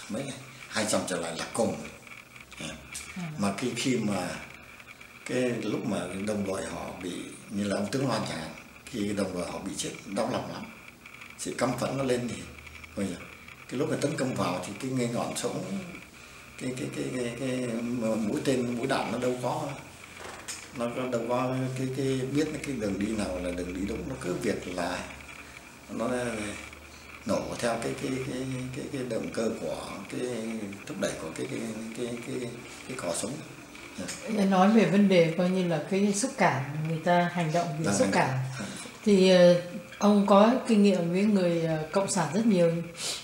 mấy này, hai trăm trở lại là cùng. À. À. Mà khi khi mà cái lúc mà đồng đội họ bị như là ông Tướng Loan chẳng hạn, khi đồng đội họ bị chết đau lòng lắm, sự căm phẫn nó lên thì bây giờ cái lúc mà tấn công vào thì cái nghe ngọn sống cái cái cái cái, cái mũi tên mũi đạn nó đâu có nó đâu có cái cái biết cái đường đi nào là đường đi đúng, nó cứ việc là nó nổ theo cái cái cái cái, cái động cơ của cái thúc đẩy của cái cái cái cái, cái, cái cò súng. Yeah. Nói về vấn đề coi như là cái xúc cảm, người ta hành động vì xúc cảm thì ông có kinh nghiệm với người cộng sản rất nhiều,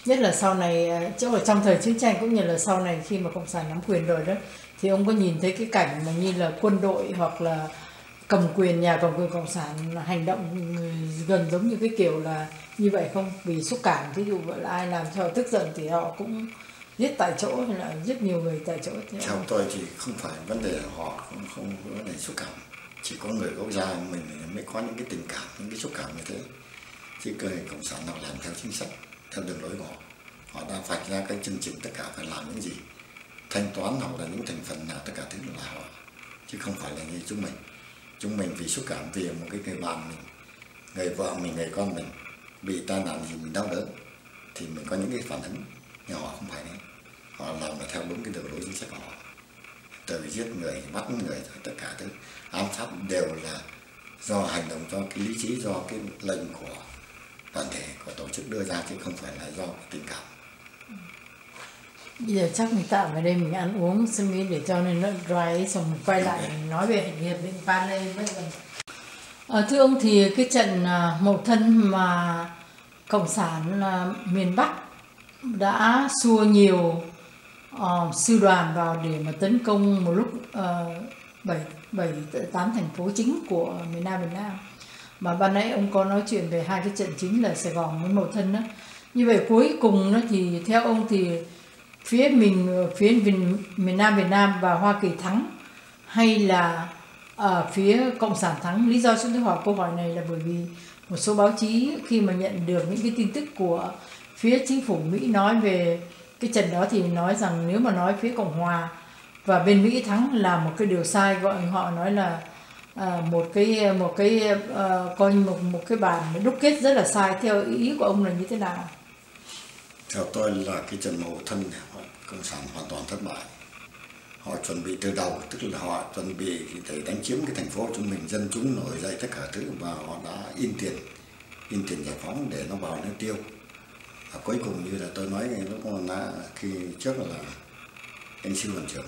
nhất là sau này chỗ ở trong thời chiến tranh cũng như là sau này khi mà cộng sản nắm quyền rồi đó, thì ông có nhìn thấy cái cảnh mà như là quân đội hoặc là cầm quyền, nhà cầm quyền cộng sản hành động gần giống như cái kiểu là như vậy không, vì xúc cảm, thí dụ vậy là ai làm cho họ tức giận thì họ cũng giết tại chỗ hay là giết nhiều người tại chỗ? Theo tôi thì không phải vấn đề họ không, không vấn đề xúc cảm, chỉ có người quốc gia mình mới có những cái tình cảm, những cái xúc cảm như thế. Chứ cơ hội cộng sản nào làm theo chính sách, theo đường lối của họ, họ đã vạch ra cái chương trình tất cả phải làm những gì, thanh toán hoặc là những thành phần nào tất cả thứ là họ, chứ không phải là như chúng mình. Chúng mình vì xúc cảm, vì một cái người bạn mình, người vợ mình, người con mình bị tai nạn gì mình đau đớn thì mình có những cái phản ứng, nhưng họ không phải đấy. Họ làm là theo đúng cái đường lối chính sách của họ, từ giết người, bắt người, tất cả thứ ám sát đều là do hành động, do cái lý trí, do cái lệnh của toàn thể, của tổ chức đưa ra, chứ không phải là do tình cảm. Bây giờ chắc mình tạm ở đây, mình ăn uống xin nghĩ để cho nên nó dry, xong mình quay lại mình nói về hiệp định Paris mới gần. À, thưa ông, thì cái trận Mậu Thân mà cộng sản miền Bắc đã xua nhiều uh, sư đoàn vào để mà tấn công một lúc bảy bảy tám thành phố chính của miền Nam Việt Nam, mà ban nãy ông có nói chuyện về hai cái trận chính là Sài Gòn với Mậu Thân đó, Như vậy cuối cùng nó thì theo ông thì phía mình phía miền Nam Việt Nam và Hoa Kỳ thắng hay là ở phía Cộng sản thắng? Lý do chúng tôi hỏi câu hỏi này là bởi vì một số báo chí khi mà nhận được những cái tin tức của phía chính phủ Mỹ nói về cái trận đó thì nói rằng nếu mà nói phía Cộng hòa và bên Mỹ thắng là một cái điều sai, gọi họ nói là à, một cái một cái à, coi như một một cái bản đúc kết rất là sai. Theo ý của ông là như thế nào? Theo tôi là cái trận mậu thân Cộng sản hoàn toàn thất bại. Họ chuẩn bị từ đầu, tức là họ chuẩn bị để đánh chiếm cái thành phố của chúng mình, dân chúng nổi dậy tất cả thứ và họ đã in tiền, in tiền giải phóng để nó vào nó tiêu. Và cuối cùng như là tôi nói ngay lúc đó, khi trước là anh sư đoàn trưởng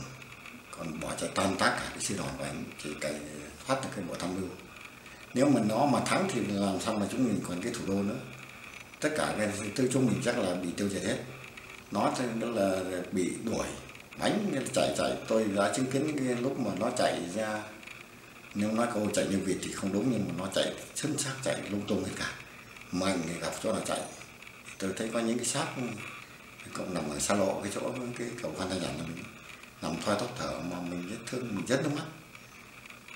còn bỏ cho tan tác cả cái sư đoàn và anh chỉ cày thoát được cái bộ tham mưu. Nếu mà nó mà thắng thì làm sao mà chúng mình còn cái thủ đô nữa? Tất cả cái tư chúng mình chắc là bị tiêu diệt hết. Nó tức là bị đuổi, đánh chạy chạy. Tôi đã chứng kiến cái lúc mà nó chạy ra, nếu nói câu chạy như Việt thì không đúng, nhưng mà nó chạy chân xác, chạy lung tung hết cả. Mà người gặp chỗ là chạy. Tôi thấy có những cái xác cộng nằm ở xa lộ, cái chỗ cái cầu Phan Thanh Nhàn là mình nằm thoi thóp thở mà mình rất thương, mình rất nước mắt.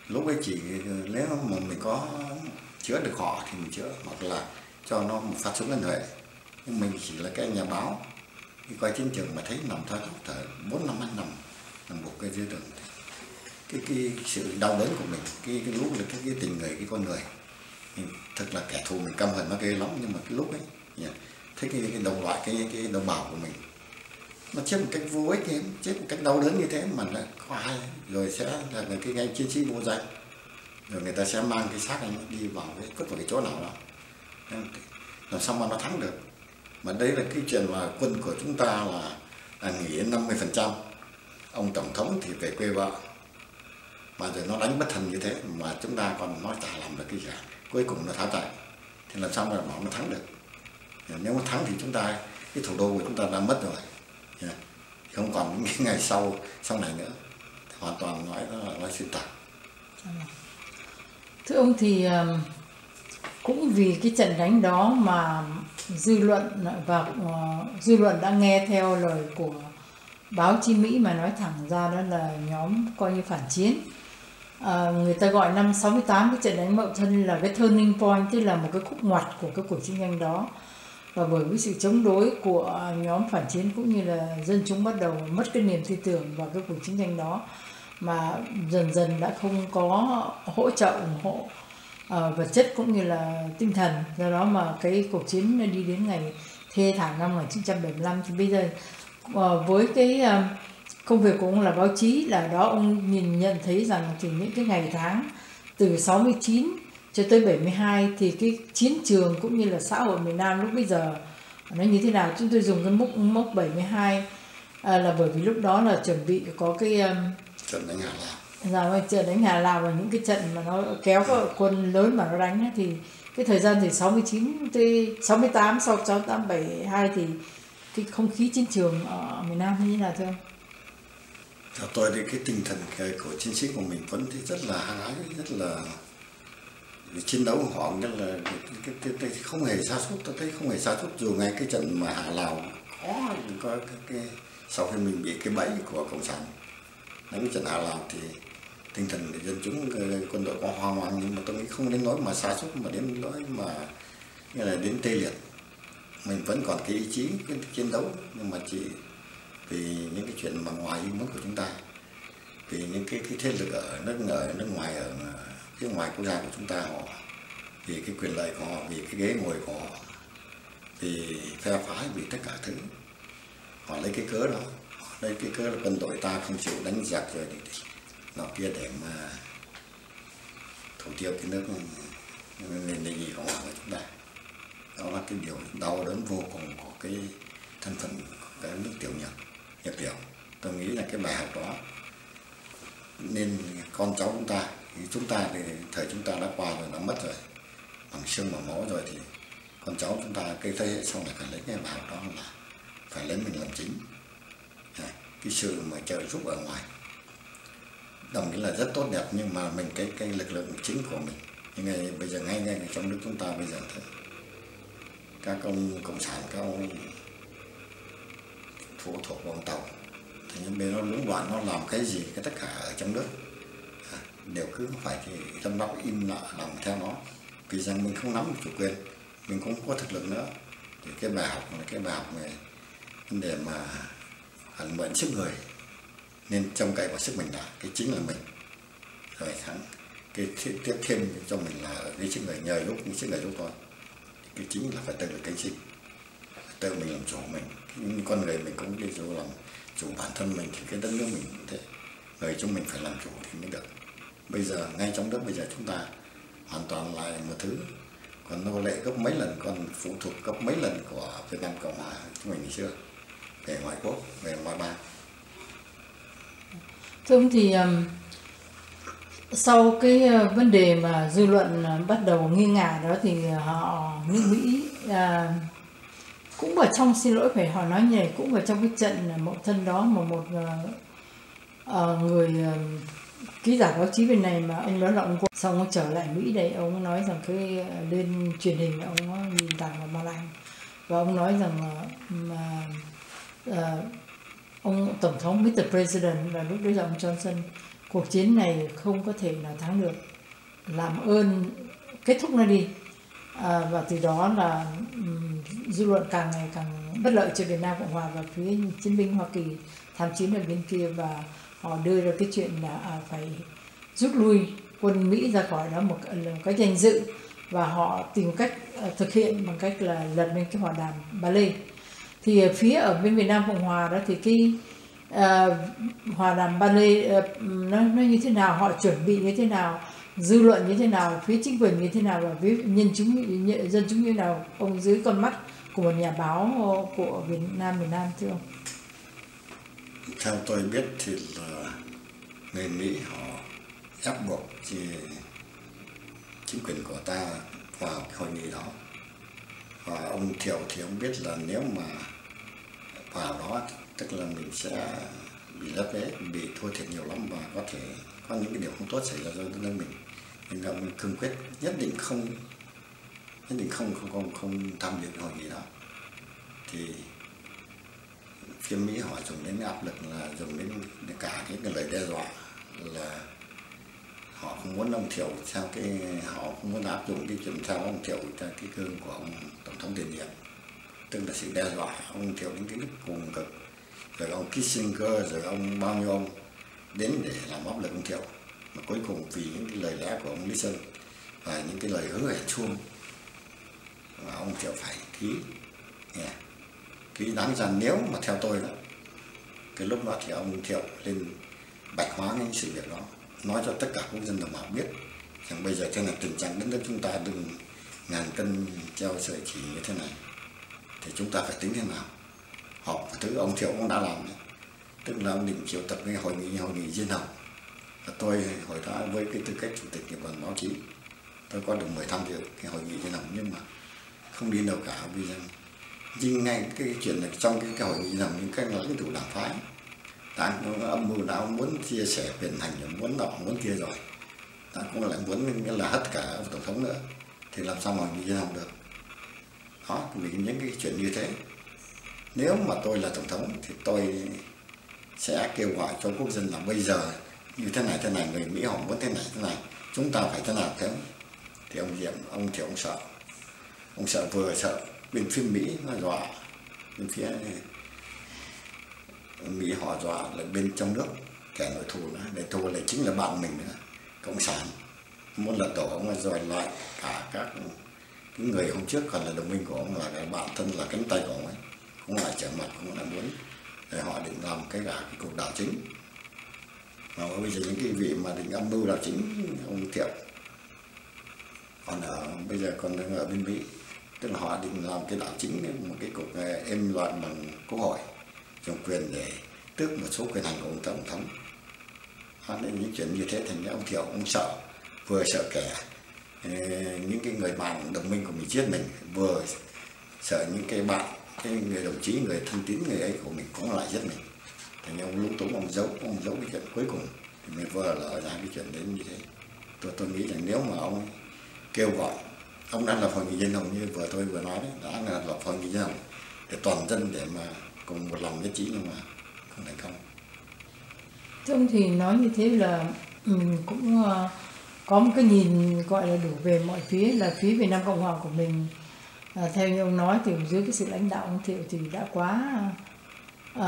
Lúc ấy chỉ nếu mà mình có chữa được họ thì mình chữa, hoặc là cho nó một phát súng ân huệ. Nhưng mình chỉ là cái nhà báo đi coi chiến trường mà thấy nằm thoi thóp thở bốn năm anh nằm nằm buộc cái dưới đường, cái cái sự đau đớn của mình, cái cái lúc là cái, cái tình người, cái con người mình, thật là kẻ thù mình căm hận nó ghê lắm, nhưng mà cái lúc ấy yeah, thấy cái, cái đồng loại cái cái đồng bào của mình nó chết một cách vô ích, chết một cách đau đớn như thế mà là có ai rồi sẽ là người cái anh chiến sĩ vô danh, rồi người ta sẽ mang cái xác anh đi vào cái cất vào cái chỗ nào đó làm sao mà nó thắng được. Mà đấy là cái chuyện mà quân của chúng ta là, là nghỉ năm mươi phần trăm, ông tổng thống thì về quê vợ, mà rồi nó đánh bất thần như thế mà chúng ta còn nó chả làm được cái gì, cuối cùng nó tháo chạy thì làm sao mà bảo nó thắng được. Nếu mà thắng thì chúng ta cái thủ đô của chúng ta đã mất rồi, không còn những ngày sau sau này nữa, hoàn toàn nói đó là nói xuyên tạc. Thưa ông thì cũng vì cái trận đánh đó mà dư luận và dư luận đã nghe theo lời của báo chí Mỹ mà nói thẳng ra đó là nhóm coi như phản chiến. À, người ta gọi năm sáu mươi tám cái trận đánh Mậu Thân là cái turning point, tức là một cái khúc ngoặt của cái cuộc chiến tranh đó. Và bởi với sự chống đối của nhóm phản chiến cũng như là dân chúng bắt đầu mất cái niềm tin tưởng vào cái cuộc chiến tranh đó mà dần dần đã không có hỗ trợ ủng hộ à, vật chất cũng như là tinh thần. Do đó mà cái cuộc chiến đi đến ngày thê thảm năm một nghìn chín trăm bảy mươi lăm. Thì bây giờ à, với cái à, công việc của ông là báo chí, là đó ông nhìn nhận thấy rằng thì những cái ngày tháng từ sáu mươi chín cho tới bảy mươi hai thì cái chiến trường cũng như là xã hội miền Nam lúc bây giờ nó như thế nào? Chúng tôi dùng cái mốc mốc bảy mươi hai à, là bởi vì lúc đó là chuẩn bị có cái um, trận đánh Hà Lào, là trận đánh Hà Lào và những cái trận mà nó kéo có quân lớn mà nó đánh ấy, thì cái thời gian thì sáu mươi chín tới sáu mươi tám, sau sáu mươi tám bảy mươi hai thì cái không khí chiến trường ở miền Nam như thế nào thưa ông? Theo tôi thì cái tinh thần của chiến sĩ của mình vẫn thì rất là hăng hái, rất là chiến đấu của họ, rất là cái, cái, cái, không hề sa sút, tôi thấy không hề sa sút. Dù ngay cái trận mà Hạ Lào có có cái, cái sau khi mình bị cái bẫy của Cộng sản đánh cái trận Hạ Lào thì tinh thần của dân chúng quân đội có hoang mang, nhưng mà tôi nghĩ không đến nỗi mà sa sút mà đến nỗi mà như là đến tê liệt. Mình vẫn còn cái ý chí cái chiến đấu, nhưng mà chỉ vì những cái chuyện mà ngoài ý muốn của chúng ta, vì những cái, cái thế lực ở nước ở nước ngoài, ở phía ngoài quốc gia của chúng ta, họ vì cái quyền lợi của họ, vì cái ghế ngồi của họ, vì phe phái, vì tất cả thứ, họ lấy cái cớ đó, họ lấy cái cớ là quân đội ta không chịu đánh giặc rồi thì, thì nó kia để mà thủ tiêu cái nước nền nền gì của họ của chúng ta. Đó là cái điều đau đớn vô cùng của cái thân phận cái nước tiểu Nhật, Nhật tiểu. Tôi nghĩ là cái bài học đó nên con cháu chúng ta, chúng ta thì thời chúng ta đã qua rồi, nó mất rồi, bằng xương bằng máu rồi, thì con cháu chúng ta cái thế hệ sau này phải lấy cái bài học đó là phải lấy mình làm chính. À, cái sự mà trợ giúp ở ngoài đồng nghĩa là rất tốt đẹp, nhưng mà mình cái cái lực lượng chính của mình như ngày bây giờ ngay ngay trong nước chúng ta bây giờ thế các ông cộng sản, các ông phụ thuộc vào tàu, thì những bên nó lũng đoạn, nó làm cái gì cái tất cả ở trong nước đều cứ phải thì tâm đắc im lặng lòng theo nó, vì rằng mình không nắm chủ quyền, mình cũng không có thực lực nữa. Thì cái bài học là cái bài học về vấn đề mà hẳn mượn sức người nên trông cậy vào sức mình đã, cái chính là mình rồi thắng. Cái tiếp thêm cho mình là cái sức người, nhờ lúc những sức người chúng tôi, cái chính là phải tự lực cánh sinh, tự mình làm chủ mình. Những con người mình cũng đi chủ làm chủ bản thân mình thì cái đất nước mình cũng thế, người chúng mình phải làm chủ thì mới được. Bây giờ ngay trong đất bây giờ chúng ta hoàn toàn là một thứ còn nô lệ gấp mấy lần, còn phụ thuộc gấp mấy lần của Việt Nam Cộng Hòa chúng mình ngày xưa, về ngoại quốc, về ngoại bang. Thưa ông, thì sau cái vấn đề mà dư luận bắt đầu nghi ngờ đó thì họ nước Mỹ à, cũng ở trong, xin lỗi phải họ nói nhảy, cũng ở trong cái trận mậu thân đó mà một à, người ký giả báo chí bên này mà ông đó là ông Quân, xong ông trở lại Mỹ đây, ông nói rằng cái lên truyền hình ông nhìn thẳng vào màn ảnh và ông nói rằng mà, à, ông tổng thống mít tơ President và lúc đấy là ông Johnson, cuộc chiến này không có thể là thắng được, làm ơn kết thúc nó đi. À, và từ đó là um, dư luận càng ngày càng bất lợi cho Việt Nam Cộng Hòa và phía chiến binh Hoa Kỳ tham chiến ở bên kia, và họ đưa ra cái chuyện là à, phải rút lui quân Mỹ ra khỏi đó một cái danh dự, và họ tìm cách uh, thực hiện bằng cách là lật lên cái hòa đàm Ba Lê. Thì phía ở bên Việt Nam Cộng Hòa đó thì cái uh, hòa đàm Ba Lê uh, nó, nó như thế nào, họ chuẩn bị như thế nào, dư luận như thế nào, phía chính quyền như thế nào và phía nhân chúng, dân chúng như thế nào, ông dưới con mắt của một nhà báo của Việt Nam Việt Nam thưa ông? Theo tôi biết thì là người Mỹ họ ép buộc thì chính quyền của ta vào hội nghị đó, và ông Thiệu thì ông biết là nếu mà vào đó tức là mình sẽ bị lấp đấy, bị thua thiệt nhiều lắm và có thể có những cái điều không tốt xảy ra cho nên mình mình là mình cương quyết nhất định không nhất định không không không, không tham dự hội nghị đó. Thì phía Mỹ họ dùng đến áp lực, là dùng đến cả những cái lời đe dọa, là họ không muốn ông Thiệu theo cái họ không muốn áp dụng cái chuyện theo ông Thiệu theo cái cương của ông tổng thống tiền nhiệm, tức là sự đe dọa ông Thiệu đến cái lúc cùng cực, rồi ông Kissinger, rồi ông bao nhiêu ông đến để làm áp lực ông Thiệu, mà cuối cùng vì những cái lời lẽ của ông Lý Sơn và những cái lời hứa hẹn suông mà ông Thiệu phải ký. Yeah. Ký đáng rằng nếu mà theo tôi đó, cái lúc đó thì ông Thiệu lên bạch hóa những sự việc đó, nói cho tất cả quốc dân đồng bào biết rằng bây giờ thế là tình trạng đất nước chúng ta đừng ngàn cân treo sợi chỉ như thế này, thì chúng ta phải tính thế nào. Họ thứ ông Thiệu cũng đã làm đấy, tức là ông định triệu tập cái hội nghị hội nghị Diên Hồng, và tôi hồi đó với cái tư cách chủ tịch hiệp hội báo chí tôi có được mời tham dự cái hội nghị Diên Hồng nhưng mà không đi đâu cả, vì rằng nhưng ngay cái chuyện này trong cái, cái hội nghị rằng những cái lãnh tụ đảng phái ta âm mưu đã muốn chia sẻ quyền hành, muốn nọ muốn kia, rồi ta cũng lại muốn là hết cả ông tổng thống nữa, thì làm sao mà Diên Hồng được đó. Vì những cái chuyện như thế, nếu mà tôi là tổng thống thì tôi sẽ kêu gọi cho quốc dân là bây giờ như thế này thế này, người Mỹ họ muốn thế này thế này, chúng ta phải thế nào thế. Thì ông Diệm, ông Thiệu ông sợ, ông sợ vừa sợ bên phía Mỹ nó dọa, bên phía Mỹ họ dọa là bên trong nước kẻ nội thù nữa, để thù lại chính là bạn mình nữa, cộng sản muốn lật đổ ông, rồi lại cả các những người hôm trước còn là đồng minh của ông, là cái bạn thân, là cánh tay của ông ấy cũng lại trở mặt, cũng lại muốn để họ định làm cái cả cái cuộc đảo chính. Mà bây giờ những cái vị mà định âm mưu đảo chính ông Thiệu còn ở bây giờ còn ở bên Mỹ, tức là họ định làm cái đảo chính, một cái cuộc êm loạn bằng quốc hội, dùng quyền để tước một số quyền hành của ông tổng thống. Họ nên những chuyện như thế, thành ra ông Thiệu ông sợ, vừa sợ kẻ những cái người bạn đồng minh của mình giết mình, vừa sợ những cái bạn cái người đồng chí, người thân tín, người ấy của mình cũng lại giết mình. Thành ra ông lúng túng, ông giấu, ông giấu cái chuyện cuối cùng thì mới vừa lỡ ra cái chuyện đến như thế. Tôi tôi nghĩ là nếu mà ông kêu gọi không đang là phòng nghỉ dân hồng như vừa tôi vừa nói đấy, đã là lập phòng nghỉ dân hồng để toàn dân để mà cùng một lòng nhất trí nhưng mà không thành công. Trông thì nói như thế là um, cũng uh, có một cái nhìn gọi là đủ về mọi phía, là phía Việt Nam Cộng Hòa của mình uh, theo như ông nói thì dưới cái sự lãnh đạo ông Thiệu thì đã quá uh,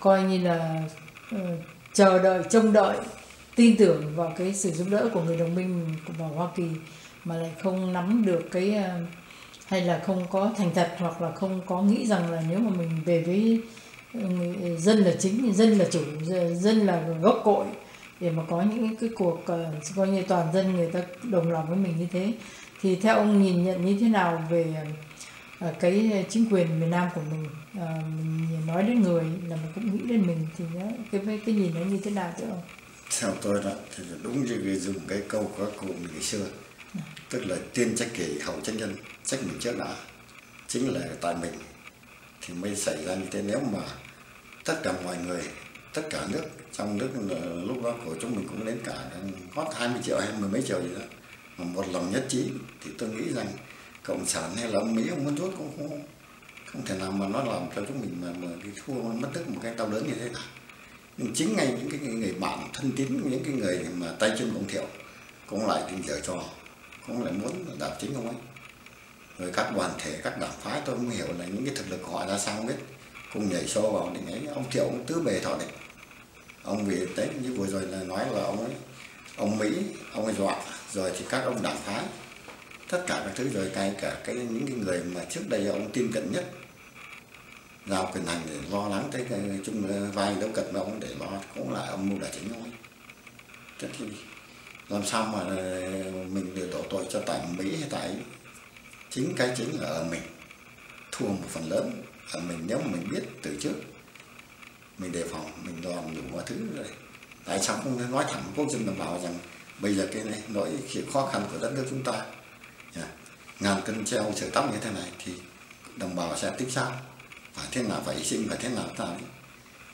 coi như là uh, chờ đợi, trông đợi, tin tưởng vào cái sự giúp đỡ của người đồng minh của Hoa Kỳ mà lại không nắm được cái uh, hay là không có thành thật, hoặc là không có nghĩ rằng là nếu mà mình về với dân là chính, dân là chủ, dân là gốc cội để mà có những cái cuộc coi như toàn dân người ta đồng lòng với mình như thế. Thì theo ông nhìn nhận như thế nào về cái chính quyền miền Nam của mình? À, mình nói đến người là mình cũng nghĩ đến mình, thì đó, cái cái nhìn nó như thế nào thưa ông? Theo tôi đó thì đúng như dùng cái câu của cụ mình ngày xưa, à. tức là tiên trách kỷ hậu trách nhân, trách mình trước đã, chính là tại mình thì mới xảy ra như thế. Nếu mà tất cả mọi người, tất cả nước, trong nước lúc đó của chúng mình cũng đến cả gót hai mươi triệu hay mười mấy triệu gì đó, mà một lòng nhất trí thì tôi nghĩ rằng Cộng sản hay là ông Mỹ ông muốn rút cũng không, không thể nào mà nó làm cho chúng mình mà, mà cái thua mất tức một cái đau đớn như thế nào. Nhưng chính ngay những cái người bạn thân tín, những cái người mà tay chân Cộng Thiệu cũng lại tìm hiểu cho, cũng lại muốn đảo chính ông ấy. Rồi các đoàn thể, các đảng phái tôi không hiểu là những cái thực lực của họ ra sao không biết, cùng nhảy xô vào định ấy. Ông Thiệu ông tứ bề thọ địch, ông vì thế như vừa rồi là nói là ông ấy, ông Mỹ ông ấy dọa, rồi thì các ông đảng phái tất cả các thứ, rồi ngay cả cái những cái người mà trước đây ông tin cận nhất giao quyền hành để lo lắng tới cái chung vai đấu cật với ông để lo cũng là ông mưu đảo chính ông ấy. Thế thì làm sao mà mình đều đổ tội cho tại Mỹ hay tại chính? Cái chính là ở mình, thua một phần lớn ở mình. Nếu mà mình biết từ trước, mình đề phòng, mình làm đủ mọi thứ rồi, tại sao không nói thẳng quốc dân đồng bào rằng bây giờ cái này nỗi khó khăn của đất nước chúng ta, yeah. ngàn cân treo sợi tóc như thế này thì đồng bào sẽ tính sao, phải thế nào, phải sinh, phải thế nào thế nào.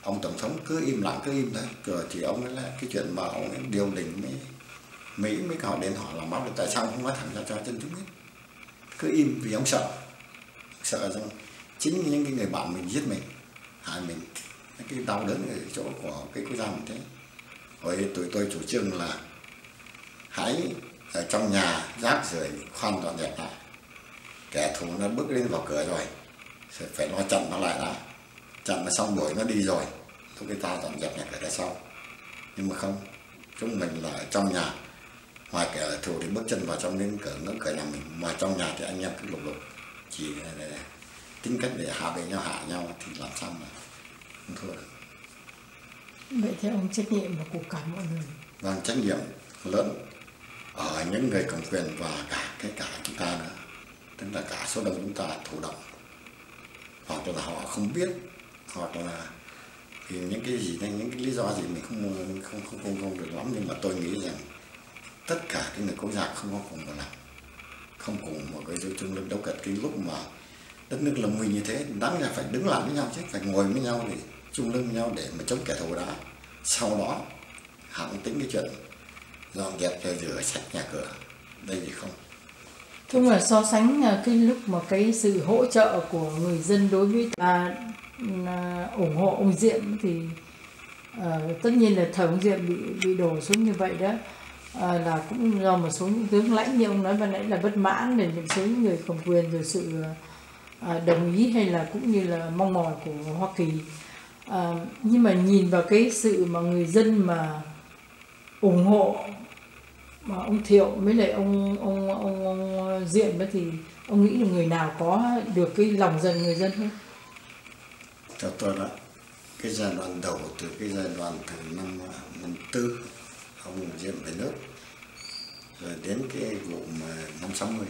Ông tổng thống cứ im lặng, cứ im thôi, rồi thì ông ấy là cái chuyện mà ông ấy điều đình Mỹ, Mỹ mới họ đến họ làm bắt được, tại sao không nói thẳng ra cho dân chúng biết? Cứ im vì ông sợ, sợ rằng chính những cái người bạn mình giết mình, hại mình, cái đau đớn ở chỗ của cái quốc gia mình thế. Rồi tụi tôi chủ trương là hãy ở trong nhà rác rưởi khoan dọn dẹp lại, kẻ thù nó bước lên vào cửa rồi, rồi phải lo chặn nó lại đã, chặn nó xong đuổi nó đi rồi, lúc cái ta dọn dẹp nhà cửa ra sau. Nhưng mà không, chúng mình là ở trong nhà, ngoài kẻ thù thì bước chân vào trong đến cửa ngưỡng cửa nhà mình, mà trong nhà thì anh em cứ lục lục, chỉ để, để, tính cách để hạ bệ nhau, hạ nhau thì làm sao mà không thua được. Vậy theo ông trách nhiệm là của cả mọi người? Vâng, trách nhiệm lớn ở những người cầm quyền và cả cái cả chúng ta nữa, tức là cả số đông chúng ta thụ động, hoặc là họ không biết, hoặc là vì những cái gì hay những cái lý do gì mình không không không không, không được lắm. Nhưng mà tôi nghĩ rằng tất cả cái người quốc gia không có cùng một lòng, không cùng một cái chung lưng đấu cật. Cái lúc mà đất nước là nguy như thế, đáng ra phải đứng lại với nhau chứ, phải ngồi với nhau để chung lưng với nhau để mà chống kẻ thù đã. Sau đó hẳn tính cái chuyện dọn dẹp cho rửa sạch nhà cửa, đây thì không. Chung là so sánh cái lúc mà cái sự hỗ trợ của người dân đối với là, là ủng hộ ông Diệm thì uh, tất nhiên là thời ông Diệm bị bị đổ xuống như vậy đó. À, là cũng do một số những tướng lãnh như ông nói ban nãy là bất mãn về những số những người cầm quyền, rồi sự à, đồng ý hay là cũng như là mong mỏi của Hoa Kỳ. À, nhưng mà nhìn vào cái sự mà người dân mà ủng hộ mà ông Thiệu mới lại ông ông ông, ông Diệm đó, thì ông nghĩ là người nào có được cái lòng dân người dân không? Theo tôi đó, cái giai đoạn đầu từ cái giai đoạn từ năm năm tư ông Diệm về nước, rồi đến cái vụ mà năm sáu mươi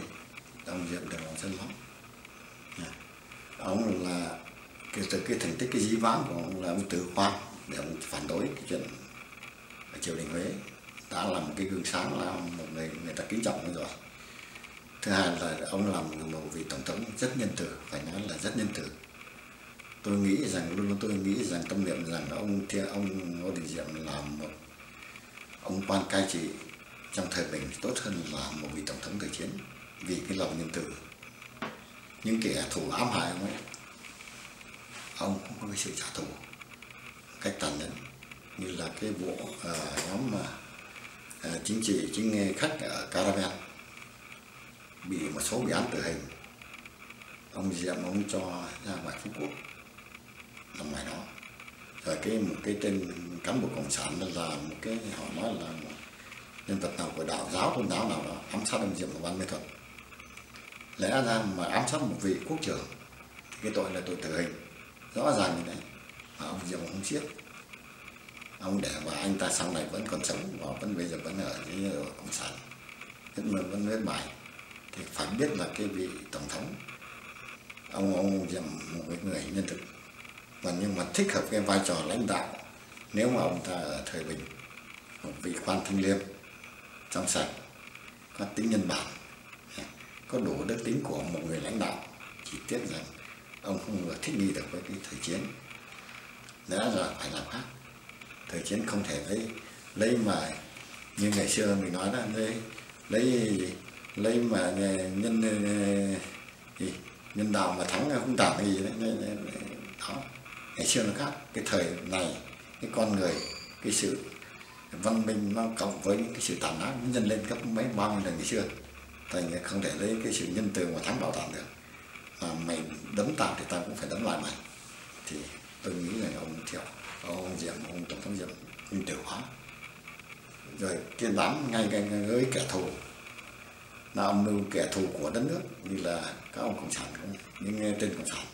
ông Diệm được lòng dân lắm. Ông là cái, từ cái thành tích cái dĩ vãng của ông là ông Từ Khoan để ông phản đối cái chuyện ở triều đình Huế, đã là một cái gương sáng, là một người người ta kính trọng rồi. Thứ hai là ông làm một vị tổng thống rất nhân từ, phải nói là rất nhân từ. Tôi nghĩ rằng luôn luôn tôi nghĩ rằng tâm niệm rằng ông thì ông Ngô Đình Diệm là một ông quan cai trị trong thời bình tốt hơn là một vị tổng thống thời chiến. vì cái lòng nhân từ. Những kẻ thù ám hại ông ấy, ông cũng có cái sự trả thù cách tàn nhẫn, như là cái vụ uh, nhóm uh, chính trị chính nghe khách ở Caravel bị một số bị án tử hình, ông Diệm ông cho ra ngoài Phú Quốc nằm ngoài đó. Rồi cái một cái tên cán bộ cộng sản là một cái họ nói là nhân vật nào của đạo giáo tôn giáo nào đó ám sát ông Diệm ở Ban Mê Thuận. Lẽ ra mà ám sát một vị quốc trưởng thì cái tội là tội tử hình rõ ràng như đấy, mà ông Diệm không giết, ông để và anh ta sau này vẫn còn sống và vẫn bây giờ vẫn ở dưới cộng sản, vẫn vẫn viết bài. Thì phải biết là cái vị tổng thống ông ông Diệm một cái người nhân thực, và nhưng mà thích hợp cái vai trò lãnh đạo. Nếu mà ông ta ở thời bình, một vị quan thanh liêm, trong sạch, có tính nhân bản, có đủ đức tính của một người lãnh đạo, chỉ tiếc rằng ông không vừa thích nghi được với cái thời chiến. Lẽ ra phải làm khác. Thời chiến không thể lấy lấy mà như ngày xưa mình nói đó, lấy lấy lấy mà nhân gì nhân đạo mà thắng không tạo cái gì đấy đó. Ngày xưa nó khác, cái thời này cái con người, cái sự văn minh nó cộng với cái sự tàn ác nó nhân lên gấp mấy bao nhiêu lần ngày xưa, thành không thể lấy cái sự nhân từ mà thắng bảo toàn được. Mà mày đấm tao thì tao cũng phải đấm lại mày. Thì tôi nghĩ là ông Thiệu, ông Diệm, ông tổng thống Diệm nhưng tiểu hóa rồi kiên bám ngay ngay với kẻ thù là âm mưu kẻ thù của đất nước, như là các ông cộng sản, những tên cộng sản.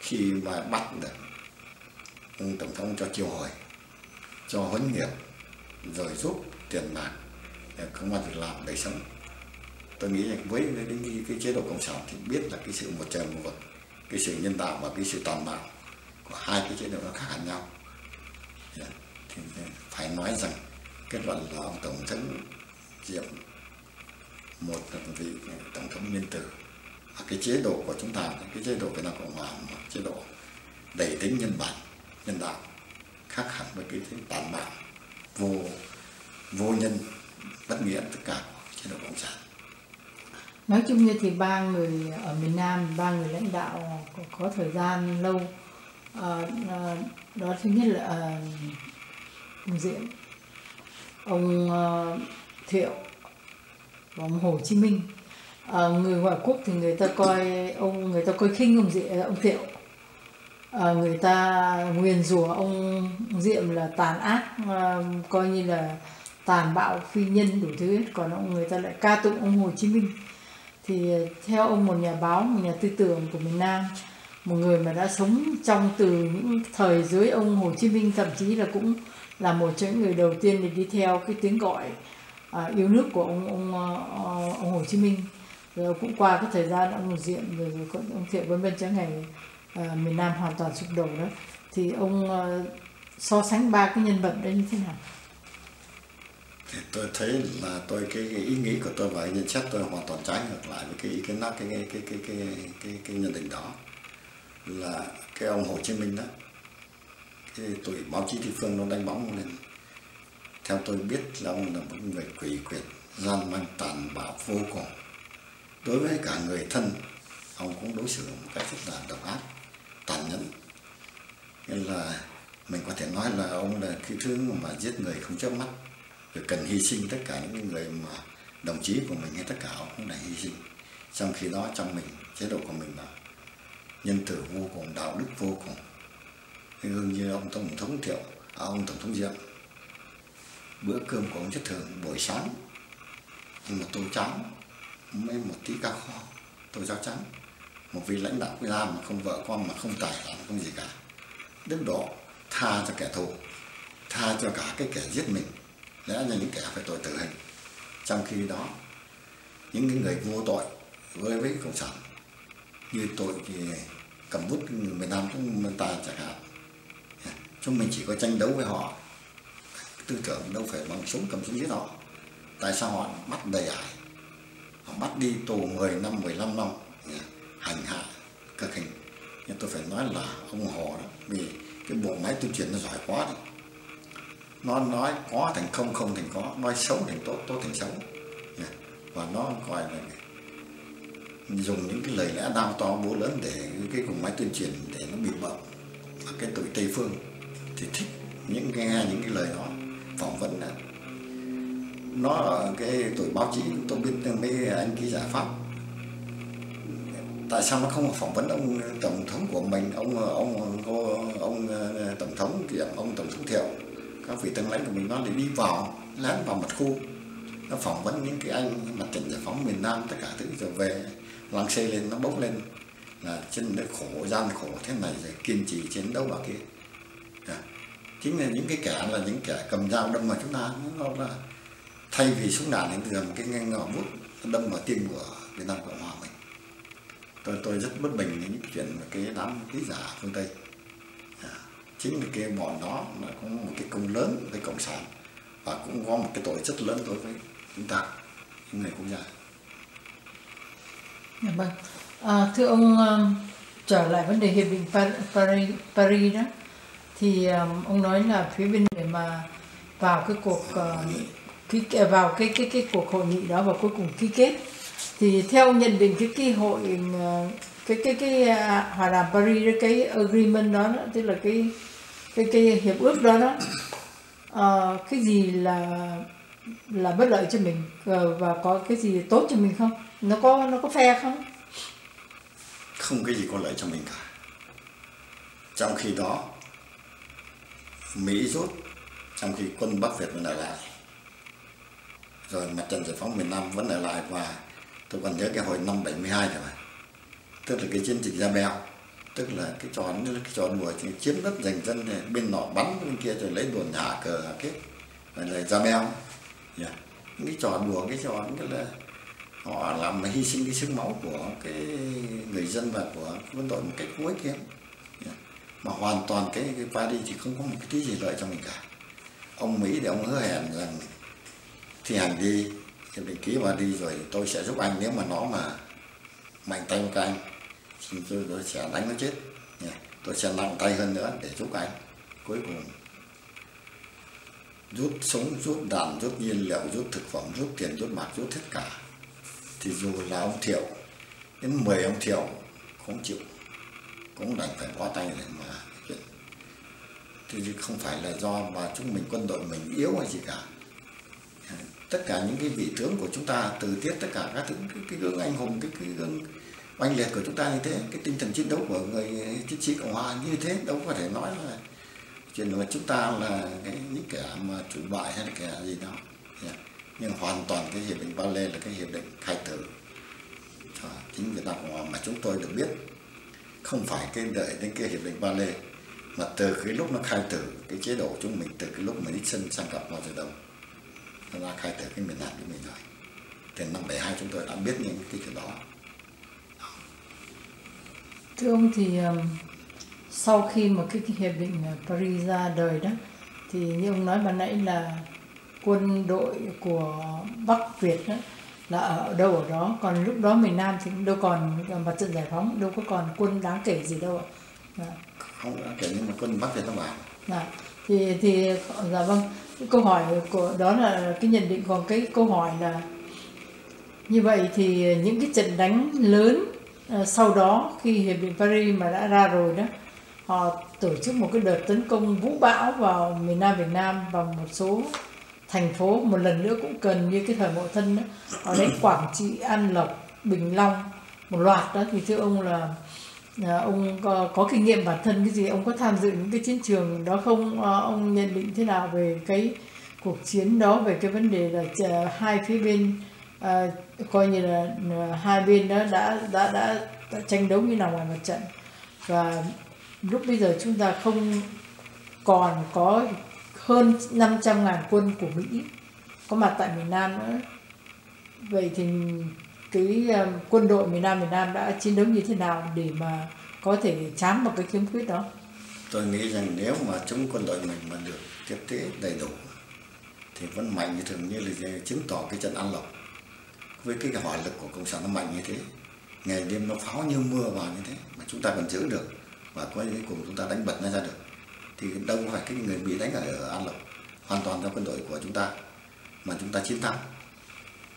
Khi mà bắt được ông tổng thống cho chiêu hồi, cho huấn nghiệp, rồi giúp tiền bạc, công an việc làm đời sống. Tôi nghĩ là với cái, cái chế độ cộng sản thì biết là cái sự một trời một vực, cái sự nhân đạo và cái sự tàn bạo của hai cái chế độ nó khác hẳn nhau. Thì phải nói rằng kết luận là ông tổng thống Diệm một là một vị tổng thống nhân từ. Và cái chế độ của chúng ta, cái chế độ Việt Nam Cộng Hòa, một chế độ đầy tính nhân bản, nhân đạo, khác hẳn với cái tàn bạo vô vô nhân bất nghĩa tất cả của chế độ cộng sản. Nói chung như thì ba người ở miền Nam, ba người lãnh đạo có, có thời gian lâu. À, đó thứ nhất là à, ông Diệm, ông à, Thiệu và ông Hồ Chí Minh. À, người ngoại quốc thì người ta coi ông người ta coi khinh ông Diệm, ông Thiệu. À, người ta nguyền rủa ông Diệm là tàn ác, à, coi như là tàn bạo phi nhân đủ thứ hết. Còn ông người ta lại ca tụng ông Hồ Chí Minh. Thì theo ông, một nhà báo, một nhà tư tưởng của miền Nam, một người mà đã sống trong từ những thời dưới ông Hồ Chí Minh, thậm chí là cũng là một trong những người đầu tiên để đi theo cái tiếng gọi à, yêu nước của ông, ông, ông Hồ Chí Minh. Rồi cũng qua cái thời gian ông Diệm rồi, rồi ông Thiệu vân vân cho ngày à, miền Nam hoàn toàn sụp đổ đó. Thì ông à, so sánh ba cái nhân vật đấy như thế nào? Thì tôi thấy là tôi cái, cái ý nghĩ của tôi và nhận xét tôi hoàn toàn trái ngược lại với cái ý kiến đó, cái cái cái cái cái cái, cái nhận định đó. Là cái ông Hồ Chí Minh đó, cái tuổi báo chí địa phương nó đánh bóng lên. Theo tôi biết là ông là một người quỷ quyệt, gian manh, tàn bạo vô cùng. Đối với cả người thân, ông cũng đối xử một cách rất là độc ác, tàn nhẫn. Nên là mình có thể nói là ông là cái thứ mà giết người không chớp mắt, rồi cần hy sinh tất cả những người mà đồng chí của mình hay tất cả ông cũng đã hy sinh. Trong khi đó trong mình, chế độ của mình là nhân từ vô cùng, đạo đức vô cùng. Hương như ông tổng thống Thiệu, à, ông tổng thống Diệm, bữa cơm của ông rất thường buổi sáng, một tô trắng, mấy một tí cá kho, tô rau trắng. Một vị lãnh đạo quốc gia mà không vợ con, mà không tài sản, không gì cả, đức độ, tha cho kẻ thù, tha cho cả cái kẻ giết mình, lẽ ra những kẻ phải tội tử hình. Trong khi đó, những người vô tội với với cộng sản, như tội thì cầm bút miền Nam chúng ta chẳng hạn, chúng mình chỉ có tranh đấu với họ, tư tưởng đâu phải bằng súng cầm súng giết họ. Tại sao họ bắt đầy ải, họ bắt đi tù mười năm, mười lăm năm, hành hạ, cực hình. Nhưng tôi phải nói là ông Hồ đó, vì cái bộ máy tuyên truyền nó giỏi quá đấy. Nó nói có thành không, không thành có, nói xấu thành tốt, tốt thành xấu, và nó coi là dùng những cái lời lẽ đao to bố lớn để cái cùng máy tuyên truyền để nó bị bợm. Cái tụi Tây Phương thì thích những cái nghe những cái lời đó, phỏng vấn này. Nó ở cái tuổi báo chí, tôi biết mấy anh ký giả Pháp. Tại sao nó không phỏng vấn ông tổng thống của mình, ông ông ông, ông tổng thống Kiệm, ông tổng thống Thiệu, các vị tướng lãnh của mình, nó để đi vào lén vào mật khu, nó phỏng vấn những cái anh mặt trận giải phóng miền Nam tất cả thứ, rồi về làng xe lên, nó bốc lên là trên đất khổ, gian khổ thế này, rồi kiên trì chiến đấu vào kia. À, chính là những cái kẻ là những kẻ cầm dao đâm vào chúng ta, nó là thay vì súng đạn thì thường cái ngang ngọ bút đâm vào tim của Việt Nam Cộng Hòa mình. Tôi tôi rất bất bình những chuyện cái đám ký giả phương Tây. À, chính là cái bọn đó là cũng một cái công lớn với Cộng sản và cũng có một cái tội rất lớn đối với chúng ta, những người quốc gia. Vâng. À, thưa ông, trở lại vấn đề hiệp định Paris, Paris đó, thì ông nói là phía bên để mà vào cái cuộc ký vào cái cái cái cuộc hội nghị đó và cuối cùng ký kết, thì theo nhận định cái cái hội cái cái cái hòa đàm Paris đó, cái agreement đó, đó tức là cái cái cái hiệp ước đó đó, à, cái gì là là bất lợi cho mình và có cái gì tốt cho mình không, nó có nó có fair không? Không cái gì có lợi cho mình cả. Trong khi đó Mỹ rút, trong khi quân Bắc Việt vẫn ở lại, rồi mặt trận giải phóng miền Nam vẫn ở lại. Và tôi còn nhớ cái hồi năm bảy mươi hai rồi, tức là cái chiến dịch Gia Beo, tức là cái trò cái trò đùa chiếm đất giành dân này, bên nọ bắn bên kia rồi lấy đồn hạ cờ hạ kết, rồi là Gia Beo. Yeah. Những cái trò đùa, cái trò cái là họ làm hy sinh cái sức máu của cái người dân và của quân đội một cách vô ích hiếm, mà hoàn toàn cái cái Paris thì không có một cái tí gì lợi cho mình cả. Ông Mỹ thì ông hứa hẹn rằng thi hành đi hiệp định ký và đi rồi tôi sẽ giúp anh, nếu mà nó mà mạnh tay một cái anh thì tôi, tôi sẽ đánh nó chết, tôi sẽ nặng tay hơn nữa để giúp anh. Cuối cùng rút súng, rút đạn, rút nhiên liệu, rút thực phẩm, rút tiền, rút bạc, rút hết cả. Thì dù là ông Thiệu, đến mười ông Thiệu không chịu, cũng đành phải bó tay để mà chuyện. Thì không phải là do mà chúng mình quân đội mình yếu hay gì cả. Tất cả những cái vị tướng của chúng ta từ tiết, tất cả các thứ, cái, cái gương anh hùng, cái, cái gương oanh liệt của chúng ta như thế, cái tinh thần chiến đấu của người chiến sĩ Cộng Hòa như thế, đâu có thể nói là chuyện là chúng ta là cái, những kẻ mà chủ bại hay là kẻ gì đâu. Yeah. Nhưng hoàn toàn cái hiệp định Paris là cái hiệp định khai tử cho chính Việt Nam Cộng Hòa mà chúng tôi được biết. Không phải cái đợi đến cái hiệp định Paris, mà từ cái lúc nó khai tử cái chế độ chúng mình, từ cái lúc mà Nixon sang gặp Mao Trạch Đông, nó đã khai tử cái miền Nam của mình rồi. Từ năm bảy hai chúng tôi đã biết những cái chuyện đó. Thưa ông, thì sau khi mà cái hiệp định Paris ra đời đó, thì như ông nói ban nãy là quân đội của Bắc Việt đó, là ở đâu ở đó, còn lúc đó miền Nam thì đâu còn mặt trận giải phóng, đâu có còn quân đáng kể gì đâu ạ. À. Không đáng kể nhưng mà quân Bắc Việt nó vào. À. Thì thì dạ vâng, câu hỏi của đó là cái nhận định, còn cái câu hỏi là như vậy thì những cái trận đánh lớn à, sau đó khi hiệp định Paris mà đã ra rồi đó, họ tổ chức một cái đợt tấn công vũ bão vào miền Nam Việt Nam và một số thành phố một lần nữa cũng cần như cái thời Mậu Thân đó, ở đấy Quảng Trị, An Lộc, Bình Long, một loạt đó. Thì thưa ông là, là ông có, có kinh nghiệm bản thân cái gì, ông có tham dự những cái chiến trường đó không, ông nhận định thế nào về cái cuộc chiến đó, về cái vấn đề là hai phía bên à, coi như là hai bên đó đã đã đã, đã tranh đấu như nào ngoài mặt trận, và lúc bây giờ chúng ta không còn có hơn năm trăm nghìn quân của Mỹ có mặt tại miền Nam nữa. Vậy thì cái quân đội miền Nam miền Nam đã chiến đấu như thế nào để mà có thể chám vào cái khiếm khuyết đó? Tôi nghĩ rằng nếu mà chúng quân đội mình mà được tiếp tế đầy đủ thì vẫn mạnh như thường, như là chứng tỏ cái trận An Lộc với cái hỏa lực của Cộng sản nó mạnh như thế, ngày đêm nó pháo như mưa vào như thế mà chúng ta còn giữ được và cuối cùng chúng ta đánh bật nó ra được. Thì đâu phải cái người Mỹ đánh ở An Lộc, hoàn toàn do quân đội của chúng ta mà chúng ta chiến thắng.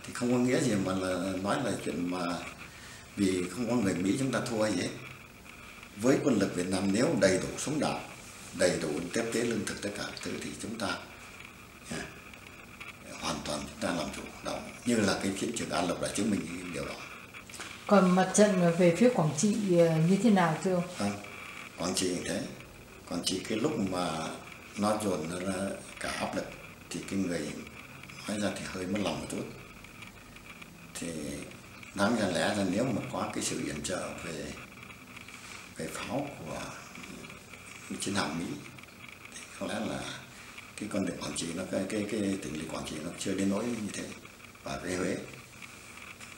Thì không có nghĩa gì mà là nói là chuyện mà vì không có người Mỹ chúng ta thua gì hết. Với quân lực Việt Nam nếu đầy đủ súng đạn, đầy đủ tiếp tế lương thực tất cả thứ thì chúng ta yeah, hoàn toàn chúng ta làm chủ động, như là cái chiến trường An Lộc đã chứng minh điều đó. Còn mặt trận về phía Quảng Trị như thế nào thưa ông? À, Quảng Trị thế, Quảng Trị cái lúc mà nó dồn nó ra cả áp lực thì cái người nói ra thì hơi mất lòng một chút. Thì đáng ra lẽ là nếu mà có cái sự viện trợ về về pháo của chiến hạm Mỹ thì có lẽ là cái con đường Quảng Trị nó cái cái cái tỉnh lỵ Quảng Trị nó chưa đến nỗi như thế và về Huế.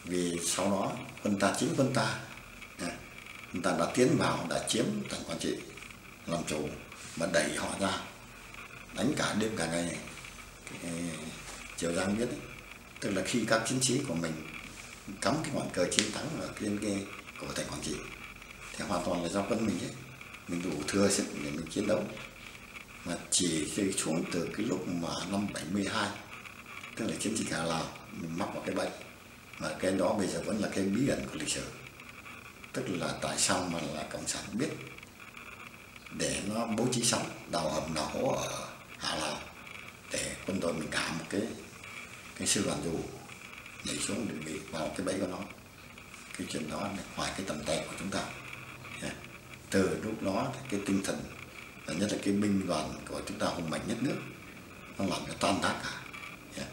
Vì sau đó quân ta chính quân ta, quân ta đã tiến vào đã chiếm tỉnh Quảng Trị làm chủ mà đẩy họ ra đánh cả đêm cả ngày. Cái chiều ra biết ấy, tức là khi các chiến sĩ của mình cắm cái ngọn cờ chiến thắng ở trên cái cổ thành Quảng Trị thì hoàn toàn là do quân mình ấy. Mình đủ thừa sức để mình chiến đấu, mà chỉ rơi xuống từ cái lúc mà năm bảy mươi hai, tức là chiến dịch Hạ Lào mình mắc vào cái bệnh, mà cái đó bây giờ vẫn là cái bí ẩn của lịch sử. Tức là tại sao mà là Cộng sản biết để nó bố trí xong đào hầm đào hố ở Hạ Lào để quân đội mình cả một cái cái sư đoàn dù nhảy xuống để bị vào cái bẫy của nó. Cái chuyện đó ngoài cái tầm tay của chúng ta. Yeah. Từ lúc đó cái tinh thần và nhất là cái binh đoàn của chúng ta hùng mạnh nhất nước nó làm cho tan tác cả. Yeah.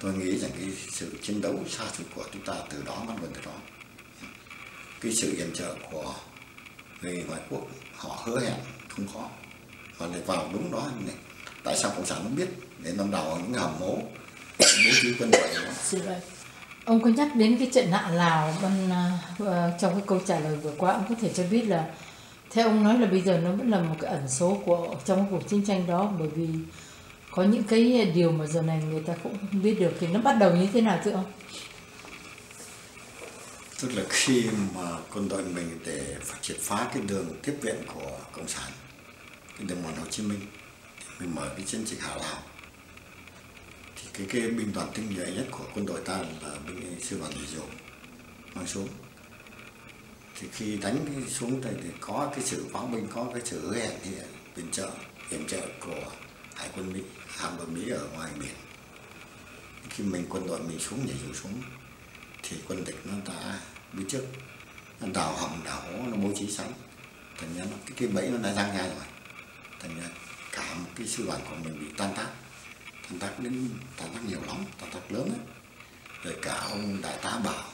Tôi nghĩ rằng cái sự chiến đấu xa xỉ của chúng ta từ đó bắt nguồn từ đó. Yeah. Cái sự yểm trợ của người ngoại quốc họ hứa hẹn không khó và lại vào đúng đó này. Tại sao Cộng sản nó biết để nó đào những hầm mố bố trí quân đội đó. Ông có nhắc đến cái trận Hạ Lào bên, uh, trong cái câu trả lời vừa qua, ông có thể cho biết là theo ông nói là bây giờ nó vẫn là một cái ẩn số của trong cuộc chiến tranh đó, bởi vì có những cái điều mà giờ này người ta cũng không biết được thì nó bắt đầu như thế nào thưa ông? Tức là khi mà quân đội mình để triệt phá cái đường tiếp viện của Cộng sản, cái đường mòn Hồ Chí Minh, mình mở cái chiến dịch Hạ Lào thì cái cái binh đoàn tinh nhuệ nhất của quân đội ta là binh sư đoàn Lệ Dũng mang xuống. Thì khi đánh xuống đây thì có cái sự pháo binh, có cái sự hứa hẹn viện trợ, viện trợ của hải quân Mỹ, hạm đội Mỹ ở ngoài biển. Khi mình quân đội mình xuống nhảy dù xuống thì quân địch nó đã biết trước, nó đào hầm đào hố, nó bố trí sẵn, thành ra nó, cái, cái bẫy nó đã giăng ngay rồi, thành ra cả một cái sư đoàn của mình bị tan tác, tan tác đến tan tác nhiều lắm, tan tác lớn ấy. Rồi cả ông đại tá Bảo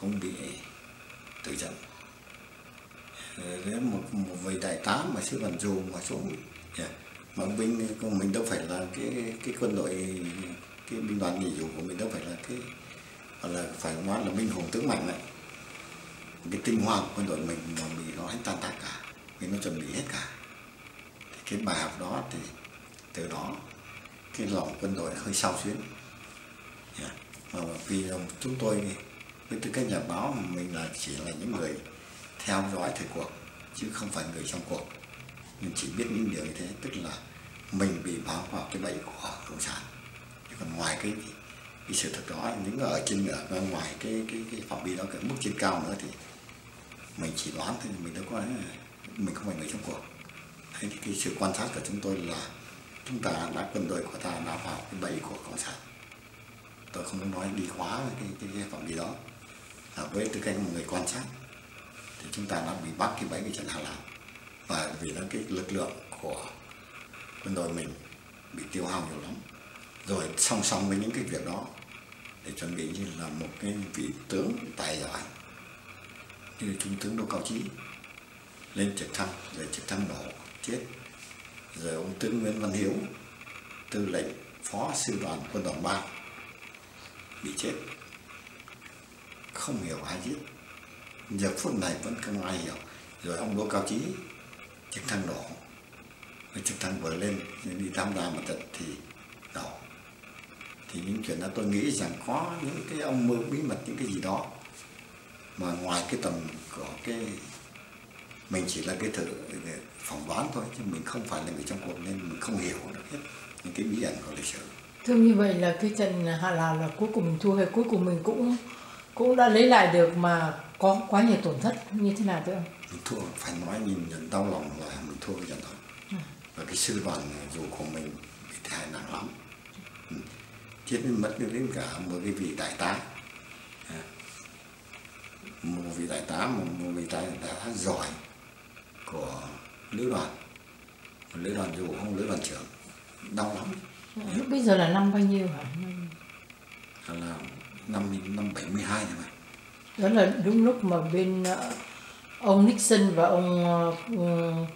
cũng bị tử trận. Nếu một một vị đại tá mà sư đoàn dù mà xuống, yeah, mà ông binh của mình đâu phải là cái cái quân đội, cái binh đoàn nghỉ dù của mình đâu phải là cái là phải nói là binh hùng tướng mạnh đấy, cái tinh hoa của quân đội mình mà bị nó hết tan tác cả, mình nó chuẩn bị hết cả. Cái bài học đó thì từ đó cái lòng quân đội hơi sao xuyến, yeah. Mà vì chúng tôi với tư cách nhà báo mình là chỉ là những người theo dõi thời cuộc chứ không phải người trong cuộc, mình chỉ biết những điều như thế, tức là mình bị báo vào cái bẫy của Cộng sản. Chứ còn ngoài cái, cái sự thật đó, những ở trên ở ngoài cái cái, cái phạm vi đó, cái mức trên cao nữa thì mình chỉ đoán thôi, mình đâu có, mình không phải người trong cuộc. Cái, cái sự quan sát của chúng tôi là chúng ta đã quân đội của ta đã vào cái bẫy của Cộng sản. Tôi không nói đi khóa cái cái, cái phạm vi đó. À, với tư cách một người quan sát thì chúng ta đã bị bắt cái bẫy cái trận Hạ Lào, và vì nó cái lực lượng của quân đội mình bị tiêu hao nhiều lắm. Rồi song song với những cái việc đó để chuẩn bị như là một cái vị tướng tài giỏi như trung tướng Đỗ Cao Chí lên trực thăng, rồi trực thăng nổ chết, rồi ông tướng Nguyễn Văn Hiếu tư lệnh phó sư đoàn quân đoàn ba bị chết, không hiểu ai giết, giờ phút này vẫn không ai hiểu. Rồi ông Đỗ Cao Chí trực thăng nổ, rồi trực thăng vừa lên đi tham gia một trận thì nổ. Thì những chuyện đó tôi nghĩ rằng có những cái âm mưu bí mật, những cái gì đó mà ngoài cái tầm của cái mình chỉ là cái thử phỏng đoán thôi, chứ mình không phải là người trong cuộc nên mình không hiểu được hết những cái bí ẩn của lịch sử. Thưa, như vậy là cái trận Hạ Lào là cuối cùng mình thua hay cuối cùng mình cũng cũng đã lấy lại được mà có quá nhiều tổn thất như thế nào thưa ông? Mình thua, phải nói mình nhận đau lòng là mình thua dần thôi. À. Và cái sư đoàn dù của mình bị thiệt hại nặng lắm. Ừ. Chết mất đến cả một cái vị đại tá. À. Một vị đại tá, một, một vị đại tá giỏi của lữ đoàn. Lữ đoàn dù không lữ đoàn trưởng. Đau lắm. À, lúc bây giờ là năm bao nhiêu hả? Là năm năm bảy mươi hai rồi. Đó là đúng lúc mà bên ông Nixon và ông uh,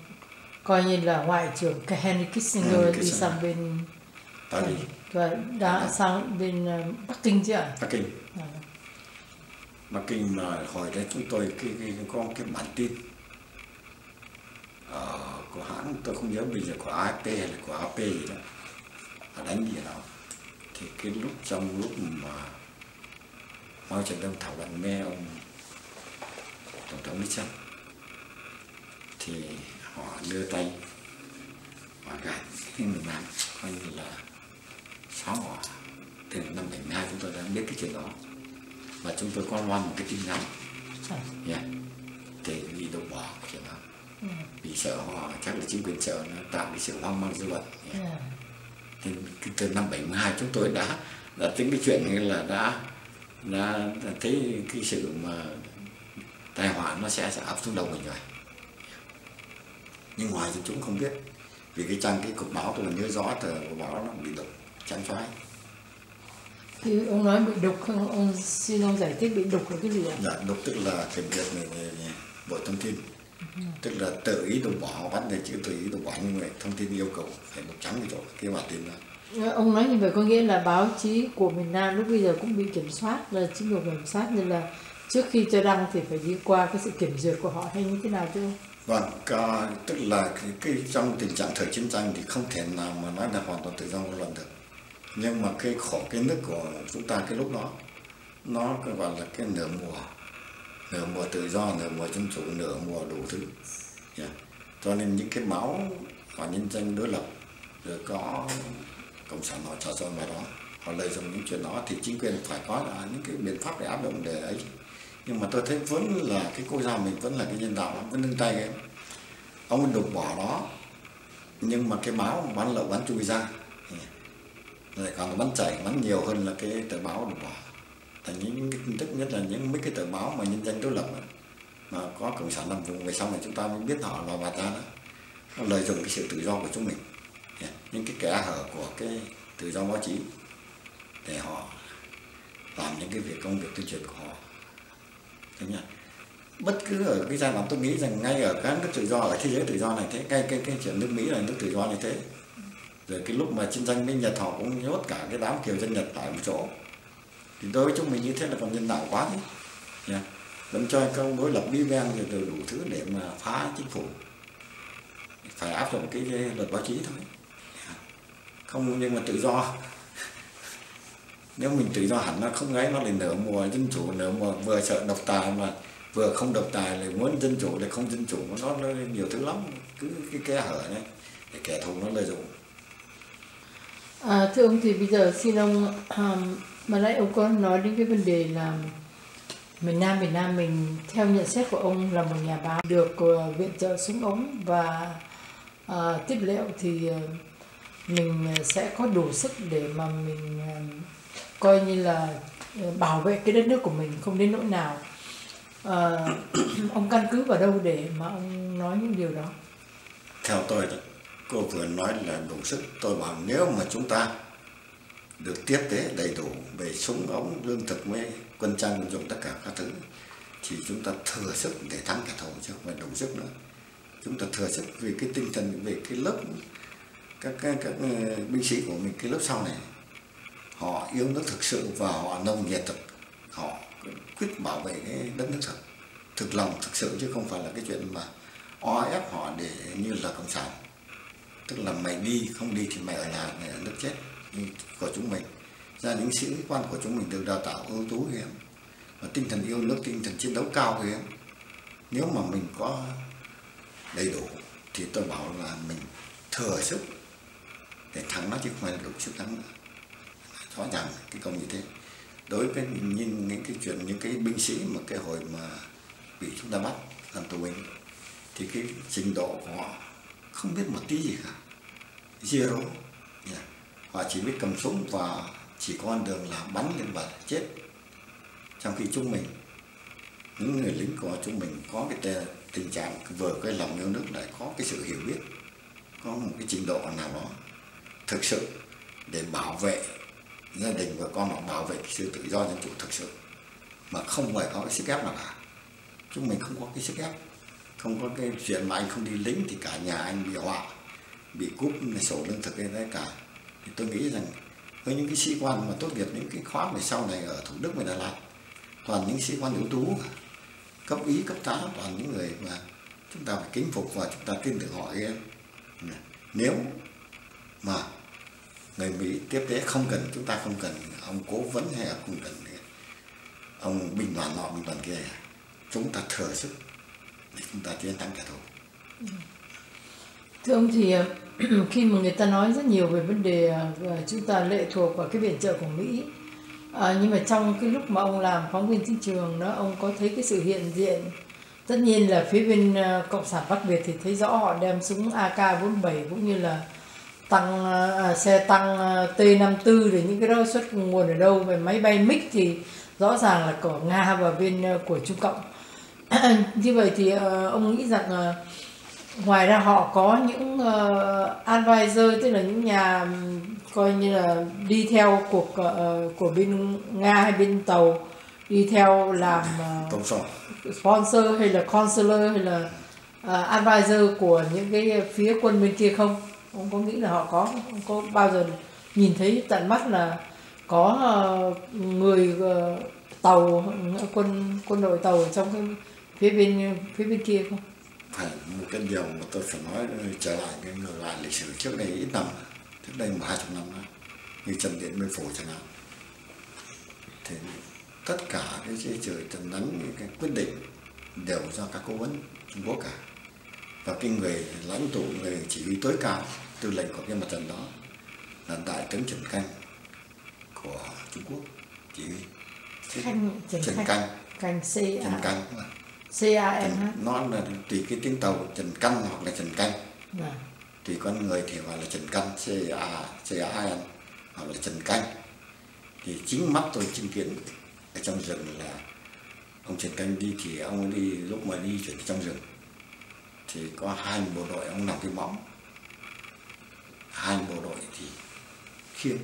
coi như là ngoại trưởng Henry Kissinger ừ, đi sang bên Paris và đã à, sang bên uh, Bắc Kinh chứ ạ? À? Bắc Kinh. À. Bắc Kinh mà hồi đấy chúng tôi cái, cái, có cái bản tin ờ, của hãng tôi không nhớ bây giờ của a ép pê hay là của a pê gì đó. Đánh gì đó thì cái lúc trong lúc mà Mao Trạch Đông thảo luận với ông tổng thống Nixon thì họ đưa tay họ gạt cái người làm coi như là xóa họ. Từ năm bảy mươi hai chúng tôi đã biết cái chuyện đó và chúng tôi có loan một cái tin nhắn yeah. thì bị đổ bỏ cái chuyện đó vì sợ họ chắc là chính quyền sợ nó tạo cái sự hoang mang dư luận yeah. yeah. Từ năm bảy mươi hai chúng tôi đã đã tính cái chuyện như là đã, đã đã thấy cái sự mà tai họa nó sẽ, sẽ ập xuống đầu mình rồi. Nhưng ngoài thì chúng không biết vì cái trang cái cục báo tôi nhớ rõ từ cục báo nó bị đục trắng xóa. Thì ông nói bị đục không? Ông xin ông giải thích bị đục là cái gì ạ? Dạ, đục tức là kiểm duyệt về bộ thông tin, tức là tự ý đổ bỏ vấn đề chữ tự ý đổ bỏ nhưng mà thông tin yêu cầu phải một trắng cái chỗ cái bản tin đó. Ông nói như vậy có nghĩa là báo chí của miền Nam lúc bây giờ cũng bị kiểm soát là chính quyền kiểm soát nên là trước khi cho đăng thì phải đi qua cái sự kiểm duyệt của họ hay như thế nào chứ? Vâng, tức là cái, cái trong tình trạng thời chiến tranh thì không thể nào mà nói là hoàn toàn tự do ngôn luận được, nhưng mà cái khổ cái nước của chúng ta cái lúc đó nó gọi là cái nửa mùa. Nửa mùa tự do, nửa mùa dân chủ, nửa mùa đủ thứ yeah. Cho nên những cái báo và nhân dân đối lập rồi có cộng sản họ trà trộn vào đó, họ lợi dụng những chuyện đó thì chính quyền phải có là những cái biện pháp để áp dụng để ấy. Nhưng mà tôi thấy vẫn là cái quốc gia mình vẫn là cái nhân đạo lắm, vẫn nâng tay em. Ông đục bỏ đó, nhưng mà cái báo bán lậu bán chui ra yeah. Rồi còn bán chảy, bán nhiều hơn là cái tờ báo đục bỏ. Những cái tin tức nhất là những mấy cái tờ báo mà nhân dân đối lập ấy, mà có cộng sản làm vùng về sau này chúng ta mới biết họ là bà ta đó, nó lợi dụng cái sự tự do của chúng mình yeah. những cái kẽ hở của cái tự do báo chí để họ làm những cái việc công việc tuyên truyền của họ. Thế nhá, bất cứ ở cái giai đoạn tôi nghĩ rằng ngay ở các nước tự do ở thế giới tự do này thế ngay cái, cái chuyện nước Mỹ là nước tự do như thế rồi cái lúc mà chiến tranh bên Nhật họ cũng nhốt cả cái đám kiều dân Nhật tại một chỗ. Thì đối với chúng mình như thế là còn nhân đạo quá đấy yeah. Vẫn cho công đối lập bí vang rồi đủ thứ để mà phá chính phủ. Phải áp dụng cái luật báo chí thôi yeah. Không, nhưng mà tự do nếu mình tự do hẳn nó không ấy, nó lại nửa mùa dân chủ, nửa mùa vừa sợ độc tài mà vừa không độc tài lại muốn dân chủ lại không dân chủ, nó, nó nhiều thứ lắm. Cứ cái kẽ hở này để kẻ thù nó lợi dụng. À, thưa ông thì bây giờ xin ông um... mà lại ông có nói đến cái vấn đề là miền Nam Việt Nam mình theo nhận xét của ông là một nhà báo được viện trợ súng ống và uh, tiếp liệu thì uh, mình sẽ có đủ sức để mà mình uh, coi như là uh, bảo vệ cái đất nước của mình không đến nỗi nào. Uh, ông căn cứ vào đâu để mà ông nói những điều đó? Theo tôi thì cô vừa nói là đủ sức, tôi bảo nếu mà chúng ta được tiếp tế đầy đủ về súng ống, lương thực, với quân trang quân dụng tất cả các thứ thì chúng ta thừa sức để thắng kẻ thù chứ không phải đủ sức nữa. Chúng ta thừa sức vì cái tinh thần về cái lớp các các, các binh sĩ của mình cái lớp sau này họ yêu nước thực sự và họ nồng nhiệt thực, họ quyết bảo vệ cái đất nước thực thực lòng thực sự chứ không phải là cái chuyện mà o ép họ để như là cộng sản, tức là mày đi không đi thì mày ở nhà mày ở nước chết của chúng mình. Ra những sĩ quan của chúng mình được đào tạo ưu tú hiếm và tinh thần yêu nước, tinh thần chiến đấu cao hiếm. Nếu mà mình có đầy đủ thì tôi bảo là mình thừa sức để thắng nó chứ không phải đủ sức thắng nữa. Rõ ràng cái công như thế. đối với những, những cái chuyện những cái binh sĩ mà cái hồi mà bị chúng ta bắt làm tù binh thì cái trình độ của họ không biết một tí gì cả, zero, yeah. Họ chỉ biết cầm súng và chỉ có con đường là bắn lên và chết. Trong khi chúng mình, những người lính của chúng mình có cái tình trạng vừa cái lòng yêu nước lại có cái sự hiểu biết, có một cái trình độ nào đó thực sự để bảo vệ gia đình và con, bảo vệ sự tự do dân chủ thực sự, mà không phải có cái sức ép nào cả. Chúng mình không có cái sức ép, không có cái chuyện mà anh không đi lính thì cả nhà anh bị họa, bị cúp sổ lương thực hay thế cả. Thì tôi nghĩ rằng với những cái sĩ quan mà tốt nghiệp những cái khóa về sau này ở Thủ Đức và Đà Lạt, toàn những sĩ quan ưu tú, cấp úy, cấp tá, toàn những người mà chúng ta phải kính phục và chúng ta tin tưởng họ. Nếu mà người Mỹ tiếp tế không cần, chúng ta không cần ông cố vấn hay là không cần ông bình đoàn nọ bình đoàn kia, chúng ta thừa sức để chúng ta chiến thắng kẻ thù. Thưa ông, thì khi mà người ta nói rất nhiều về vấn đề chúng ta lệ thuộc vào cái viện trợ của Mỹ, à, nhưng mà trong cái lúc mà ông làm phóng viên thị trường đó, ông có thấy cái sự hiện diện, tất nhiên là phía bên Cộng sản Bắc Việt thì thấy rõ họ đem súng A K bốn mươi bảy cũng như là tăng à, xe tăng T năm mươi tư để những cái đó xuất nguồn ở đâu, về máy bay MiG thì rõ ràng là của Nga và bên của Trung Cộng. Như vậy thì ông nghĩ rằng ngoài ra họ có những uh, advisor, tức là những nhà coi như là đi theo cuộc uh, của bên Nga hay bên Tàu, đi theo làm uh, sponsor hay là counselor hay là uh, advisor của những cái phía quân bên kia không? Ông có nghĩ là họ có, ông có bao giờ nhìn thấy tận mắt là có uh, người uh, Tàu, quân quân đội Tàu trong cái phía bên phía bên kia không? Phải một cái điều mà tôi phải nói trở lại cái ngược lại lịch sử trước đây ít năm, trước đây một hai chục năm đó, như Trần Điện Biên Phủ chẳng hạn, thì tất cả cái chế trời trần nắng cái quyết định đều do các cố vấn Trung Quốc cả, và cái người lãnh tụ, người chỉ huy tối cao, tư lệnh của cái mặt trận đó là đại tướng Trần Canh của Trung Quốc chỉ huy. Trần Canh, Canh Trần Canh. Trần, nó là tùy cái tiếng Tàu Trần Căn hoặc là Trần Canh, à. Tùy con người thì gọi là Trần Căn C A N hoặc là Trần Canh. Thì chính mắt tôi chứng kiến ở trong rừng là ông Trần Canh đi, thì ông đi lúc mà đi chuyển trong rừng thì có hai bộ đội ông nằm cái mõm, hai bộ đội thì khiêng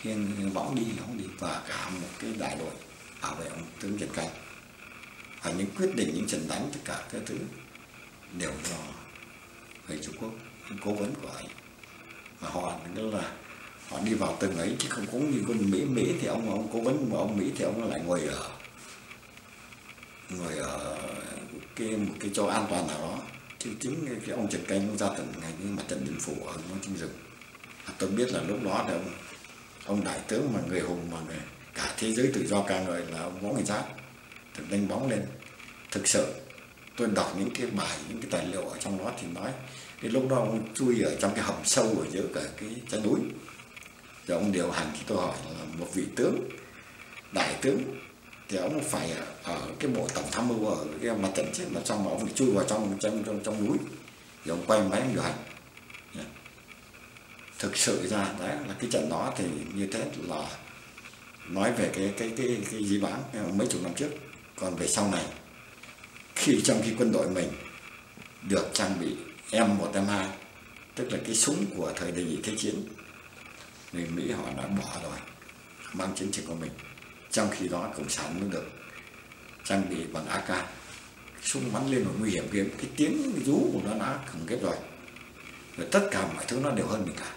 khiêng mõm đi ông đi, và cả một cái đại đội bảo vệ ông tướng Trần Canh. Và những quyết định, những trận đánh, tất cả các thứ đều do người Trung Quốc, những cố vấn của ấy. Mà họ đó là họ đi vào từng ấy, chứ không cũng như quân Mỹ. Mỹ thì ông ông cố vấn, mà ông Mỹ thì ông lại ngồi ở ngồi ở cái, một cái chỗ an toàn nào đó. Chứ chính cái ông Trần Canh ra tận ngày mặt trận Điện Phủ ở trong rừng. À, tôi biết là lúc đó thì ông, ông đại tướng mà người hùng mà người, cả thế giới tự do ca ngợi là ông Võ Nguyên Giáp. Thực đánh bóng lên, thực sự tôi đọc những cái bài, những cái tài liệu ở trong đó thì nói cái lúc đó ông chui ở trong cái hầm sâu ở giữa cả cái trái núi, rồi ông điều hành. Thì tôi hỏi là một vị tướng, đại tướng thì ông phải ở cái bộ tổng tham mưu ở cái mặt trận chết, mà xong mà ông chui vào trong trong trong, trong núi, rồi ông quay máy ông điều hành. Yeah. Thực sự ra đấy là cái trận đó thì như thế là nói về cái cái cái cái dĩ vãng mấy chục năm trước. Còn về sau này, khi trong khi quân đội mình được trang bị M một M hai, tức là cái súng của thời đề nhị thế chiến, người Mỹ họ đã bỏ rồi, mang chiến trường của mình. Trong khi đó Cộng sản mới được trang bị bằng A K, súng bắn lên một nguy hiểm kiếm, cái tiếng cái rú của nó đã khủng khiếp rồi. Rồi tất cả mọi thứ nó đều hơn mình cả,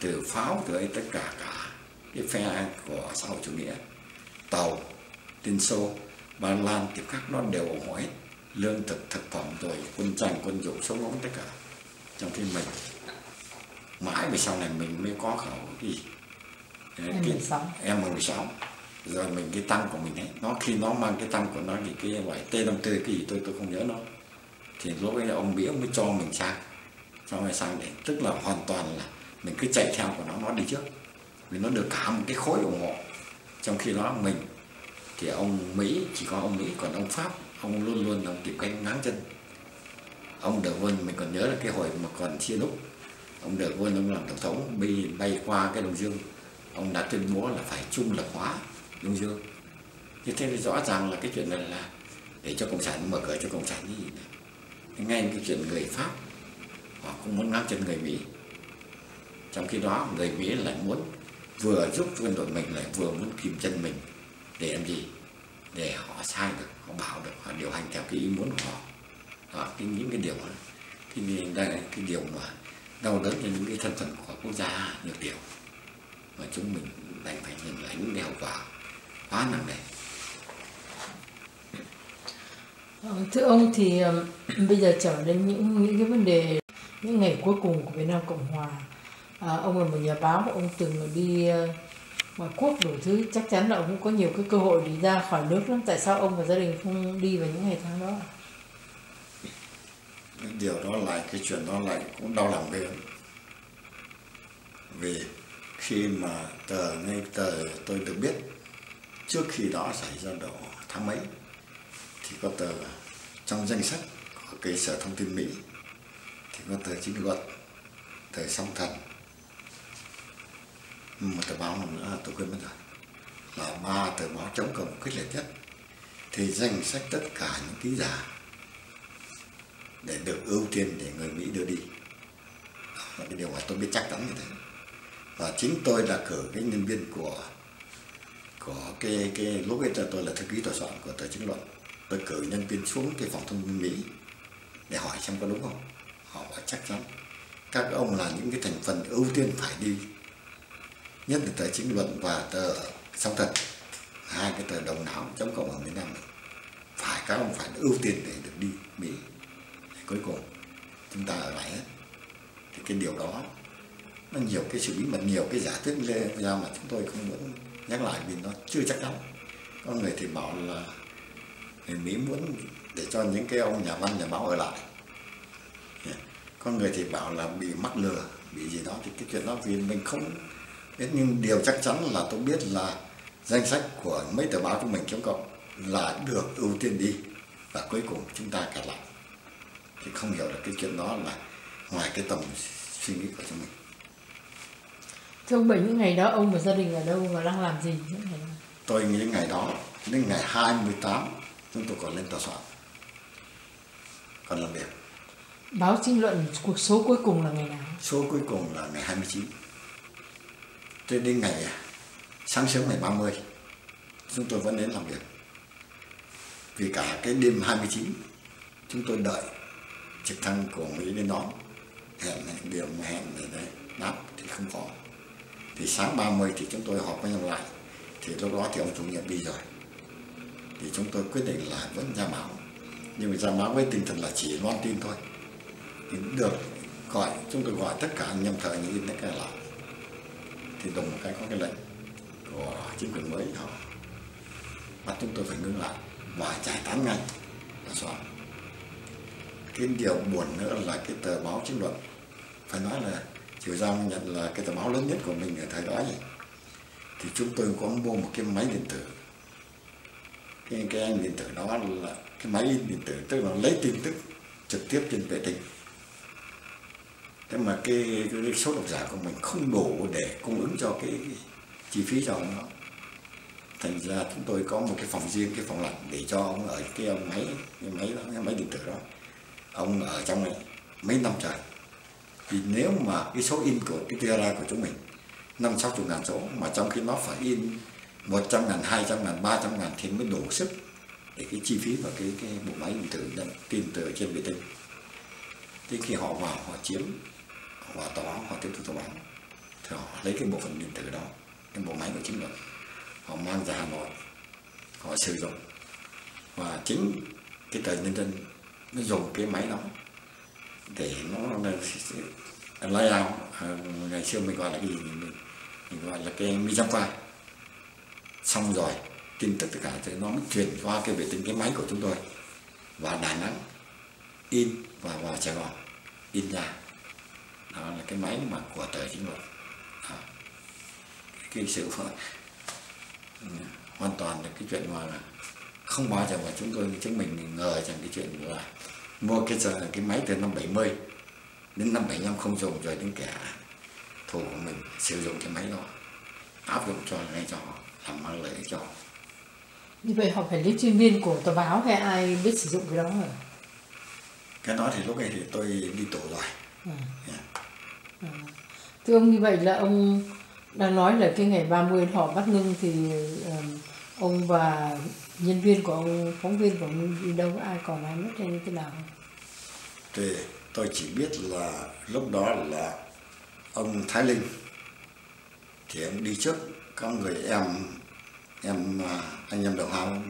từ pháo tới tất cả cả cái phe của xã hội chủ nghĩa, Tàu, Liên Xô, Ba Lan, tiếp khác nó đều ủng hộ hết, lương thực, thực phẩm, rồi quân tranh, quân dụng, số ngón tất cả. Trong khi mình mãi về sau này mình mới có khẩu gì M mười sáu, rồi mình cái tăng của mình ấy, nó khi nó mang cái tăng của nó thì cái loại T năm mươi tư cái gì tôi tôi không nhớ nó, thì lúc ấy là ông Mỹ ông mới cho mình sang, cho mình sang để tức là hoàn toàn là mình cứ chạy theo của nó, nó đi trước, vì nó được cả một cái khối ủng hộ. Trong khi đó mình thì ông Mỹ, chỉ có ông Mỹ, còn ông Pháp, ông luôn luôn ông tìm cách ngáng chân. Ông De Gaulle, mình còn nhớ là cái hồi mà còn chia lúc, ông De Gaulle ông làm tổng thống, bay, bay qua cái Đông Dương, ông đã tuyên bố là phải trung lập hóa Đông Dương. Như thế rõ ràng là cái chuyện này là để cho Cộng sản, mở cửa cho Cộng sản như gì này. Ngay cái chuyện người Pháp, họ cũng muốn ngáng chân người Mỹ. Trong khi đó, người Mỹ lại muốn vừa giúp quân đội mình, lại vừa muốn kìm chân mình. Để làm gì? Để họ sai được, họ bảo được, họ điều hành theo cái ý muốn của họ. Đó, cái, những cái điều đó, thì đây là cái điều mà đau đớn cho những cái thân phận của quốc gia nhược điều. Mà chúng mình đành phải nhìn lại những cái hậu quả quá nặng nề. Thưa ông, thì bây giờ trở đến những, những cái vấn đề, những ngày cuối cùng của Việt Nam Cộng Hòa. À, ông là một nhà báo, ông từng đi ngoài quốc đủ thứ, chắc chắn là ông cũng có nhiều cái cơ hội đi ra khỏi nước lắm. Tại sao ông và gia đình không đi vào những ngày tháng đó? Cái điều đó lại, cái chuyện đó lại cũng đau lòng ghê lắm. Vì khi mà tờ, ngay tờ tôi được biết, trước khi đó xảy ra độ tháng mấy, thì có tờ trong danh sách của cái Sở Thông tin Mỹ, thì có tờ Chính Luận, tờ Song Thần, một tờ báo nữa là tôi quên mất rồi, là ba tờ báo chống cộng quyết liệt nhất. Thì danh sách tất cả những ký giả để được ưu tiên để người Mỹ đưa đi. Đó là cái điều mà tôi biết chắc chắn như thế. Và chính tôi là cử cái nhân viên của của cái cái lúc ấy tôi là thư ký tòa soạn của tờ Chính Luận, tôi cử nhân viên xuống cái phòng thông tin Mỹ để hỏi xem có đúng không. Họ bảo chắc chắn các ông là những cái thành phần ưu tiên phải đi, nhất là tờ Chính Luận và tờ Song Thần, hai cái tờ đầu não chống cộng ở Việt Nam này. Phải, các ông phải ưu tiên để được đi Mỹ. Thì cuối cùng chúng ta ở lại hết. Thì cái điều đó nó nhiều cái sự bí mật, nhiều cái giả thuyết lên ra mà chúng tôi không muốn nhắc lại vì nó chưa chắc chắn. Có người thì bảo là người Mỹ muốn để cho những cái ông nhà văn, nhà báo ở lại. Có người thì bảo là bị mắc lừa, bị gì đó, thì cái chuyện đó vì mình không. Nhưng điều chắc chắn là tôi biết là danh sách của mấy tờ báo của mình chống cộng là được ưu tiên đi, và cuối cùng chúng ta kẹt lại. Thì không hiểu được cái chuyện đó là ngoài cái tầm suy nghĩ của chúng mình. Thưa ông Bảy, những ngày đó ông và gia đình ở đâu và đang làm gì? Tôi nghĩ ngày đó, đến ngày hai mươi tám chúng tôi còn lên tòa soạn, còn làm việc. Báo Chính Luận, cuộc số cuối cùng là ngày nào? Số cuối cùng là ngày hai mươi chín. Tôi đến ngày sáng sớm ngày ba mươi, chúng tôi vẫn đến làm việc. Vì cả cái đêm hai mươi chín, chúng tôi đợi trực thăng của Mỹ đến đón, hẹn điều hẹn để đấy, đáp thì không có. Thì sáng ba mươi thì chúng tôi họp với nhau lại, thì lúc đó thì ông chủ nhiệm đi rồi. Thì chúng tôi quyết định là vẫn ra báo, nhưng mà ra báo với tinh thần là chỉ loan tin thôi. Thì được gọi, chúng tôi gọi tất cả nhầm thời những cái này lại. Thì đồng một cái có cái lệnh của chính quyền mới, họ bắt chúng tôi phải ngưng lại và giải tán ngay và soạn. Cái điều buồn nữa là cái tờ báo Chính Luận, phải nói là chiều giao nhận là cái tờ báo lớn nhất của mình ở thời đó vậy. Thì chúng tôi có mua một cái máy điện tử, cái, cái anh điện tử đó là cái máy điện tử, tức là lấy tin tức trực tiếp trên vệ tinh. Thế mà cái, cái số độc giả của mình không đủ để cung ứng cho cái, cái chi phí cho ông nó. Thành ra chúng tôi có một cái phòng riêng, cái phòng lạnh để cho ông ở cái ông máy, cái máy đó, cái máy điện tử đó. Ông ở trong này mấy năm trời. Vì nếu mà cái số in của cái tira của chúng mình năm sáu chục ngàn số, mà trong khi nó phải in một trăm ngàn, hai trăm ngàn, ba trăm ngàn thì mới đủ sức để cái chi phí và cái cái bộ máy điện tử nhận tin từ trên vệ tinh. Thế khi họ vào, họ chiếm, và tòa báo, họ tiếp tục tòa báo, thì họ lấy cái bộ phận điện tử đó, cái bộ máy của Chính Luận, họ mang ra Hà Nội, họ sử dụng. Và chính cái tờ Nhân Dân nó dùng cái máy đó để nó layout, ngày xưa mình gọi là cái gì, mình, mình gọi là cái Mizanqua. Xong rồi, tin tức tất cả thì nó mới chuyển qua cái vệ tinh, cái máy của chúng tôi, và Đà Nẵng in và vào Sài Gòn in ra. Đó là cái máy mà của tờ Chính Luận. Cái sự hoàn toàn là cái chuyện mà không bao giờ mà chúng tôi chứng mình ngờ rằng cái chuyện là mua cái giờ cái máy từ năm bảy mươi đến năm bảy mươi lăm không dùng, rồi đến kẻ thù của mình sử dụng cái máy đó áp dụng cho ngay cho họ, làm ăn lợi cho họ. Như vậy họ phải lấy chuyên viên của tờ báo hay ai biết sử dụng cái đó rồi? Cái đó thì lúc này thì tôi đi tù rồi. À. Yeah. À. Thưa ông, như vậy là ông đang nói là cái ngày ba mươi họ bắt ngưng thì uh, ông và nhân viên của ông, phóng viên của ông đi đâu, ai còn ai mất hay như thế nào? Thì tôi chỉ biết là lúc đó là ông Thái Linh thì ông đi trước, có người em em anh em đồng hào,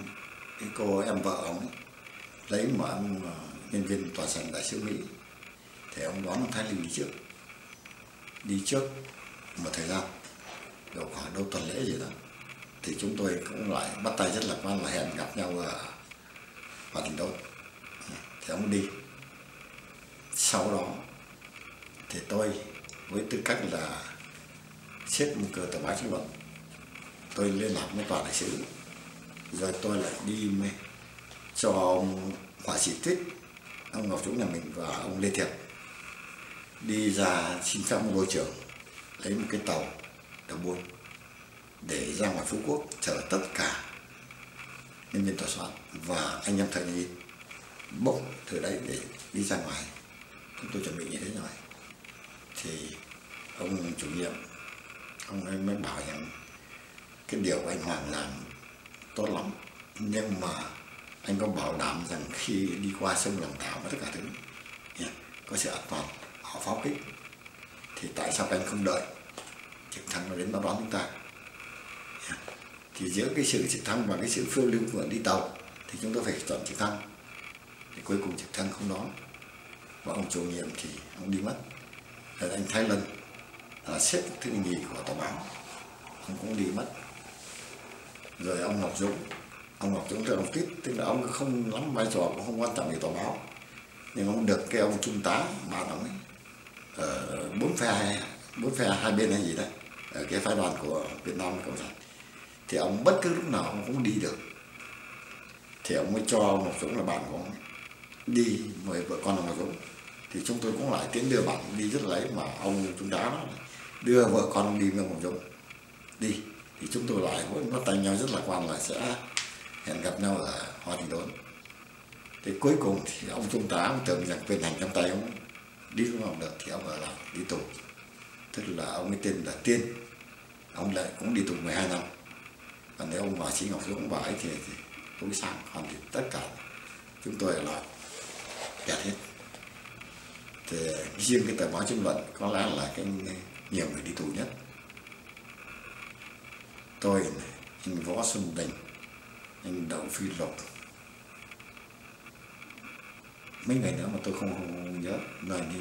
cái cô em vợ ông lấy mà ông nhân viên tòa soạn đại sứ Mỹ, thì ông đón ông Thái Linh đi trước, đi trước một thời gian, rồi khoảng đâu tuần lễ gì đó, thì chúng tôi cũng lại bắt tay rất lạc quan là hẹn gặp nhau ở Hòa Bình Đôn, thì ông đi. Sau đó thì tôi với tư cách là xếp một cửa tờ báo chính luận, tôi liên lạc với tòa đại sứ, rồi tôi lại đi cho ông họa sĩ Tuyết, ông Ngọc Dũng nhà mình và ông Lê Thiệp đi ra xin phép môi trường lấy một cái tàu đầu buôn để ra ngoài Phú Quốc chở tất cả nhân viên tòa soạn và anh em thời đi bốc từ đấy để đi ra ngoài. Chúng tôi chuẩn bị như thế rồi thì ông chủ nhiệm ông ấy mới bảo rằng cái điều anh Hoàng làm tốt lắm, nhưng mà anh có bảo đảm rằng khi đi qua sông Lòng Đảo và tất cả thứ yeah, có sự an toàn, họ pháo kích, thì tại sao anh không đợi trực thăng nó đến nó đón chúng ta? Yeah. Thì giữa cái sự trực thăng và cái sự phiêu lưu của đi tàu thì chúng tôi phải chọn trực thăng, thì cuối cùng trực thăng không đón và ông chủ nhiệm thì ông đi mất. Rồi anh Thái Lân là xếp thứ nhì của tờ báo, ông cũng đi mất. Rồi ông Ngọc Dũng, ông Ngọc Dũng rất ông Tít, tức là ông không lắm vai trò, cũng không quan trọng về tờ báo, nhưng ông được cái ông trung tá bạn ông ấy ở bốn phe bốn phe hai bên hay gì đấy, ở cái phái đoàn của Việt Nam Cộng sản, thì ông bất cứ lúc nào ông cũng đi được, thì ông mới cho Ngọc Dũng là bạn của ông ấy đi mời vợ con ông Ngọc Dũng, thì chúng tôi cũng lại tiến đưa bạn đi rất lấy mà ông trung tá đó đưa vợ con đi với Ngọc Dũng đi, thì chúng tôi lại bắt tay nhau rất là quan là sẽ hẹn gặp nhau ở Hòa Bình Đốn. Thì cuối cùng thì ông trung tá ông tưởng rằng quyền hành trong tay ông đi không làm được, thì ông ở lại đi tù, tức là ông ấy tên là Tiên, ông lại cũng đi tù mười hai năm. Và nếu ông họa sĩ Ngọc Dũng bảo ấy thì tối sang hoàn thiện tất cả chúng tôi ở lại kẹt hết. Thì riêng cái tờ báo chính luận có lẽ là cái nhiều người đi tù nhất. Tôi này, anh Võ Xuân Đình, anh Đậu Phi Lộc, mấy người nữa mà tôi không, không nhớ. Người đi,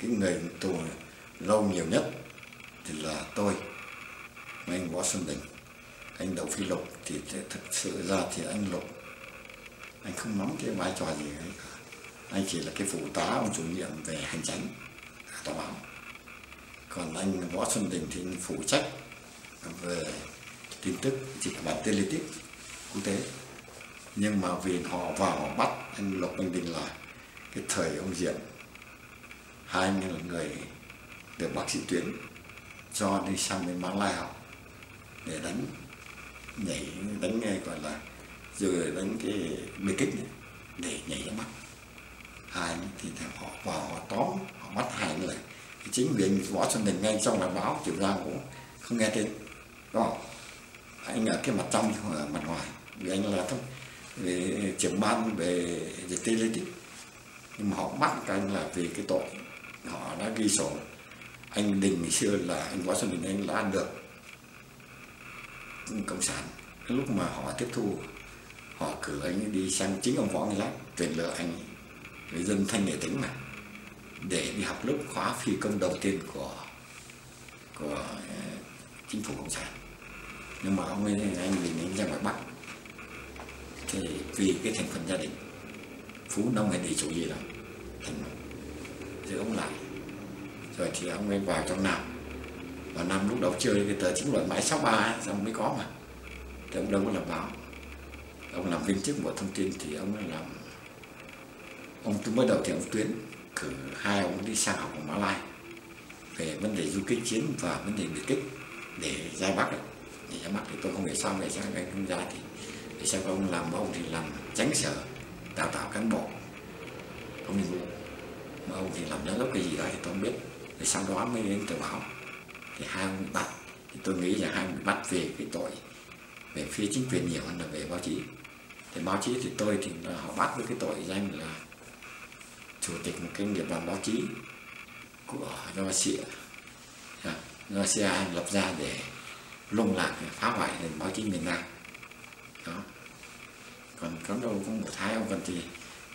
cái người tù này, lâu nhiều nhất thì là tôi, anh Võ Xuân Đình, anh Đậu Phi Lộc. Thì thực sự ra thì anh Lộc anh không nắm cái vai trò gì ấy cả, anh chỉ là cái phụ tá ông chủ nhiệm về hành chính tòa báo. Còn anh Võ Xuân Đình thì phụ trách về tin tức, chỉ là bản tin lý tích quốc tế. Nhưng mà vì họ vào họ bắt anh Lộc Anh Đình là cái thời ông Diệm, hai anh là người được bác sĩ Tuyến cho đi sang bên Mã Lai học để đánh nhảy, đánh nghe gọi là rồi đánh cái biệt kích này, để nhảy ra mắt. Hai anh thì họ vào họ tóm, họ bắt hai người. Thì chính vì anh Võ Xuân Đình ngay trong là báo Triều Giang cũng không nghe tên đó, anh ở cái mặt trong mặt ngoài, vì anh là thông về trưởng ban về dịch tê lê tích. Nhưng mà họ bắt cái anh là vì cái tội họ đã ghi sổ anh Đình ngày xưa là anh Võ Xuân Đình, anh đã ăn được cộng sản. Cái lúc mà họ tiếp thu họ cử anh đi sang chính ông Võ Nguyên Giáp tuyển lựa anh người dân Thanh Nghệ Tĩnh mà để đi học lớp khóa phi công đầu tiên của của chính phủ cộng sản. Nhưng mà ông ấy anh Đình ra ngoài Bắc thì vì cái thành phần gia đình phú nông hay địa chủ gì đó thành giữ ông lại, rồi thì ông ấy vào trong Nam. Và Nam lúc đầu chơi cái tờ chính luận mãi sáu ba ấy, xong mới có mà Thì ông đâu có làm báo, ông làm viên chức Bộ Thông tin thì ông làm, ông mới đầu thì ông Tuyến cử hai ông đi sang học ở Mã Lai về vấn đề du kích chiến và vấn đề biệt kích để ra Bắc đấy. Để ra Bắc thì tôi không hiểu sao ngày sang anh không ra thì để sang ông làm ông thì làm tránh sở đào tạo cán bộ, ông Đình Nhu, mà ông thì làm giám đốc cái gì đó thì tôi không biết. Thì sau đó mới đến tờ báo thì hai ông bị bắt, thì tôi nghĩ là hai ông bị bắt về cái tội về phía chính quyền nhiều hơn là về báo chí. Thì báo chí thì tôi thì họ bắt với cái tội danh là chủ tịch một cái nghiệp đoàn báo chí của Malaysia, Malaysia lập ra để lung lạc phá hoại nền báo chí miền Nam. Đó. Còn có đâu có một hai ông còn thì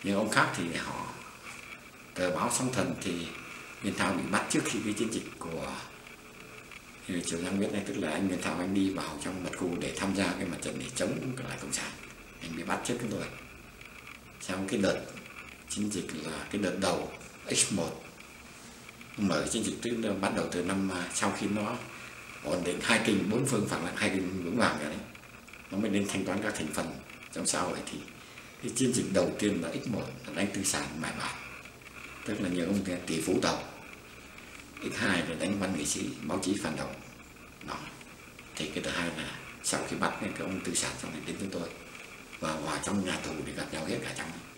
nhưng ông khác thì họ tờ báo Sóng Thần thì Nguyễn Thảo bị bắt trước khi cái chiến dịch của Triều Giang biết này, tức là anh Nguyễn Thảo anh đi vào trong mật khu để tham gia cái mặt trận để chống cái lại cộng sản, anh bị bắt trước chúng tôi. Trong cái đợt chiến dịch là cái đợt đầu X một mở chiến dịch, tức là bắt đầu từ năm sau khi nó ổn định hai kinh bốn phương phản lại hai kinh vững vàng rồi đấy, nó mới đến thanh toán các thành phần trong xã hội. Thì cái chiến dịch đầu tiên là X một là đánh tư sản mãi mãi, tức là nhờ ông tỷ phú Tàu. X hai là đánh văn nghệ sĩ, báo chí phản động. Đó. Thì cái thứ hai là sau khi bắt cái ông tư sản xong thì đến chúng tôi và vào trong nhà tù để gặp nhau hết cả trong.